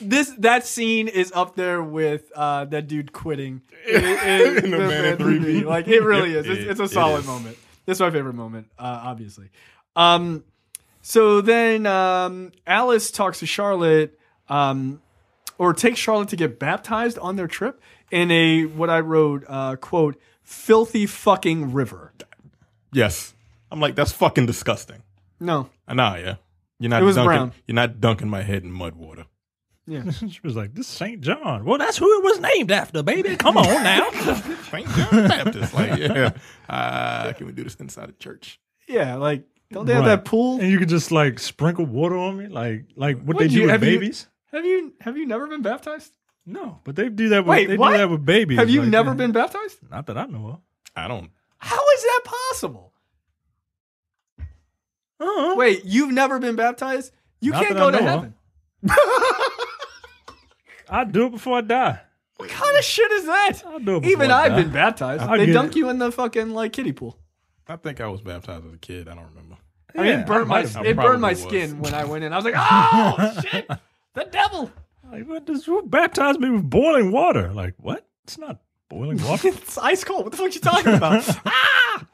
this, that scene is up there with uh, that dude quitting in, in, in the, the Man in three D. Like, it really is. It's, it, it's a solid it is. moment. It's my favorite moment, uh, obviously. Um, so then um, Alice talks to Charlotte, um, or takes Charlotte to get baptized on their trip in a, what I wrote, uh, quote, filthy fucking river. Yes. I'm like, that's fucking disgusting. No. Uh, nah, yeah. You're not, it was dunking, brown. You're not dunking my head in mud water. Yeah. She was like, this is Saint John. Well, that's who it was named after, baby. Come on now. Saint John Baptist. Like, yeah. Uh, can we do this inside the church? Yeah, like, don't they have right. that pool? And you could just, like, sprinkle water on me? Like, like what, what they do you, with have babies? You, have, you, have you never been baptized? No, but they do that with, Wait, they do that with babies. Have you like, never yeah. been baptized? Not that I know of. I don't. How is that possible? Uh-huh. Wait, you've never been baptized? You Not can't go to heaven. I'll do it before I die. What kind of shit is that? I'll do it before Even I I've die. been baptized. I'll they dunk it. you in the fucking like kiddie pool. I think I was baptized as a kid. I don't remember. Yeah, I mean, it burned my, it burned my skin when I went in. I was like, oh, shit. The devil. Like, what does, who baptized me with boiling water? Like, what? It's not boiling water. It's ice cold. What the fuck are you talking about? Ah!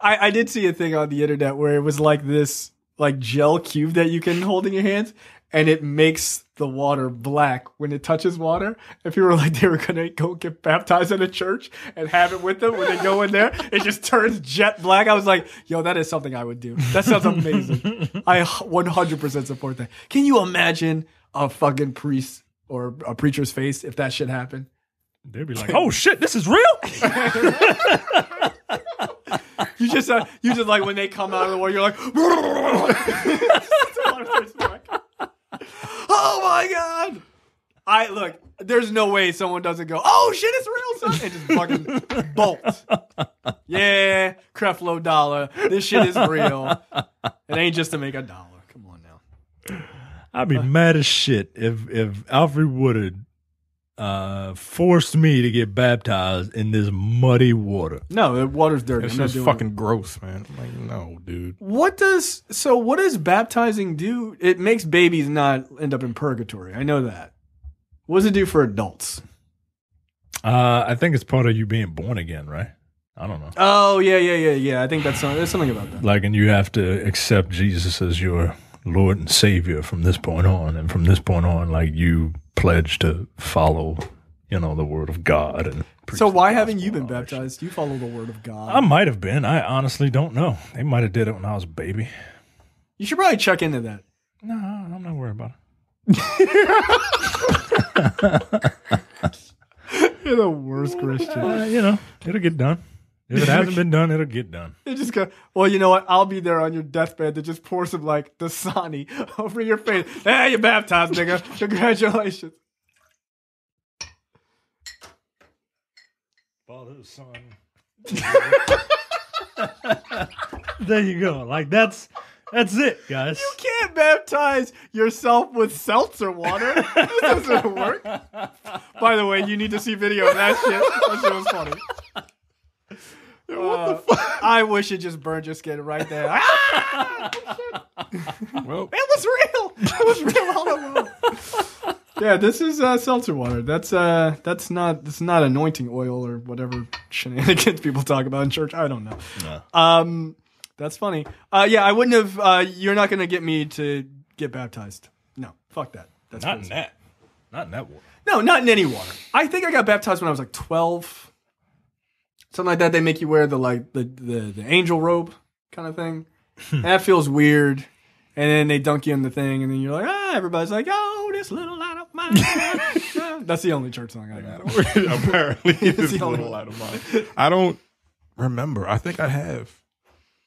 I, I did see a thing on the internet where it was like this like gel cube that you can hold in your hands, and it makes the water black when it touches water. And people were like, they were going to go get baptized at a church and have it with them. When they go in there, it just turns jet black. I was like, yo, that is something I would do. That sounds amazing. I one hundred percent support that. Can you imagine a fucking priest or a preacher's face if that shit happened? They'd be like, oh shit, this is real? You just uh, you just like when they come out of the water, you're like, oh my god! I look. There's no way someone doesn't go, oh shit, it's real, son, and just fucking bolt. Yeah, Creflo Dollar. This shit is real. It ain't just to make a dollar. Come on now. I'd be uh, mad as shit if if Alfre Woodard uh, forced me to get baptized in this muddy water. No, the water's dirty. It's just fucking it. gross, man. I'm like, no, dude. What does so? What does baptizing do? It makes babies not end up in purgatory. I know that. What does it do for adults? Uh, I think it's part of you being born again, right? I don't know. Oh yeah, yeah, yeah, yeah. I think that's some, there's something about that. Like, and you have to accept Jesus as your Lord and Savior from this point on, and from this point on, like, you pledge to follow, you know, the Word of God. And so, why haven't you been baptized? You follow the Word of God. I might have been. I honestly don't know. They might have did it when I was a baby. You should probably check into that. No, I'm not worried about it. You're the worst Christian. Uh, you know, it'll get done. If it hasn't been done, it'll get done. It just go, well, you know what? I'll be there on your deathbed to just pour some, like, Dasani over your face. Hey, you're baptized, nigga. Congratulations. Father, son. There you go. Like, that's that's it, guys. You can't baptize yourself with seltzer water. This doesn't work. By the way, you need to see video of that shit. That shit was funny. What uh, the fuck? I wish it just burned your skin right there. Ah! Well, it was real. It was real all along. Yeah, this is uh, seltzer water. That's uh, that's not that's not anointing oil or whatever shenanigans people talk about in church. I don't know. Nah. Um, that's funny. Uh, yeah, I wouldn't have. Uh, you're not gonna get me to get baptized. No, fuck that. That's not crazy. in that. Not in that water. No, not in any water. I think I got baptized when I was like twelve. Something like that. They make you wear the like the, the, the angel robe kind of thing. And that feels weird. And then they dunk you in the thing, and then you're like, ah, everybody's like, oh, this little light of mine. That's the only church song I got. Apparently, it's this the only little light of mine. I don't remember. I think I have.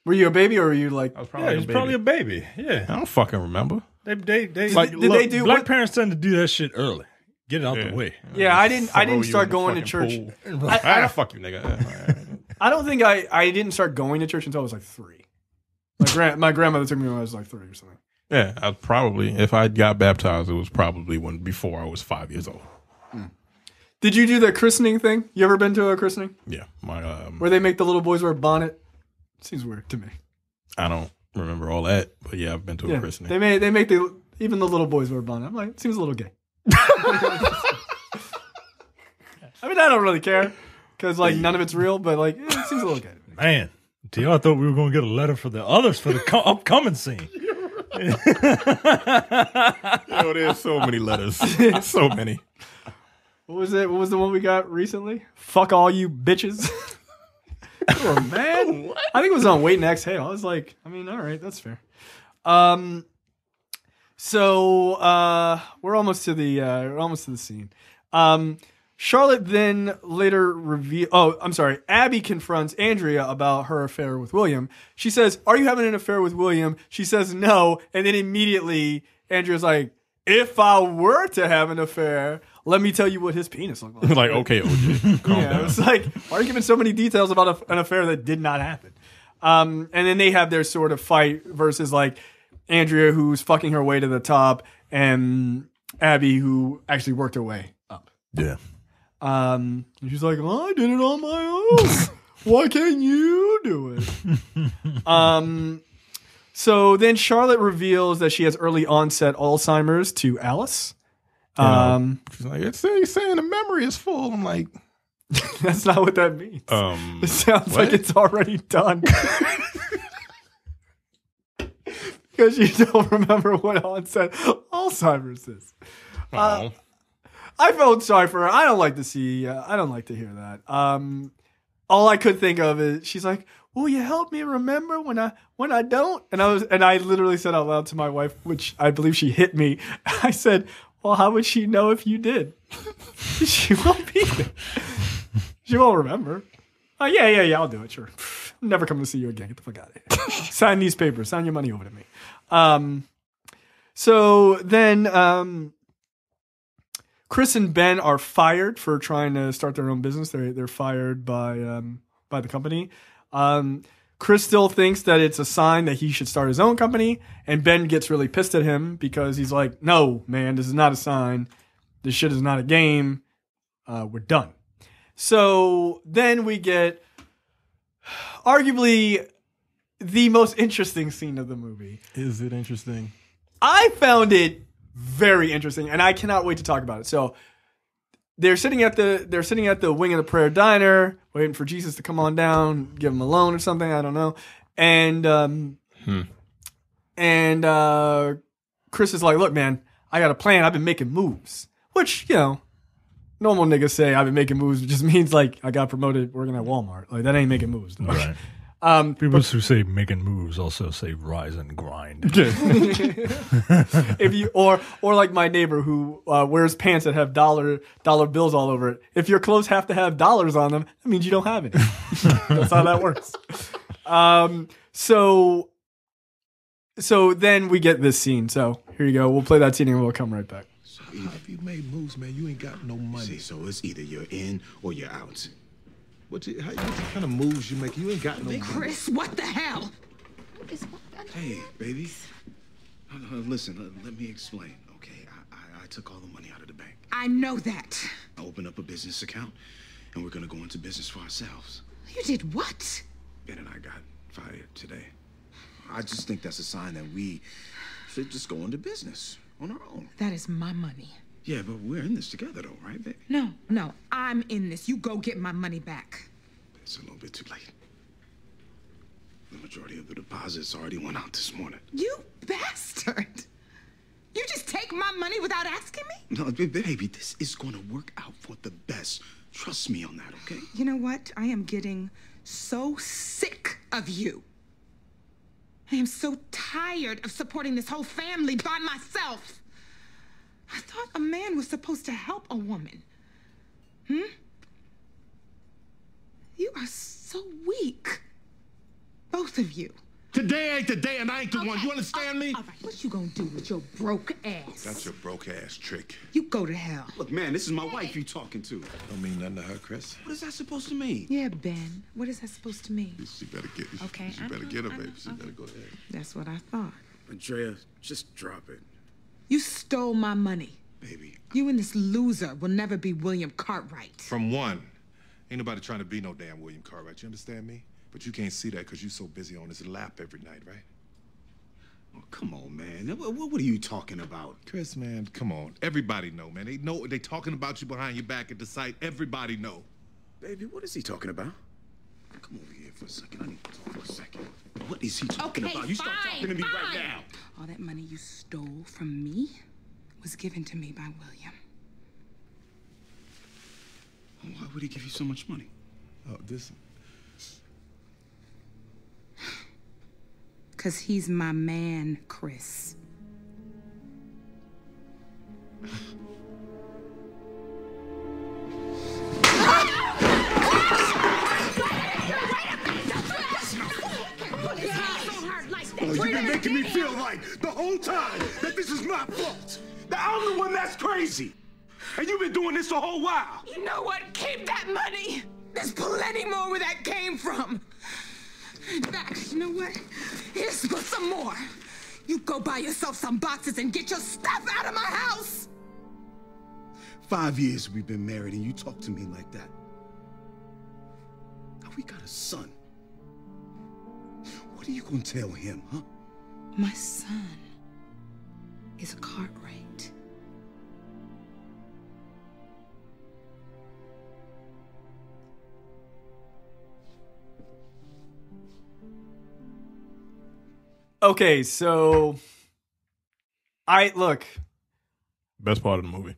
Were you a baby, or were you like? I was probably, yeah, a, was baby. probably a baby. Yeah, I don't fucking remember. They they they like, did look, they do black what? parents tend to do that shit early. Get it out yeah. the way. Yeah, I didn't. I didn't start going to church. I, I, ah, fuck you, nigga. I don't think I. I didn't start going to church until I was like three. My grand, my grandmother took me when I was like three or something. Yeah, I probably. If I got baptized, it was probably when before I was five years old. Mm. Did you do that christening thing? You ever been to a christening? Yeah. My, um, where they make the little boys wear a bonnet? Seems weird to me. I don't remember all that, but yeah, I've been to yeah, a christening. They may, they make the, even the little boys wear a bonnet. I'm like, it seems a little gay. I mean, I don't really care because like none of it's real, but like it seems a little gay. Man, T R, I thought we were going to get a letter for the others for the co upcoming scene. Yo, there's so many letters. So many. What was it? What was the one we got recently? Fuck all you bitches. You were mad. What? I think it was on Wait and Exhale. I was like, I mean, all right, that's fair. Um, so uh, we're almost to the uh, we're almost to the scene. Um, Charlotte then later reveals. Oh, I'm sorry. Abby confronts Andrea about her affair with William. She says, "Are you having an affair with William?" She says, "No," and then immediately Andrea's like, "If I were to have an affair, let me tell you what his penis looked like." Like, okay, O J, calm yeah, down. It's like, why are you giving so many details about a, an affair that did not happen? Um, and then they have their sort of fight versus like Andrea, who's fucking her way to the top, and Abby, who actually worked her way up. Yeah. Um, and she's like, well, I did it on my own. Why can't you do it? um, so then Charlotte reveals that she has early onset Alzheimer's to Alice. Um, she's like, it's saying the memory is full. I'm like, that's not what that means. Um, it sounds what? like it's already done. Because you don't remember what onset Alzheimer's is. Oh. Uh, I felt sorry for her. I don't like to see, uh, I don't like to hear that. Um, all I could think of is she's like, will you help me remember when I, when I don't? And I was, and I literally said out loud to my wife, which I believe she hit me. I said, well, how would she know if you did? She won't be there. She won't remember. Oh, yeah, yeah, yeah, I'll do it. Sure. I'm never coming to see you again. Get the fuck out of here. Sign these papers. Sign your money over to me. Um, so then, um, Chris and Ben are fired for trying to start their own business. They're, they're fired by um, by the company. Um, Chris still thinks that it's a sign that he should start his own company, and Ben gets really pissed at him because he's like, no, man, this is not a sign. This shit is not a game. Uh, we're done. So then we get arguably the most interesting scene of the movie. Is it interesting? I found it very interesting, and I cannot wait to talk about it. So they're sitting at the they're sitting at the Wing and a Prayer diner, waiting for Jesus to come on down, give him a loan or something. I don't know. And um, hmm. and uh, Chris is like, "Look, man, I got a plan. I've been making moves," which, you know, normal niggas say I've been making moves. It just means like I got promoted working at Walmart. Like that ain't making moves. No. Right. Um, People but, who say making moves also say rise and grind. If you or or like my neighbor who uh, wears pants that have dollar dollar bills all over it. If your clothes have to have dollars on them, that means you don't have any. That's how that works. Um, so so then we get this scene. So here you go. We'll play that scene and we'll come right back. So if you made moves, man, you ain't got no money. See, so it's either you're in or you're out. What, you, how, what kind of moves you make? You ain't got no money. Chris, what the hell? What is, what, hey, baby. Uh, listen, uh, let me explain, okay? I, I, I took all the money out of the bank. I know that. I opened up a business account, and we're going to go into business for ourselves. You did what? Ben and I got fired today. I just think that's a sign that we should just go into business on our own. That is my money. Yeah, but we're in this together, though, right, baby? No, no, I'm in this. You go get my money back. It's a little bit too late. The majority of the deposits already went out this morning. You bastard! You just take my money without asking me? No, baby, this is going to work out for the best. Trust me on that, okay? You know what? I am getting so sick of you. I am so tired of supporting this whole family by myself. I thought a man was supposed to help a woman. Hmm? You are so weak. Both of you. Today ain't the day and I ain't the okay. one. You understand oh, me? All right, what you gonna do with your broke ass? That's your broke ass trick. You go to hell. Look, man, this is my hey. wife you talking to. Don't mean nothing to her, Chris. What is that supposed to mean? Yeah, Ben, what is that supposed to mean? She better get it. Okay, She I better know, get her, baby. She okay. better go ahead. That's what I thought. Andrea, just drop it. You stole my money. baby. You and this loser will never be William Cartwright. From one. Ain't nobody trying to be no damn William Cartwright. You understand me? But you can't see that because you're so busy on his lap every night, right? Oh, come on, man. What, what are you talking about? Chris, man, come on. Everybody know, man. They know. They talking about you behind your back at the site. Everybody know. Baby, what is he talking about? Come over here for a second. I need to talk for a second. What is he talking okay, about? You fine, start talking to me fine. right now. All that money you stole from me was given to me by William. Well, why would he give you so much money? Oh, this... Because he's my man, Chris. Oh, you've been making me feel like the whole time that this is my fault. That I'm the one that's crazy. And you've been doing this a whole while. You know what? Keep that money. There's plenty more where that came from. In fact, you know what? Here's for some more. You go buy yourself some boxes and get your stuff out of my house. Five years we've been married and you talk to me like that. Now we got a son. What are you gonna tell him, huh? My son is a Cartwright. Okay, so I look. Best part of the movie.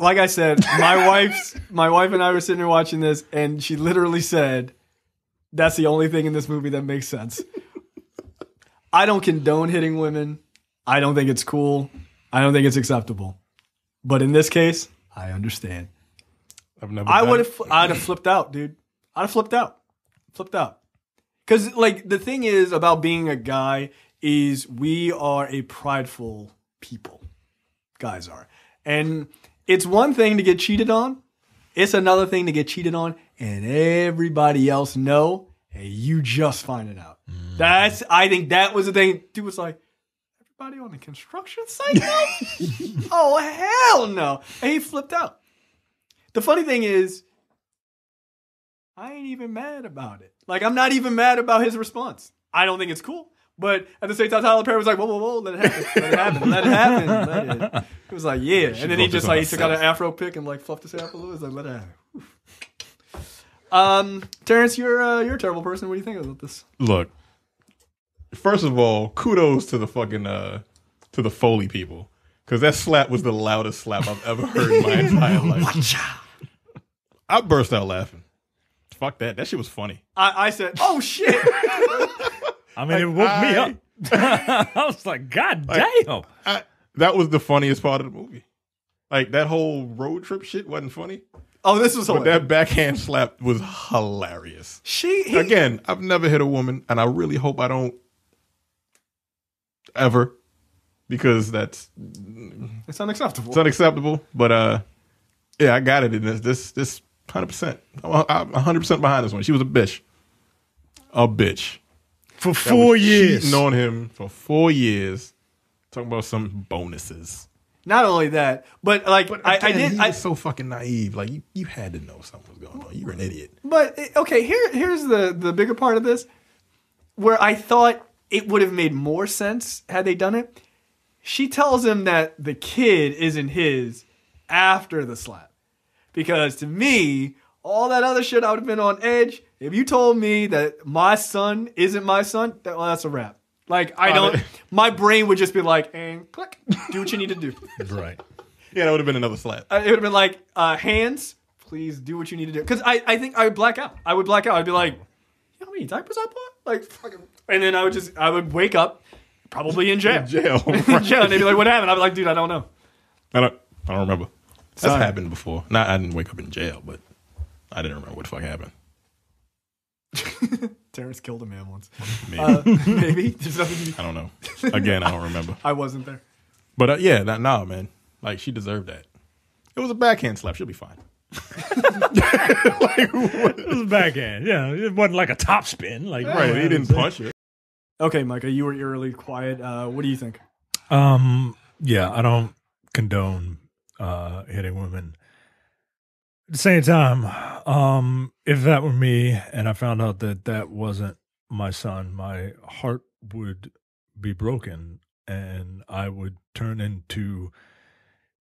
Like I said, my wife's my wife and I were sitting here watching this, and she literally said, "That's the only thing in this movie that makes sense." I don't condone hitting women. I don't think it's cool. I don't think it's acceptable. But in this case, I understand. I've never. I would have. I'd have flipped out, dude. I'd have flipped out. Flipped out. Because, like, the thing is about being a guy is we are a prideful people. Guys are. And it's one thing to get cheated on. It's another thing to get cheated on and everybody else know and you just find it out. Mm. That's, I think that was the thing. Dude was like, everybody on the construction site now? Oh, hell no. And he flipped out. The funny thing is, I ain't even mad about it. Like, I'm not even mad about his response. I don't think it's cool. But at the same time, Tyler Perry was like, whoa, whoa, whoa, let it happen. Let it happen. Let it happen. Let it. It was like, yeah. She and then he just, like, he took out an afro pick and, like, fluffed his hair up a little. It was like, let it happen. Um, Terrence, you're, uh, you're a terrible person. What do you think about this? Look, first of all, kudos to the fucking, uh, to the Foley people. Because that slap was the loudest slap I've ever heard in my entire life. Watch out. I burst out laughing. Fuck that. That shit was funny. I, I said, oh, shit. I mean, like, it woke I, me up. I was like, God like, damn. I, that was the funniest part of the movie. Like, that whole road trip shit wasn't funny. Oh, this was hilarious. But that backhand slap was hilarious. She he, Again, I've never hit a woman, and I really hope I don't ever, because that's... It's unacceptable. It's unacceptable, but uh, yeah, I got it in this. This... this one hundred percent. I'm one hundred percent behind this one. She was a bitch. A bitch. For four years. Known him for four years. Talking about some bonuses. Not only that, but like, but again, I, I did. I'm so fucking naive. Like, you, you had to know something was going on. You were an idiot. But, okay, here, here's the, the bigger part of this where I thought it would have made more sense had they done it. She tells him that the kid isn't his after the slap. Because to me, all that other shit, I would have been on edge. If you told me that my son isn't my son, that, well, that's a wrap. Like, I don't, uh, my brain would just be like, and click, do what you need to do. Right. Yeah, that would have been another slap. Uh, it would have been like, uh, hands, please do what you need to do. Because I, I think I would black out. I would black out. I'd be like, you know how many diapers I bought? Like, fucking. And then I would just, I would wake up, probably in jail. In jail. Right. In jail. And they'd be like, what happened? I'd be like, dude, I don't know. I don't, I don't remember. That's Sorry. happened before. Nah, I didn't wake up in jail, but I didn't remember what the fuck happened. Terrence killed a man once. Maybe. Uh, maybe. There's nothing to... I don't know. Again, I don't remember. I wasn't there. But uh, yeah, nah, nah, man. Like, she deserved that. It was a backhand slap. She'll be fine. Like, what? It was a backhand. Yeah, it wasn't like a top spin. Like, yeah, right, he didn't punch her. Okay, Micah, you were eerily quiet. Uh, what do you think? Um, yeah, I don't... condone uh, hitting women. At the same time, um, if that were me and I found out that that wasn't my son, my heart would be broken and I would turn into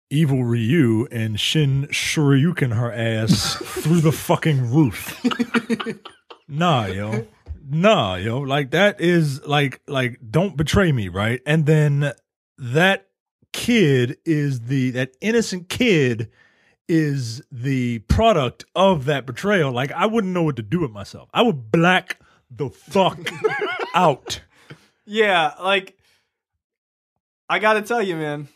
Evil Ryu and Shin Shoryuken her ass through the fucking roof. Nah, yo. Nah, yo. Like, that is, like, like, don't betray me, right? And then that kid is the, that innocent kid is the product of that betrayal. Like, I wouldn't know what to do with myself. I would black the fuck out. Yeah, like, I gotta tell you, man.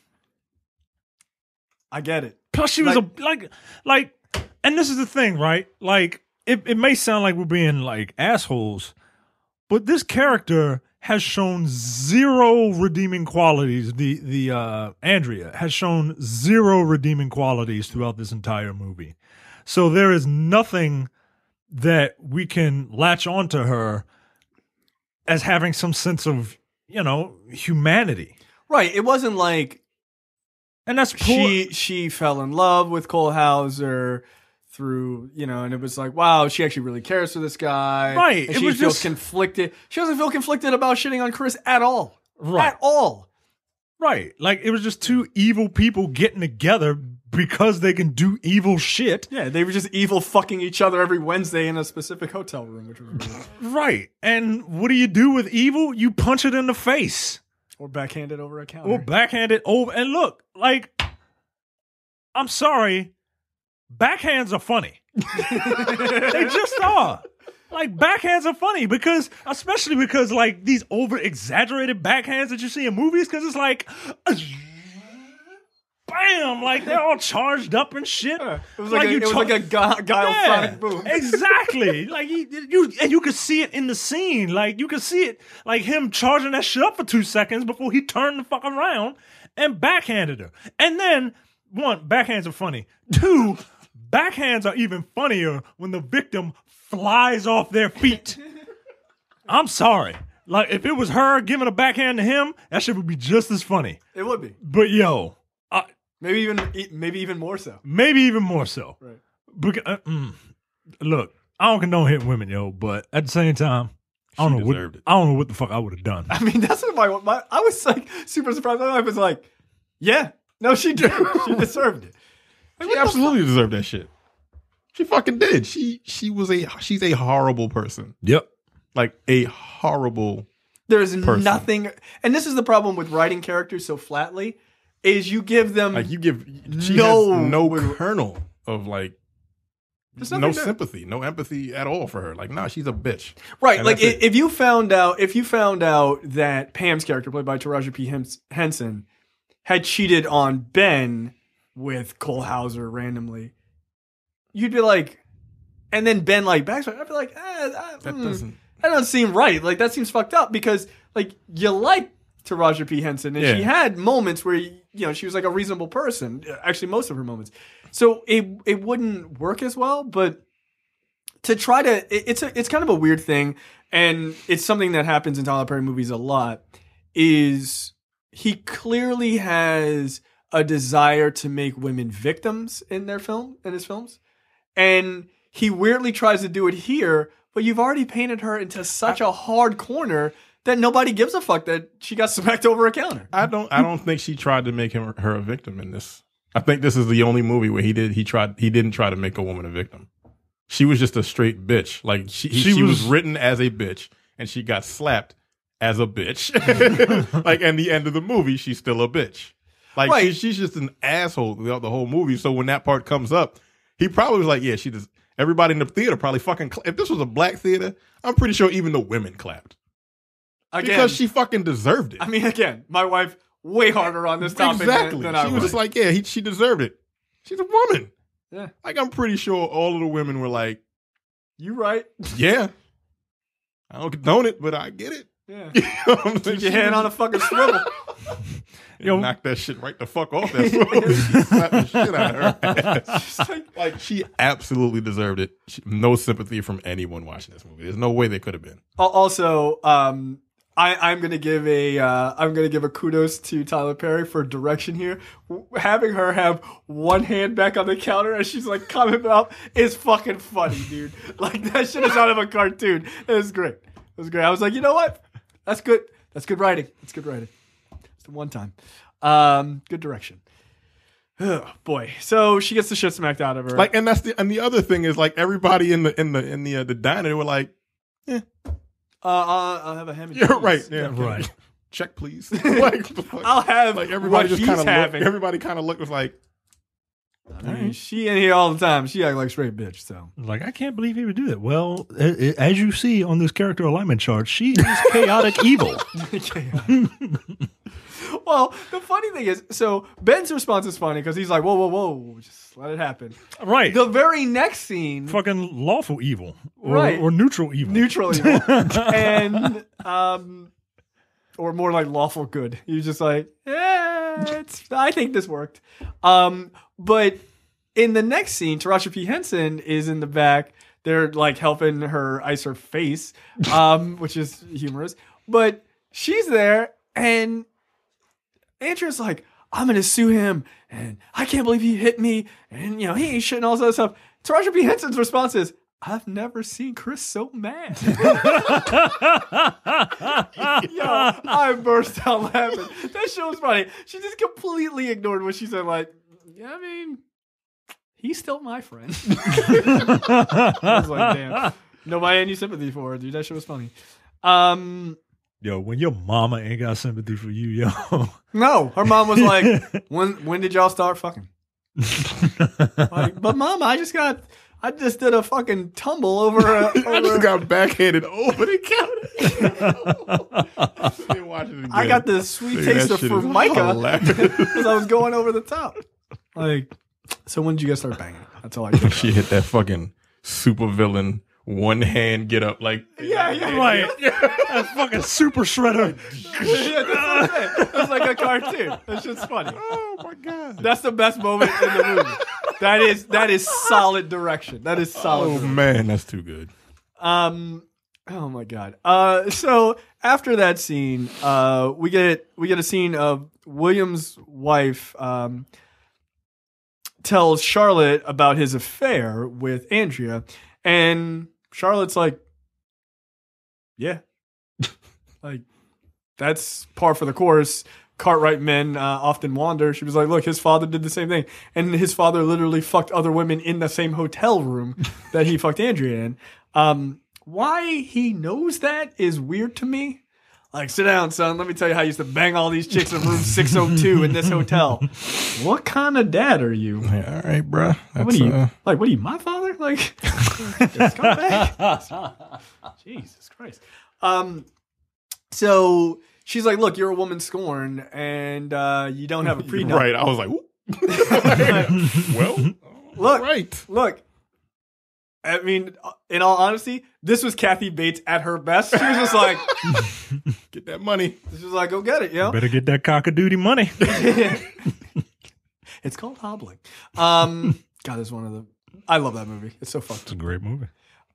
I get it. Plus, she was like, a like, like, and this is the thing, right? Like, it, it may sound like we're being like assholes, but this character has shown zero redeeming qualities. The the uh, Andrea has shown zero redeeming qualities throughout this entire movie, so there is nothing that we can latch onto her as having some sense of, you know, humanity. Right. It wasn't like. And that's poor. She she fell in love with Cole Hauser through, you know, and it was like, wow, she actually really cares for this guy. Right. And it she was feels just... conflicted. She doesn't feel conflicted about shitting on Chris at all. Right. At all. Right. Like, it was just two evil people getting together because they can do evil shit. Yeah, they were just evil fucking each other every Wednesday in a specific hotel room. Which was right. And what do you do with evil? You punch it in the face. Or backhanded over a counter. Or backhanded over. And look, like, I'm sorry, backhands are funny. They just are. Like, backhands are funny because, especially because, like, these over-exaggerated backhands that you see in movies, because it's like, bam, like, they're all charged up and shit. It was like, like, a, you it was like a guile yeah, sonic boom. Exactly. Like, you, you, and you could see it in the scene. Like, you could see it, like, him charging that shit up for two seconds before he turned the fuck around and backhanded her. And then, one, backhands are funny. Two, backhands are even funnier when the victim flies off their feet. I'm sorry. Like, if it was her giving a backhand to him, that shit would be just as funny. It would be. But, yo. Maybe even maybe even more so. Maybe even more so. Right. Because, uh, mm, look, I don't condone hitting women, yo, but at the same time, I don't she know what it. I don't know what the fuck I would have done. I mean, that's what my, my I was like super surprised. My wife was like, "Yeah, no, she did. She deserved it. Like, she absolutely deserved that shit. She fucking did. She she was a she's a horrible person. Yep, like a horrible. There is person. Nothing, and this is the problem with writing characters so flatly. Is you give them like you give she no has no kernel of like no to, sympathy, no empathy at all for her. Like, nah, she's a bitch, right? And like if, if you found out if you found out that Pam's character, played by Taraji P. Henson, had cheated on Ben with Cole Hauser randomly, you'd be like, and then Ben like backstory, I'd be like, eh, I, that mm, doesn't that doesn't seem right. Like that seems fucked up because like you like. Taraji P. Henson, and yeah. She had moments where, you know, she was like a reasonable person. Actually, most of her moments. So it it wouldn't work as well, but to try to, it, it's a, it's kind of a weird thing, and it's something that happens in Tyler Perry movies a lot, is he clearly has a desire to make women victims in their film, in his films, and he weirdly tries to do it here, but you've already painted her into such a hard corner that nobody gives a fuck that she got smacked over a counter. I don't. I don't think she tried to make him her a victim in this. I think this is the only movie where he did. He tried. He didn't try to make a woman a victim. She was just a straight bitch. Like she. She, she was, was written as a bitch, and she got slapped as a bitch. Like at the end of the movie, she's still a bitch. Like right. she, she's just an asshole throughout the whole movie. So when that part comes up, he probably was like, "Yeah, she just." Everybody in the theater probably fucking. If this was a black theater, I'm pretty sure even the women clapped. Again, because she fucking deserved it. I mean, again, my wife way harder on this topic exactly. than, than I was. She was just like, yeah, he, she deserved it. She's a woman. Yeah. Like, I'm pretty sure all of the women were like, you right. Yeah. I don't condone it, but I get it. Yeah. You know what I'm Keep saying? Your hand on a fucking swivel. Yo, knock that shit right the fuck off that swivel. She slapped the shit out of her. She's like, like, she absolutely deserved it. She, no sympathy from anyone watching this movie. There's no way they could have been. Also, um... I, I'm gonna give a uh, I'm gonna give a kudos to Tyler Perry for direction here. W- having her have one hand back on the counter as she's like coming up is fucking funny, dude. Like that shit is out of a cartoon. It was great. It was great. I was like, you know what? That's good. That's good writing. That's good writing. It's the one time. Um, good direction. Oh, boy. So she gets the shit smacked out of her. Like, and that's the and the other thing is like everybody in the in the in the uh, the diner they were like, eh. Uh, I'll, I'll have a ham and cheese. You're right. Yeah, okay. Right. Check, please. like, I'll have like everybody what just kind of everybody kind of looked was like. I mean, right. She in here all the time. She act like straight bitch. So, like, I can't believe he would do that. Well, it, it, as you see on this character alignment chart, she is chaotic evil. Chaotic. Well, the funny thing is, so Ben's response is funny because he's like, whoa, whoa, whoa, just let it happen. Right. The very next scene. Fucking lawful evil. Or, right. Or neutral evil. Neutral evil. and, um, or more like lawful good. You're just like, yeah, it's, I think this worked. Um, but in the next scene, Taraji P. Henson is in the back. They're like helping her ice her face, um, which is humorous. But she's there and Andrea's like, I'm going to sue him, and I can't believe he hit me, and, you know, he ain't shit and all that stuff. Taraji P. Henson's response is, I've never seen Chris so mad. Yo, I burst out laughing. That shit was funny. She just completely ignored what she said, like, yeah, I mean, he's still my friend. I was like, damn. Nobody had any sympathy for her, dude. That shit was funny. Um... Yo, when your mama ain't got sympathy for you, yo. No, her mom was like, when when did y'all start fucking? Like, but mama, I just got, I just did a fucking tumble over. A, over I just got backhanded over the counter. I, watching again. I got the sweet Dude, taste of Formica because I was going over the top. Like, so when did you guys start banging? That's all I did. She hit that fucking super villain. One hand get up, like yeah, yeah, right. Yeah. That's fucking super shredder. Yeah, that's what I'm saying. It's like a cartoon. That's just funny. Oh my god, that's the best moment in the movie. That is that is solid direction. That is solid. Oh direction. Man, that's too good. Um, oh my god. Uh, so after that scene, uh, we get we get a scene of William's wife. Um, tells Charlotte about his affair with Andrea. And Charlotte's like, yeah, like that's par for the course. Cartwright men uh, often wander. She was like, look, his father did the same thing. And his father literally fucked other women in the same hotel room that he fucked Andrea in. Um, why he knows that is weird to me. Like, sit down, son. Let me tell you how I used to bang all these chicks in room six oh two in this hotel. What kind of dad are you? Yeah, all right, bro. That's, what are you? Uh... Like, what are you, my father? Like, just come back. Jesus Christ. Um, so she's like, look, you're a woman scorned, and uh, you don't have a prenup. Right. I was like, well, look, right. Look. I mean, in all honesty, this was Kathy Bates at her best. She was just like, get that money. She was like, go get it, yo. Better get that cock-a-doodie money. It's called hobbling. Um, God, it's one of the, I love that movie. It's so fucked. It's a great movie.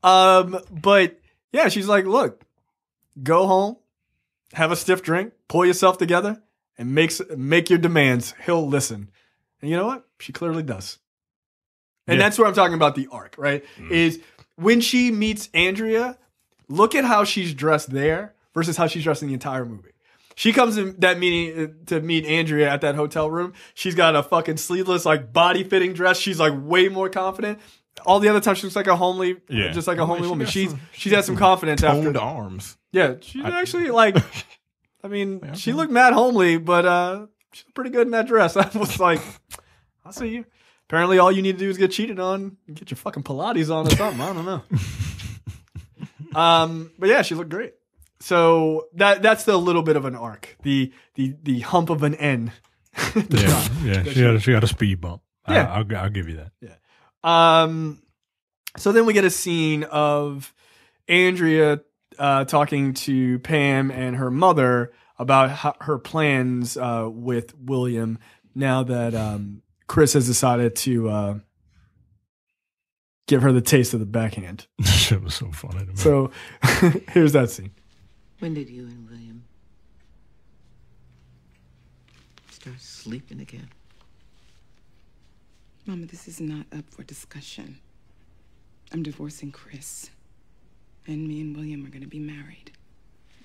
Um, but yeah, she's like, look, go home, have a stiff drink, pull yourself together, and makes, make your demands. He'll listen. And you know what? She clearly does. And yeah. That's what I'm talking about, the arc, right? Mm. Is when she meets Andrea, look at how she's dressed there versus how she's dressed in the entire movie. She comes in that meeting to meet Andrea at that hotel room. She's got a fucking sleeveless, like, body-fitting dress. She's, like, way more confident. All the other times she looks like a homely, yeah. just like a homely I mean, she woman. She's some, she's had some confidence after. Toned arms. Yeah, she's I, actually, like, I mean, yeah, she looked mad homely, but uh, she's pretty good in that dress. I was like, I'll see you. Apparently, all you need to do is get cheated on and get your fucking Pilates on or something. I don't know. Um, but yeah, she looked great. So that that's the little bit of an arc, the the the hump of an N. yeah, yeah. She had a, she had a speed bump. Yeah, I, I'll, I'll give you that. Yeah. Um. So then we get a scene of Andrea uh, talking to Pam and her mother about how, her plans uh, with William now that. Um, Chris has decided to uh, give her the taste of the backhand. Shit was so funny to me. So here's that scene. When did you and William start sleeping again? Mama, this is not up for discussion. I'm divorcing Chris. And me and William are gonna be married.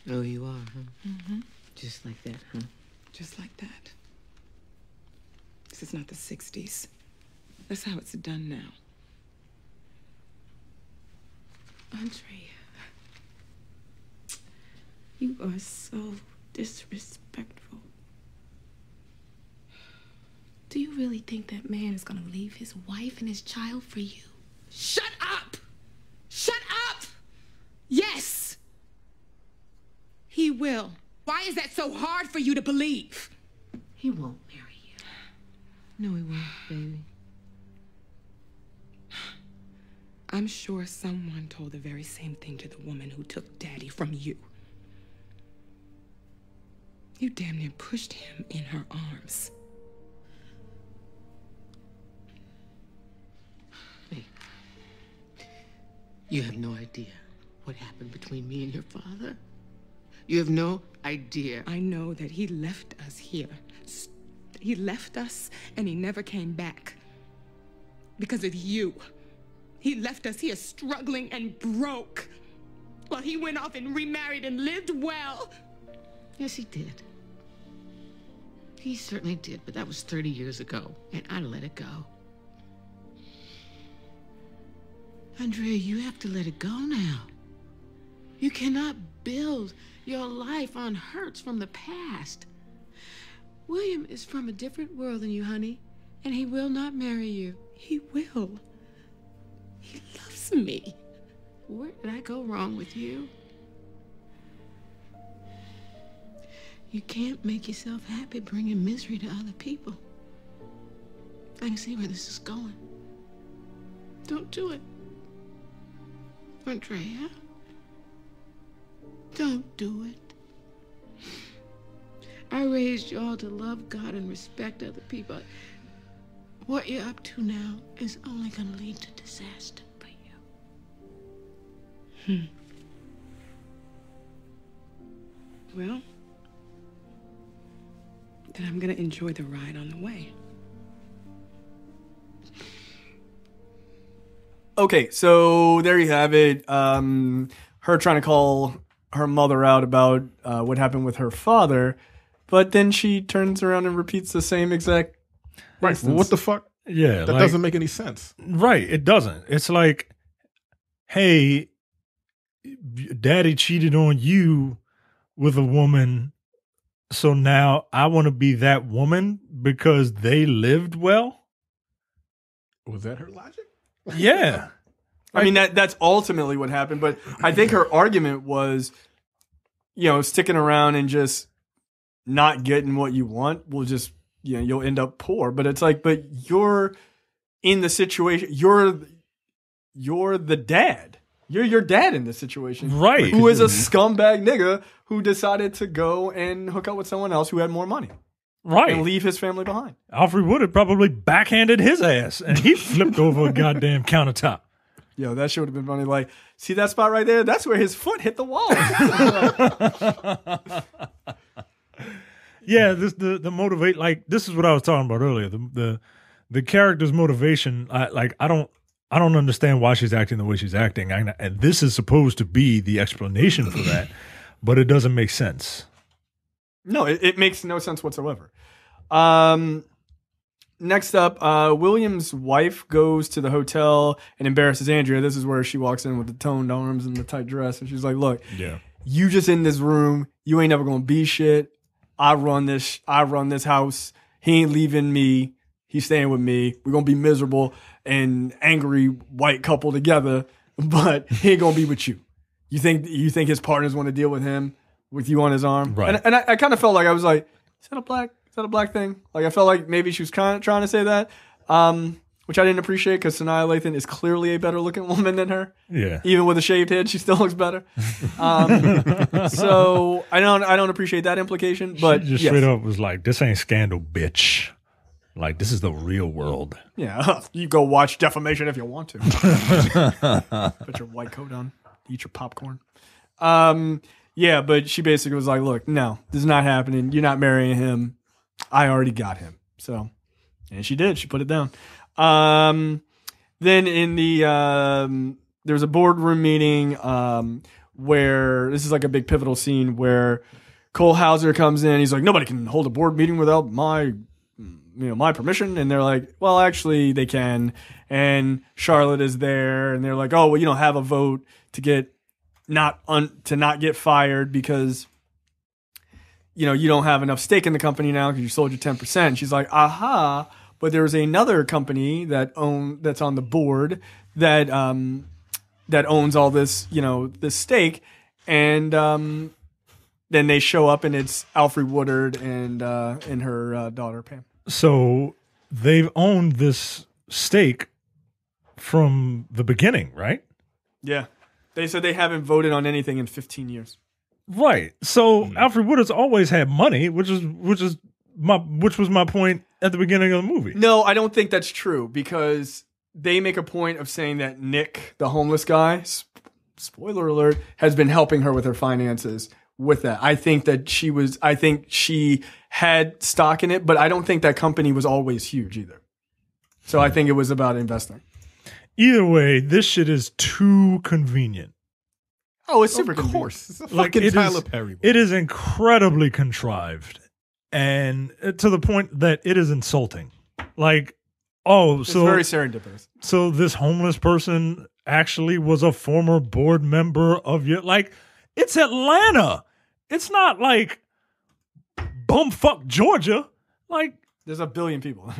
Oh, you are, huh? Mm-hmm. Just like that, huh? Just like that. This is not the sixties. That's how it's done now. Andrea, you are so disrespectful. Do you really think that man is gonna leave his wife and his child for you? Shut up! Shut up! Yes! He will. Why is that so hard for you to believe? He won't marry you. No, he won't, baby. I'm sure someone told the very same thing to the woman who took Daddy from you. You damn near pushed him in her arms. Hey, you have no idea what happened between me and your father. You have no idea. I know that he left us here. He left us and he never came back. Because of you. He left us here struggling and broke. Well, he went off and remarried and lived well. Yes, he did. He certainly did, but that was thirty years ago, and I let it go. Andrea, you have to let it go now. You cannot build your life on hurts from the past. William is from a different world than you, honey, and he will not marry you. He will. He loves me. Where did I go wrong with you? You can't make yourself happy bringing misery to other people. I can see where this is going. Don't do it. Andrea, don't do it. I raised y'all to love God and respect other people. What you're up to now is only going to lead to disaster for you. Hmm. Well, then I'm going to enjoy the ride on the way. Okay, so there you have it. Um, her trying to call her mother out about uh, what happened with her father, but then she turns around and repeats the same exact... Right. Well, what the fuck? Yeah. That like, doesn't make any sense. Right. It doesn't. It's like, hey, Daddy cheated on you with a woman. So now I want to be that woman because they lived well. Was that her logic? Yeah. I mean, that that's ultimately what happened. But I think her argument was, you know, sticking around and just not getting what you want will just... you know, you'll end up poor, but it's like, but you're in the situation. You're, you're the dad. You're your dad in this situation. Right. Who is a scumbag nigga who decided to go and hook up with someone else who had more money. Right. And leave his family behind. Alfre Woodard probably backhanded his ass and he flipped over a goddamn countertop. Yo, that shit would have been funny. Like, see that spot right there? That's where his foot hit the wall. Yeah, this the the motivate like this is what I was talking about earlier. The the the character's motivation, I, like I don't I don't understand why she's acting the way she's acting. I, and this is supposed to be the explanation for that, but it doesn't make sense. No, it, it makes no sense whatsoever. Um, next up, uh, William's wife goes to the hotel and embarrasses Andrea. This is where she walks in with the toned arms and the tight dress, and she's like, "Look, yeah, you just in this room. You ain't never gonna be shit. I run this, I run this house. He ain't leaving me. He's staying with me. We're going to be miserable and angry white couple together, but he ain't going to be with you. You think, you think his partners want to deal with him, with you on his arm?" Right. And, and I, I kind of felt like, I was like, is that a black, is that a black thing? Like, I felt like maybe she was kind of trying to say that, um, which I didn't appreciate because Sanaa Lathan is clearly a better looking woman than her. Yeah. Even with a shaved head, she still looks better. Um, so I don't I don't appreciate that implication. But she just yes. straight up was like, this ain't Scandal, bitch. Like, this is the real world. Yeah. You go watch Defamation if you want to. Put your white coat on. Eat your popcorn. Um, Yeah, but she basically was like, look, no, this is not happening. You're not marrying him. I already got him. So, and she did. She put it down. Um, then in the, um, there was a boardroom meeting um, where, this is like a big pivotal scene where Cole Hauser comes in. He's like, nobody can hold a board meeting without my you know, my permission. And they're like, well, actually they can. And Charlotte is there and they're like, oh, well, you don't have a vote to get not un to not get fired because, you know, you don't have enough stake in the company now because you sold your ten percent. And she's like, aha. But there's another company that own that's on the board that, um, that owns all this, you know, this stake. And, um, then they show up and it's Alfre Woodard and, uh, and her uh, daughter, Pam. So they've owned this stake from the beginning, right? Yeah. They said they haven't voted on anything in fifteen years. Right. So mm-hmm. Alfre Woodard's always had money, which is, which is my, which was my point at the beginning of the movie. No, I don't think that's true because they make a point of saying that Nick, the homeless guy, sp spoiler alert, has been helping her with her finances. With that, I think that she was, I think she had stock in it, but I don't think that company was always huge either. So I think it was about investing. Either way, this shit is too convenient. Oh, it's super convenient. Of course. It's a fucking Tyler Perry. It is incredibly contrived and to the point that it is insulting. Like, oh, so it's very serendipitous. So this homeless person actually was a former board member of your, like, it's Atlanta. It's not like bumfuck Georgia. Like there's a billion people.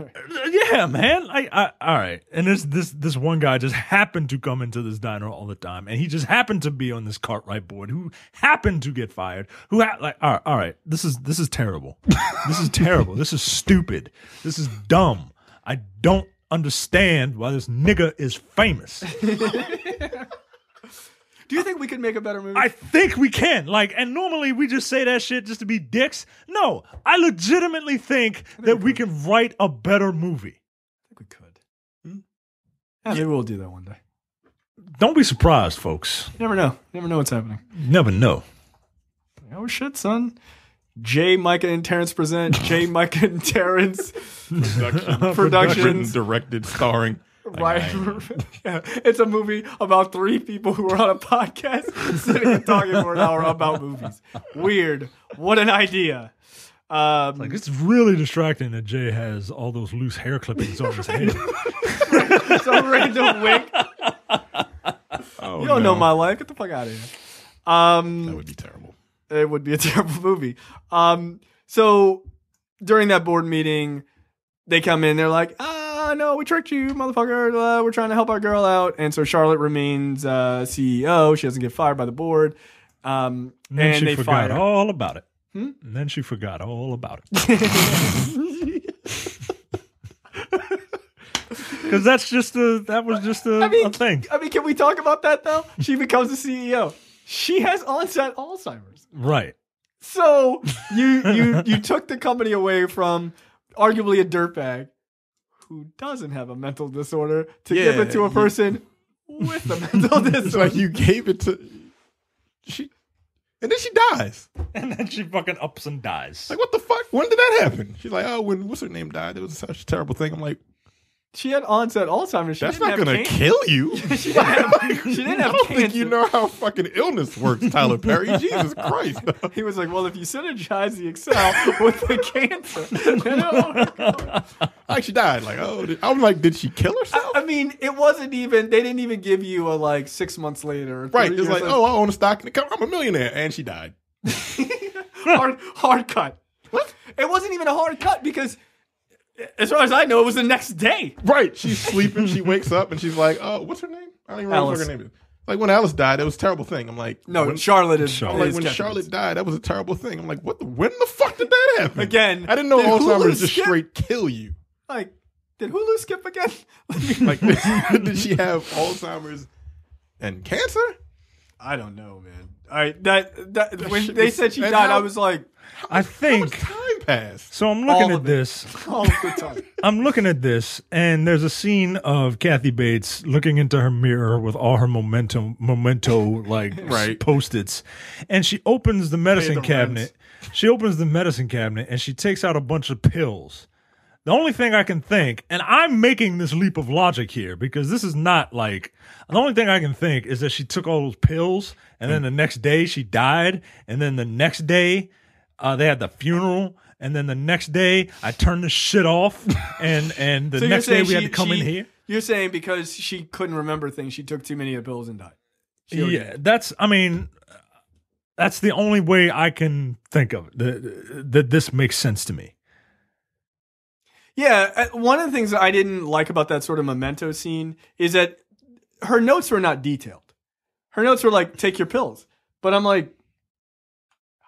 Yeah, man. Like, I, all right. And this this this one guy just happened to come into this diner all the time, and he just happened to be on this Cartwright board, who happened to get fired. Who ha like all right, all right. This is this is terrible. This is terrible. This is stupid. This is dumb. I don't understand why this nigga is famous. Do you think we could make a better movie? I think we can. Like, and normally we just say that shit just to be dicks. No, I legitimately think, I think that we, we can write a better movie. I think we could. Hmm? Yeah, maybe we'll do that one day. Don't be surprised, folks. You never know. You never know what's happening. You never know. Oh shit, son. J. Micah and Terrence present J. Micah and Terrence Production. Productions. Written, directed, starring. Right, yeah. It's a movie about three people who are on a podcast sitting and talking for an hour about movies. Weird. What an idea. Um, it's like, it's really distracting that Jay has all those loose hair clippings on his head. It's a random wig. Oh, you don't no. know my life. Get the fuck out of here. Um, that would be terrible. It would be a terrible movie. Um, so during that board meeting, they come in. They're like, ah. No, we tricked you, motherfucker. Uh, we're trying to help our girl out. And so Charlotte remains uh, C E O. She doesn't get fired by the board. Um, and then and she they forgot fire. all about it. Hmm? And then she forgot all about it. Because that's just a, that was just a, I mean, a thing. I mean, can we talk about that, though? She becomes the C E O. She has onset Alzheimer's. Right. So you, you, you took the company away from arguably a dirtbag who doesn't have a mental disorder to yeah, give it to a person you, with a mental disorder. It's like you gave it to she, and then she dies, and then she fucking ups and dies. Like what the fuck? When did that happen? She's like, oh, when what's her name died? It was such a terrible thing. I'm like, she had onset Alzheimer's. She That's not gonna cancer. kill you. she didn't have, she didn't have I don't cancer. think you know how fucking illness works, Tyler Perry. Jesus Christ. He was like, well, if you synergize the Excel with the cancer, then like she died. Like, oh, did, I'm like, did she kill herself? I, I mean, it wasn't even. They didn't even give you a like six months later. Right. It's like, later. oh, I own a stock in the company. I'm a millionaire, and she died. hard, hard cut. What? It wasn't even a hard cut because. As far as I know, it was the next day. Right. She's sleeping. She wakes up and she's like, oh, what's her name? I don't even remember what her name is. Like when Alice died, it was a terrible thing. I'm like, no, when, Charlotte is. Charlotte like is when Kathy Charlotte Bates. died, that was a terrible thing. I'm like, what? The, when the fuck did that happen? Again, I didn't know Alzheimer's just straight kill you. Like, did Hulu skip again? Like, did she have Alzheimer's and cancer? I don't know, man. All right, that, that when they said she died, how, I was like, I think. How much time pass. So I'm looking at this. All the time. I'm looking at this, and there's a scene of Kathy Bates looking into her mirror with all her memento, memento like right. Post-its, and she opens the medicine the cabinet. Rents. She opens the medicine cabinet, and she takes out a bunch of pills. The only thing I can think, and I'm making this leap of logic here because this is not like, the only thing I can think is that she took all those pills and mm. then the next day she died. And then the next day uh, they had the funeral. And then the next day I turned the shit off. And, and the so next day we she, had to come she, in here. You're saying because she couldn't remember things, she took too many of the pills and died. Yeah, that's, I mean, that's the only way I can think of it, that, that this makes sense to me. Yeah, one of the things that I didn't like about that sort of memento scene is that her notes were not detailed. Her notes were like, take your pills. But I'm like,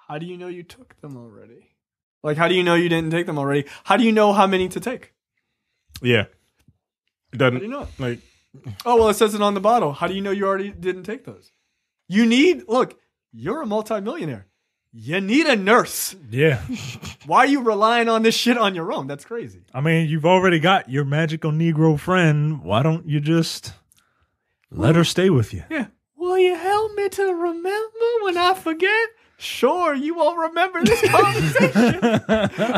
how do you know you took them already? Like, how do you know you didn't take them already? How do you know how many to take? Yeah. It doesn't, how do you know it? Like, oh, well, it says it on the bottle. How do you know you already didn't take those? You need, look, you're a multimillionaire. You need a nurse. Yeah. Why are you relying on this shit on your own? That's crazy. I mean, you've already got your magical Negro friend. Why don't you just let will, her stay with you? Yeah. Will you help me to remember when I forget? Sure, you won't remember this conversation.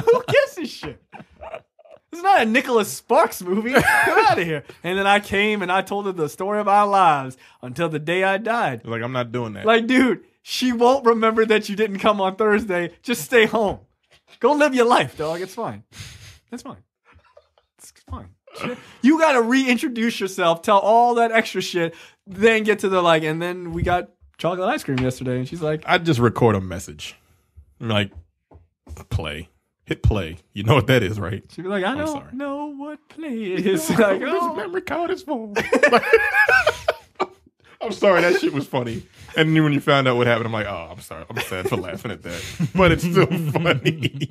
Who gives a shit? It's not a Nicholas Sparks movie. Get out of here. And then I came and I told her the story of our lives until the day I died. Like, I'm not doing that. Like, dude. She won't remember that you didn't come on Thursday. Just stay home. Go live your life, dog. It's fine. That's fine. It's fine. Shit. You got to reintroduce yourself, tell all that extra shit, then get to the like, and then we got chocolate ice cream yesterday. And she's like, I just record a message. Like, play. Hit play. You know what that is, right? She'd be like, I I'm don't sorry. know what play is. You know, like, oh, this memory card is full. I'm sorry, that shit was funny. And then when you found out what happened, I'm like, oh, I'm sorry. I'm sad for laughing at that. But it's still funny.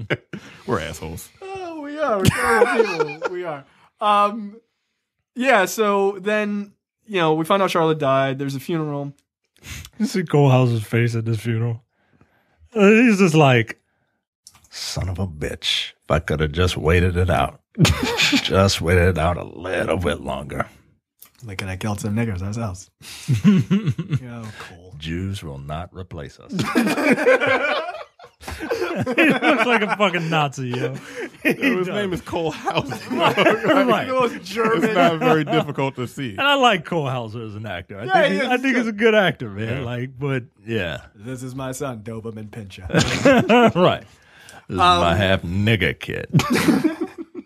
We're assholes. Oh, we are. We're terrible people. We are. Um, yeah, so then, you know, we find out Charlotte died. There's a funeral. You see Cole Hauser's face at this funeral. Uh, he's just like, son of a bitch. If I could have just waited it out. Just waited it out a little bit longer. Like, can I killed some niggers ourselves? Oh, cool. Jews will not replace us. He looks like a fucking Nazi, yo. His name is Cole Hauser. Like, right. It's not very difficult to see. And I like Cole Hauser as an actor. I yeah, think, he's, I think he's a good actor, man. Yeah. Like, but yeah. This is my son, Doberman Pinscher. Right. This is um, my half nigger kid.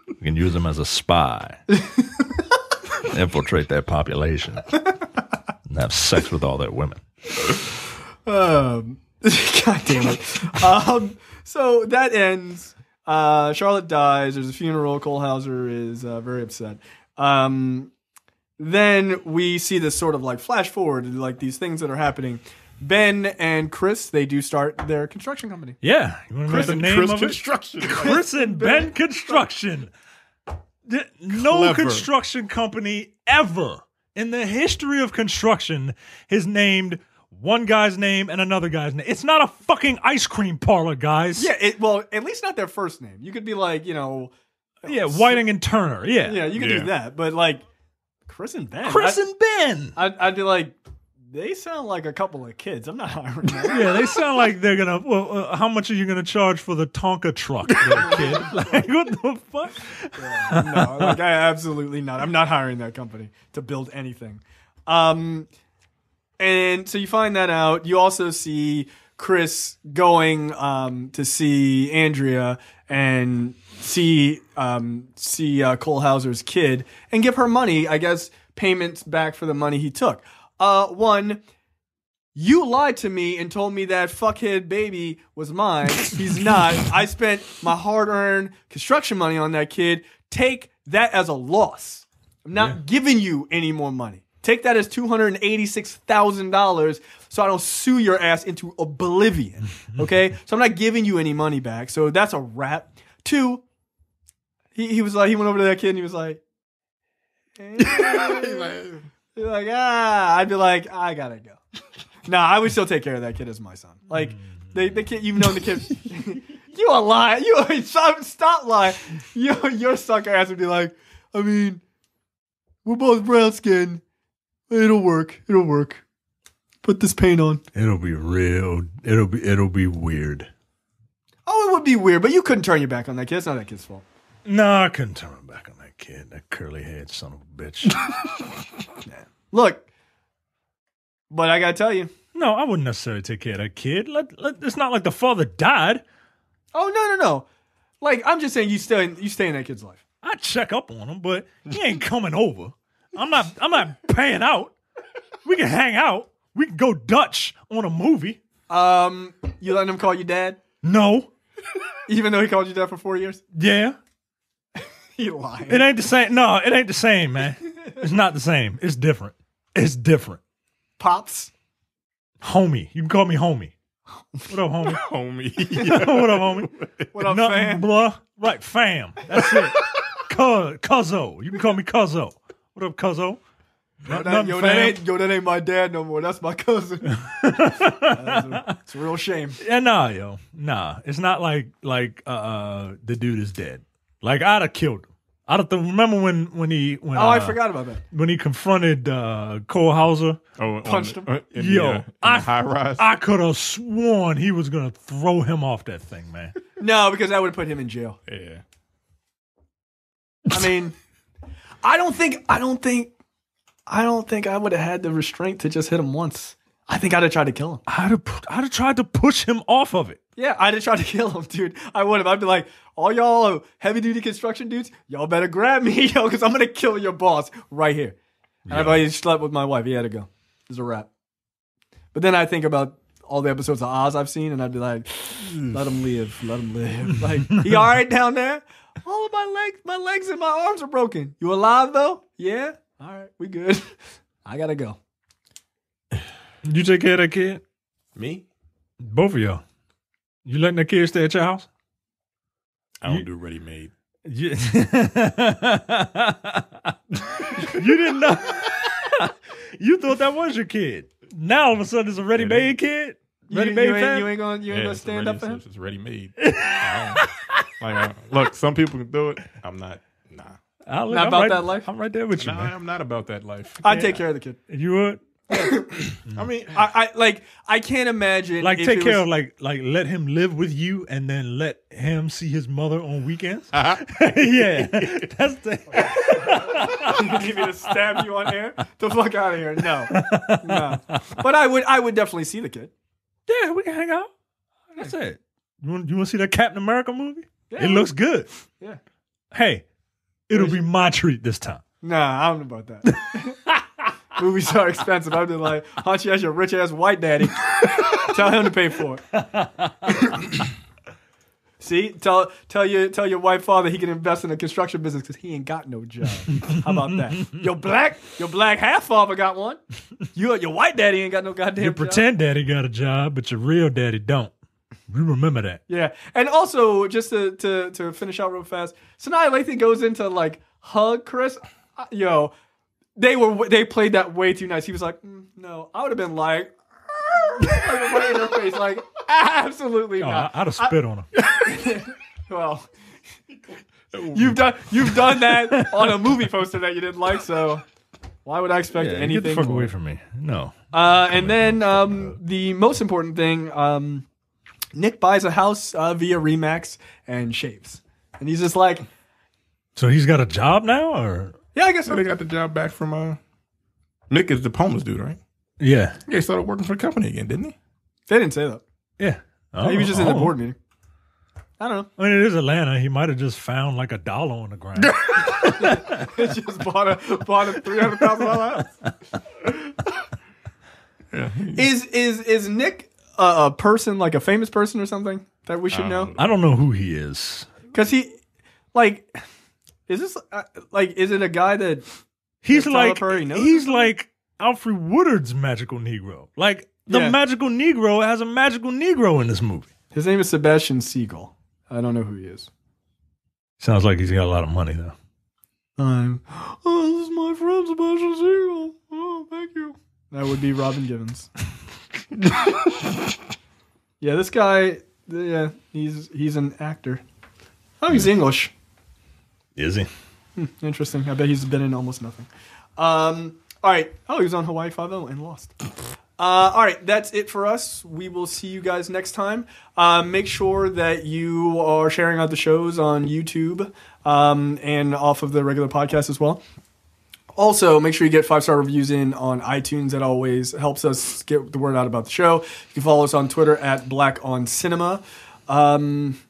You can use him as a spy. Infiltrate that population and have sex with all their women. Um, God damn it. Um, so that ends. Uh, Charlotte dies. There's a funeral. Cole Hauser is uh, very upset. Um, then we see this sort of like flash forward, like these things that are happening. Ben and Chris, they do start their construction company. Yeah. You want to Chris and the name Chris of Construction. It? Chris and Ben, Ben Construction. No Clever. construction company ever in the history of construction has named one guy's name and another guy's name. It's not a fucking ice cream parlor, guys. Yeah, it, well, at least not their first name. You could be like, you know. Yeah, Whiting and Turner. Yeah. Yeah, you could yeah. do that. But like, Chris and Ben. Chris I, and Ben. I'd, I'd be like, they sound like a couple of kids. I'm not hiring them. Yeah, they sound like they're going to, well, uh, how much are you going to charge for the Tonka truck, little kid? Like, what the fuck? Yeah, no, like, I absolutely not. I'm not hiring that company to build anything. Um, and so you find that out. You also see Chris going um, to see Andrea and see, um, see uh, Cole Hauser's kid and give her money, I guess, payments back for the money he took. Uh, one, you lied to me and told me that fuckhead baby was mine. He's not. I spent my hard-earned construction money on that kid. Take that as a loss. I'm not yeah. giving you any more money. Take that as two hundred eighty-six thousand dollars so I don't sue your ass into oblivion. Okay? So I'm not giving you any money back. So that's a wrap. Two, he, he was like, he went over to that kid and he was like, hey. You're like, ah, I'd be like, I gotta go. Nah, I would still take care of that kid as my son. Like, they, the kid, you've known the kid, You a liar. You stop, stop lying. You, your sucker ass would be like, I mean, we're both brown skin. It'll work. It'll work. Put this paint on. It'll be real. It'll be. It'll be weird. Oh, it would be weird, but you couldn't turn your back on that kid. It's not that kid's fault. No, I couldn't turn my back on that kid. That curly head son of a bitch. Nah. Look, but I gotta tell you, no, I wouldn't necessarily take care of that kid. Let, let, it's not like the father died. Oh no, no, no! Like I'm just saying, you stay, in, you stay in that kid's life. I check up on him, but he ain't coming over. I'm not. I'm not paying out. We can hang out. We can go Dutch on a movie. Um, you letting him call you dad? No. Even though he called you dad for four years? Yeah. You lying. It ain't the same. No, it ain't the same, man. It's not the same. It's different. It's different. Pops? Homie. You can call me homie. What up, homie? Homie. Yeah. What up, homie? What up, nothing, fam? Blah. Right, fam. That's it. Cuzzo. You can call me Cuzzo. What up, Cuzzo? Yo, that, yo, that ain't, yo, that ain't my dad no more. That's my cousin. uh, it's a real shame. Yeah, nah, yo. Nah. It's not like like uh, the dude is dead. Like, I'd have killed him. I'd have to remember when, when he... When, oh, uh, I forgot about that. When he confronted uh, Cole Hauser. Oh, punched on, him. In yo, the, uh, in I, the high rise. I could have sworn he was going to throw him off that thing, man. No, because that would put him in jail. Yeah. I mean, I don't think... I don't think... I don't think I would have had the restraint to just hit him once. I think I'd have tried to kill him. I'd have, I'd have tried to push him off of it. Yeah, I'd have tried to kill him, dude. I would have. I'd be like, all y'all heavy-duty construction dudes, y'all better grab me, yo, because I'm going to kill your boss right here. And yeah. I've already slept with my wife. He had to go. It's a wrap. But then I think about all the episodes of Oz I've seen, and I'd be like, let him live. Let him live. Like, he all right down there? All of my legs, my legs and my arms are broken. You alive, though? Yeah? All right, we good. I gotta go. You take care of that kid? Me? Both of y'all. You letting that kid stay at your house? I don't you, do ready-made. You, you didn't know. You thought that was your kid. Now all of a sudden it's a ready-made kid? Ready-made you, you, ain't, you ain't gonna, you ain't yeah, gonna stand up for him? It's ready-made. Like, look, some people can do it. I'm not, nah. I'll not I'm about right, that life. I'm right there with you. No, man. I'm not about that life. I'd yeah. take care of the kid. You would? Yeah. I mean, I, I like. I can't imagine. Like, take care was... of like, like, let him live with you, and then let him see his mother on weekends. Uh-huh. Yeah, that's the. Give me to stab you on air. The fuck out of here! No, no. But I would, I would definitely see the kid. Yeah, we can hang out. That's yeah. it. You want, you want to see that Captain America movie? Yeah. It looks good. Yeah. Hey. It'll be my treat this time. Nah, I don't know about that. Movies are expensive. I'm just like, haunt you as your rich ass white daddy. Tell him to pay for it. See, tell tell your tell your white father he can invest in a construction business because he ain't got no job. How about that? Your black your black half father got one. You your white daddy ain't got no goddamn. Your pretend job. Daddy got a job, but your real daddy don't. We remember that. Yeah. And also, just to to, to finish out real fast, Sanaa Lathan goes into, like, hug Chris. I, yo, they were they played that way too nice. He was like, mm, no. I would have been like, right in her face, like, absolutely oh, not. I, I'd have spit I, on him. Well, you've done, you've done that on a movie poster that you didn't like, so why would I expect yeah, anything? Get the fuck more? away from me. No. Uh, and then um, the most important thing... Um, Nick buys a house uh, via Remax and shaves. And he's just like... So he's got a job now? Or Yeah, I guess so. They got the job back from... Uh... Nick is the homeless dude, right? Yeah. Yeah, he started working for the company again, didn't he? They didn't say that. Yeah. Oh, he was just oh. in the board meeting. I don't know. I mean, it is Atlanta. He might have just found like a dollar on the ground. He just bought a, bought a three hundred thousand dollars house. Yeah. Is, is, is Nick... Uh, a person, like a famous person or something that we should I know? know? I don't know who he is. Because he, like, is this, uh, like, is it a guy that he's like, knows he's like Alfre Woodard's magical Negro. Like, the yeah. magical Negro has a magical Negro in this movie. His name is Sebastian Siegel. I don't know who he is. Sounds like he's got a lot of money, though. I'm, oh, this is my friend Sebastian Siegel. Oh, thank you. That would be Robin Givens. Yeah, this guy yeah, he's he's an actor. Oh, he's English. Is he? Hmm, interesting. I bet he's been in almost nothing. Um, all right. Oh, he was on Hawaii Five-O and Lost. Uh, all right, that's it for us. We will see you guys next time. Uh, make sure that you are sharing out the shows on YouTube um, and off of the regular podcast as well. Also, make sure you get five-star reviews in on iTunes. That always helps us get the word out about the show. You can follow us on Twitter at Black on Cinema. Um,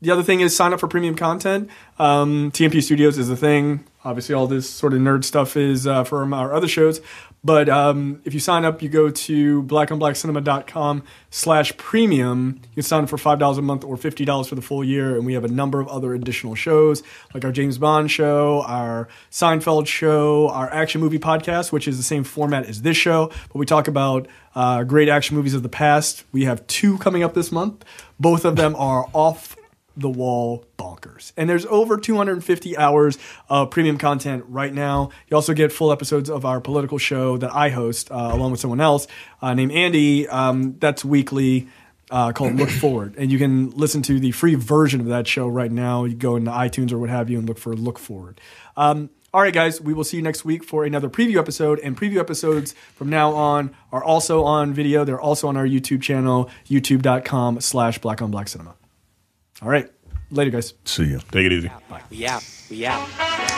the other thing is sign up for premium content. Um, T M P Studios is the thing. Obviously, all this sort of nerd stuff is uh, from our other shows. But um, if you sign up, you go to blackonblackcinema.com slash premium. You can sign up for five dollars a month or fifty dollars for the full year. And we have a number of other additional shows, like our James Bond show, our Seinfeld show, our action movie podcast, which is the same format as this show. But we talk about uh, great action movies of the past. We have two coming up this month. Both of them are off the wall bonkers. And there's over two hundred fifty hours of premium content right now. You also get full episodes of our political show that I host uh, along with someone else uh, named Andy. Um, that's weekly uh, called Look Forward. And you can listen to the free version of that show right now. You go into iTunes or what have you and look for Look Forward. Um, all right, guys, we will see you next week for another preview episode. And preview episodes from now on are also on video. They're also on our YouTube channel, youtube.com slash black on black cinema. All right. Later, guys. See ya. Take it easy. Bye. We out. We out.